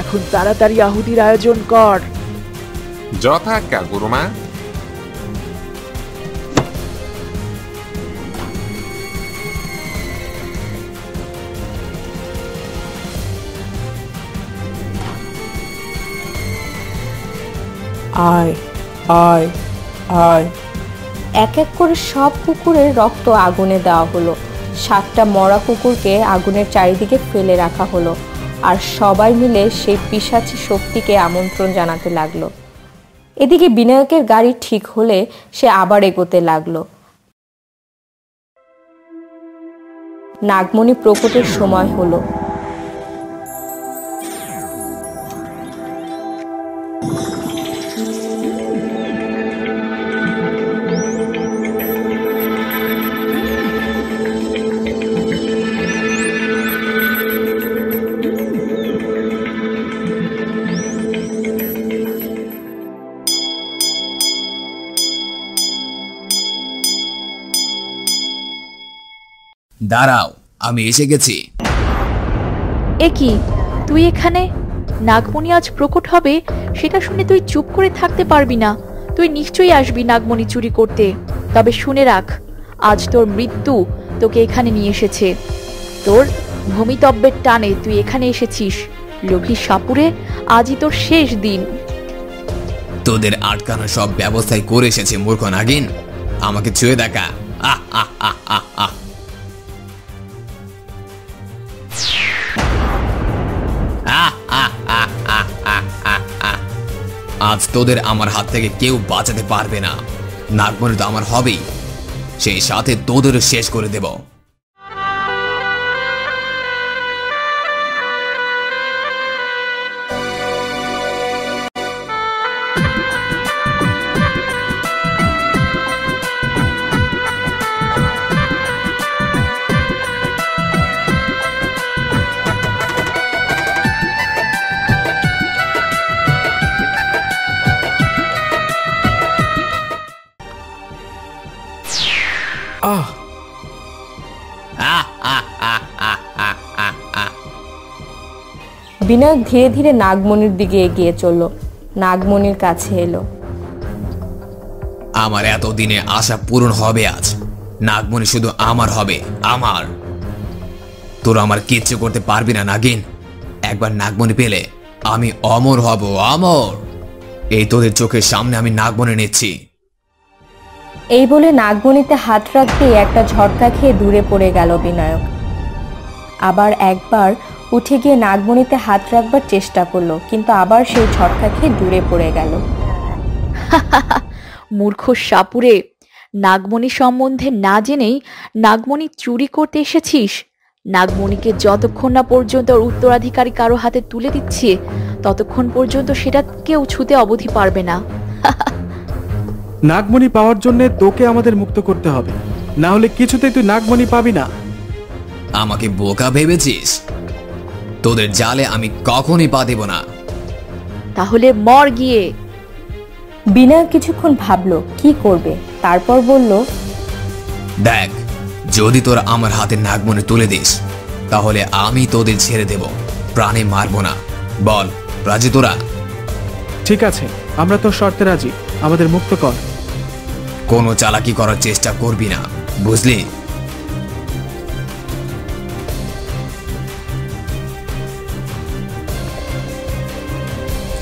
এখন তাড়াতাড়ি আহুতির আয়োজন কর। যথাজ্ঞা গুরুমা। আয় আয় আয়। এক এক করে সব কুকুরের রক্ত আগুনে দেওয়া হলো। সাতটা মরা কুকুরকে আগুনের চারিদিকে ফেলে রাখা হলো আর সবাই মিলে সেই পিশাচী শক্তিকে আমন্ত্রণ জানাতে লাগলো। এদিকে বিনায়কের গাড়ি ঠিক হলে সে আবার এগোতে লাগলো। নাগমণি প্রকটের সময় হলো। দাঁড়াও, আমি এসে গেছি। একি, তুই এখানে? নাগমণি আজ প্রকট হবে সেটা শুনে তুই চুপ করে থাকতে পারবি না। তুই নিশ্চয়ই আসবি নাগমণি চুরি করতে। তবে শুনে রাখ, আজ তোর মৃত্যু তোকে এখানে নিয়ে এসেছে। তোর ভূমিতব্যের টানে তুই এখানে এসেছিস। লোভী সাপুরে আজই তোর শেষ দিন। তোদের আটকানো সব ব্যবস্থাই করে এসেছে মূর্খ নাগিন। আমাকে ছুঁয়ে দেখা। আহ আহ আহ আহ আহ। আজ তোদের আমার হাত থেকে কেউ বাঁচাতে পারবে না। নাগমণি তো আমার হবেই, সেই সাথে তোদেরও শেষ করে দেব। বিনায়ক ধীরে ধীরে নাগমণির দিকে এগিয়ে চলল। নাগমণির কাছে এলো। আমার এতদিনে আশা পূরণ হবে আজ। নাগমণি শুধু আমার হবে, আমার। তোরা আমার কিচ্ছু করতে পারবি না নাগিন। একবার নাগমণি পেলে আমি অমর হব, অমর। এই তোদের চোখের সামনে আমি নাগমণি নিচ্ছি। এই বলে নাগমণিতে হাত রাখতেই একটা ঝটকা খেয়ে দূরে পড়ে গেল বিনায়ক। আবার একবার উঠে গিয়ে নাগমণিতে হাত রাখবার চেষ্টা করলো, কিন্তু আবার সেই ঝটকা খেয়ে দূরে পড়ে গেল। মূর্খ সাপুরে, নাগমণি সম্বন্ধে না জেনেই নাগমণি চুরি করতে এসেছিস। নাগমণিকে যতক্ষণ না পর্যন্ত উত্তরাধিকারী কারো হাতে তুলে দিচ্ছে, ততক্ষণ পর্যন্ত সেটা কেউ ছুঁতে অবধি পারবে না। নাগমণি পাওয়ার জন্য তোকে আমাদের মুক্ত করতে হবে, না হলে কিছুতেই তুই নাগমণি পাবি না। আমাকে বোকা ভেবেছিস? তোদের জালে আমি কখনই পা দেব না। তাহলে মর গিয়ে। বিনায়ক কিছুক্ষণ ভাবলো কি করবে, তারপর বলল, দেখ, যদি তোরা আমার হাতে নাগমণি তুলে দিস, তাহলে আমি তোদের ছেড়ে দেব, প্রাণে মারব না। বল, রাজি তোরা? ঠিক আছে, আমরা তো শর্তে রাজি, আমাদের মুক্ত কর। কোনো চালাকি করার চেষ্টা করবি না, বুঝলি?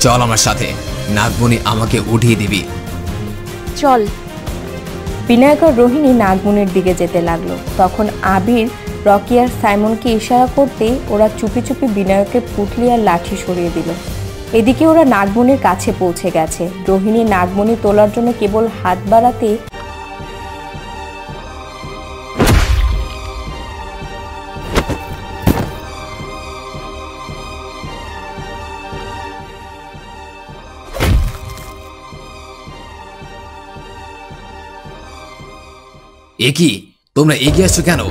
চল আমার সাথে, নাগমণি আমাকে উঠিয়ে দিবি। চল। বিনায়ক আর রোহিণী নাগমণির দিকে যেতে লাগলো। তখন আবির রকি আর সাইমনকে ইশারা করতে ওরা চুপি চুপি বিনায়কের পুটলি আর লাঠি সরিয়ে দিল। এদিকে ওরা নাগমণির কাছে পৌঁছে গেছে। রোহিণী নাগমণি তোলার জন্য কেবল হাত বাড়াতে একই, তোমরা এগিয়ে আসছো কেন?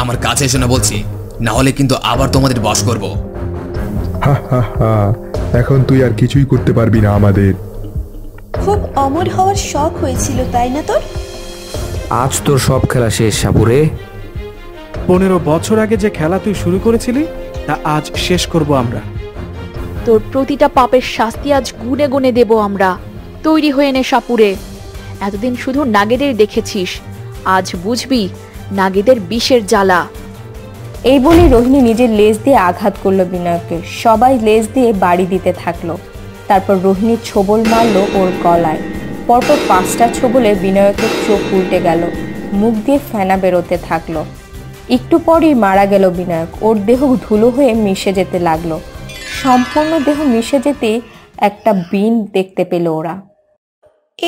আমার কাছে এসো না বলছি, না হলে কিন্তু আবার তোমাদের বশ করব। এখন তুই আর কিছুই করতে পারবি না আমাদের। খুব অমর হওয়ার শখ হয়েছিল তাই না তোর? আজ তোর সব খেলা শেষ সাপুরে। পনেরো বছর আগে যে খেলা তুই শুরু করেছিলি তা আজ শেষ করব আমরা। তোর প্রতিটা পাপের শাস্তি আজ গুনে গুনে দেব আমরা। তৈরি হয়ে নে সাপুরে। এতদিন শুধু নাগেদের দেখেছিস, আজ বুঝবি নাগীদের বিষের জ্বালা। এই বলে রোহিণী নিজের লেজ দিয়ে আঘাত করল বিনায়ককে। সবাই লেজ দিয়ে বাড়ি দিতে থাকলো। তারপর রোহিণী ছোবল মারল ওর গলায়। পরপর পাঁচটা ছোবলে বিনায়কের চোখ উল্টে গেল, মুখ দিয়ে ফেনা বেরোতে থাকলো। একটু পরেই মারা গেল বিনায়ক। ওর দেহ ধুলো হয়ে মিশে যেতে লাগলো। সম্পূর্ণ দেহ মিশে যেতে একটা বিন দেখতে পেল ওরা।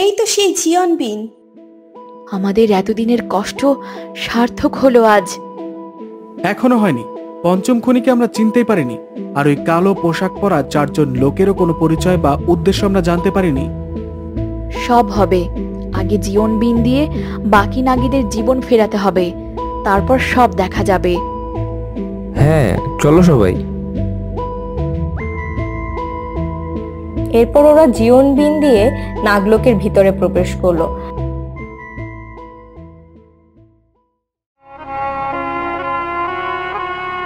এই তো সেই জীবন বিন। আমাদের এতদিনের কষ্ট সার্থক হলো আজ। এখনো হয়নি, পঞ্চম খুনিকে আমরা চিনতেই পারিনি, আর ওই কালো পোশাক পরা চারজন লোকেরও কোনো পরিচয় বা উদ্দেশ্য আমরা জানতে পারিনি। সব হবে, আগে জীবন বিন দিয়ে বাকি নাগীদের জীবন ফেরাতে হবে, তারপর সব দেখা যাবে। হ্যাঁ, চলো সবাই। এরপর ওরা জীবন বিন দিয়ে নাগলোকের ভিতরে প্রবেশ করলো।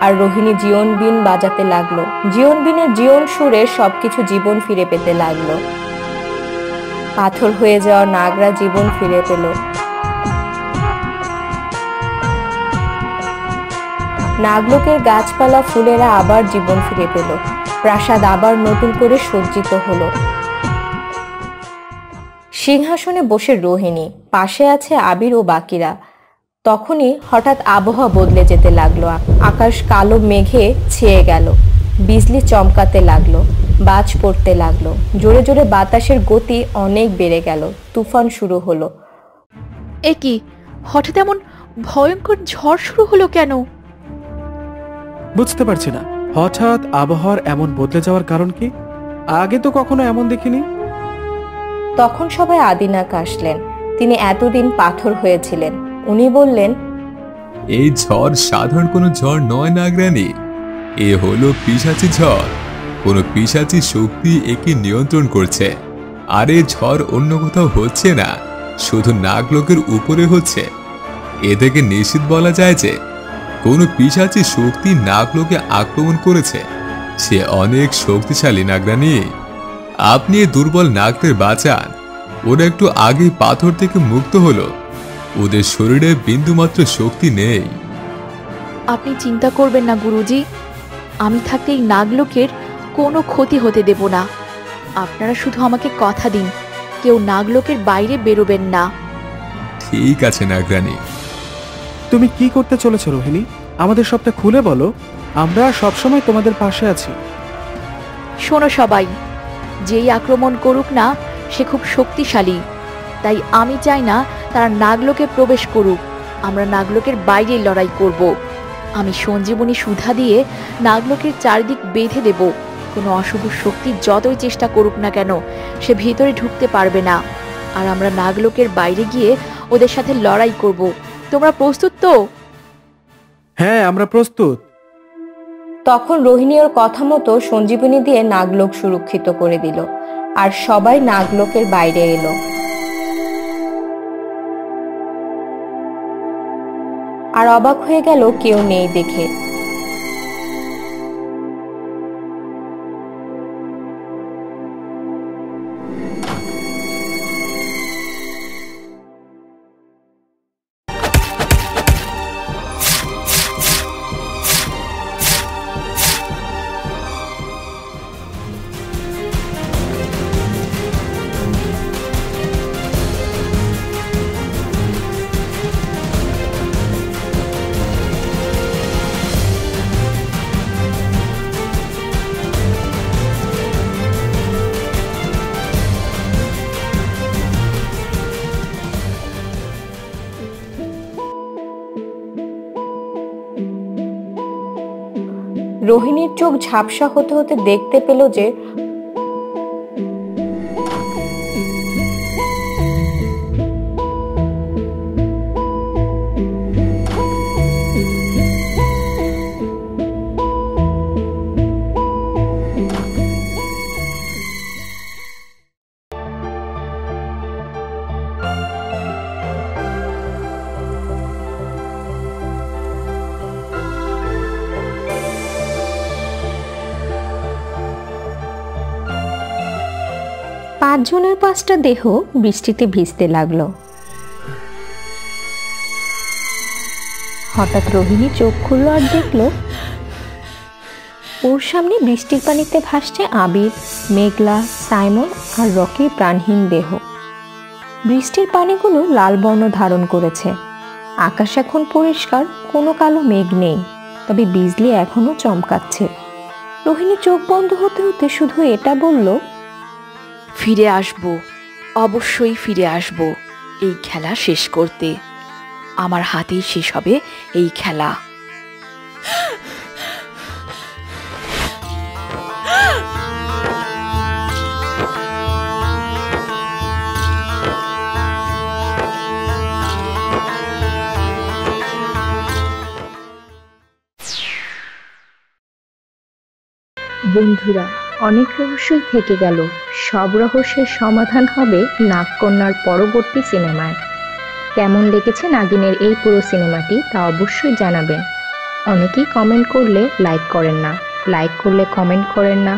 আর রোহিণী জীবন বিন বাজাতে লাগলো। জীবন বিনের জীবন সুরে সবকিছু জীবন ফিরে পেতে লাগলো। পাথর হয়ে যাওয়া নাগরা জীবন ফিরে পেল। নাগলোকের গাছপালা ফুলেরা আবার জীবন ফিরে পেল। প্রাসাদ আবার নতুন করে সজ্জিত হলো। সিংহাসনে বসে রোহিণী, পাশে আছে আবির ও বাকিরা। তখনই হঠাৎ আবহাওয়া বদলে যেতে লাগলো। আকাশ কালো মেঘে ছেয়ে গেল। বিজলি চমকাতে লাগলো, বাজ পড়তে লাগলো। জোরে জোরে বাতাসের গতি অনেক বেড়ে গেল। তুফান শুরু হলো। এ কি, হঠাৎ এমন ভয়ঙ্কর ঝড় শুরু হলো কেন? বুঝতে পারছি না, হঠাৎ আবহাওয়ার এমন বদলে যাওয়ার কারণ কি? আগে তো কখনো এমন দেখিনি। তখন সবাই আদিনাকে আসলেন। তিনি এতদিন পাথর হয়েছিলেন। উনি বললেন, এই ঝড় সাধারণ কোনো ঝড় নয় নাগরানী, এ হলো পিশাচী ঝড়। কোনো পিশাচী শক্তি একে নিয়ন্ত্রণ করছে। আর এই ঝড় অন্য কোথাও হচ্ছে না, শুধু নাগলোকের উপরে হচ্ছে। এ থেকে নিশ্চিত বলা যায় যে কোনো পিশাচী শক্তি নাগলোকে আক্রমণ করেছে। से अनेक शक्तिशाली नागरानी आपनी दुर्बल नागदेर बाँचान ओरा एकटु आगे पाथर थेके मुक्त हलो ओदेर शरीरे बिंदुमात्र शक्ति नेई। आपनी चिंता करबेन ना गुरुजी आमी थाकते एई नागलोकेर कोनो क्षति होते देब ना। आपनारा शुधु आमाके कथा दिन केउ नागलोकेर बाइरे बेरोबेन ना। ठीक आछे नागरानी। तुमी कि करते चलेछो रोहिणी आमादेर सबटा खुले बोलो आमरा सब समय तोमादेर पाशे आछि। शोनो सबाई जेई आक्रमण करुक ना से खूब शक्तिशाली ताई आमी चाइ ना तारा नागलोके प्रवेश करुक। आमरा नागलोकेर बाइरे लड़ाई करब। आमी संजीवनी सुधा दिए नागलोकेर चारिदिक बेधे देब। कोनो अशुभ शक्ति जतई चेष्टा करुक ना केन से भितरे ढुकते पारबे ना। आर आमरा नागलोकेर बाइरे गिये ओदेर साथे लड़ाई करब। तोमरा प्रस्तुत तो? हाँ आमरा प्रस्तुत। तखन रोहिणी और कथा मतो संजीवनी दिए नागलोक सुरक्षित करे दिल और सबाई नागलोकेर बाइरे एलो। और अबाक हये गेल केउ नेई देखे। रोहिणीर चोख झापसा होते होते देखते पेल जे পাঁচজনের পাঁচটা দেহ বৃষ্টিতে ভিজতে লাগলো। হঠাৎ রোহিণী চোখ খুলল আর দেখল ওর সামনে বৃষ্টির পানিতে ভাসছে আবির, মেঘলা, সাইমন আর রকির প্রাণহীন দেহ। বৃষ্টির পানিগুলো লাল বর্ণ ধারণ করেছে। আকাশ এখন পরিষ্কার, কোনো কালো মেঘ নেই, তবে বিজলি এখনো চমকাচ্ছে। রোহিণী চোখ বন্ধ হতে হতে শুধু এটা বলল, ফিরে আসব, অবশ্যই ফিরে আসব এই খেলা শেষ করতে। আমার হাতেই শেষ হবে এই খেলা। বন্ধুরা, অনেক রহস্যই থেকে গেল। সব রহস্যের সমাধান হবে নাগকন্যার পরবর্তী সিনেমায়। কেমন লেগেছে নাগিনের এই পুরো সিনেমাটি তা অবশ্যই জানাবেন। অনেকেই কমেন্ট করলে লাইক করেন না, লাইক করলে কমেন্ট করেন না।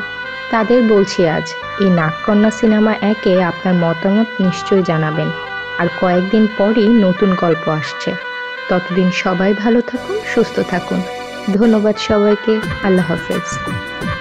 তাদের বলছি আজ এই নাগকন্যা সিনেমা একে আপনার মতামত নিশ্চয়ই জানাবেন। আর কয়েকদিন পরই নতুন গল্প আসছে। ততদিন সবাই ভালো থাকুন, সুস্থ থাকুন। ধন্যবাদ সবাইকে। আল্লাহ হাফেজ।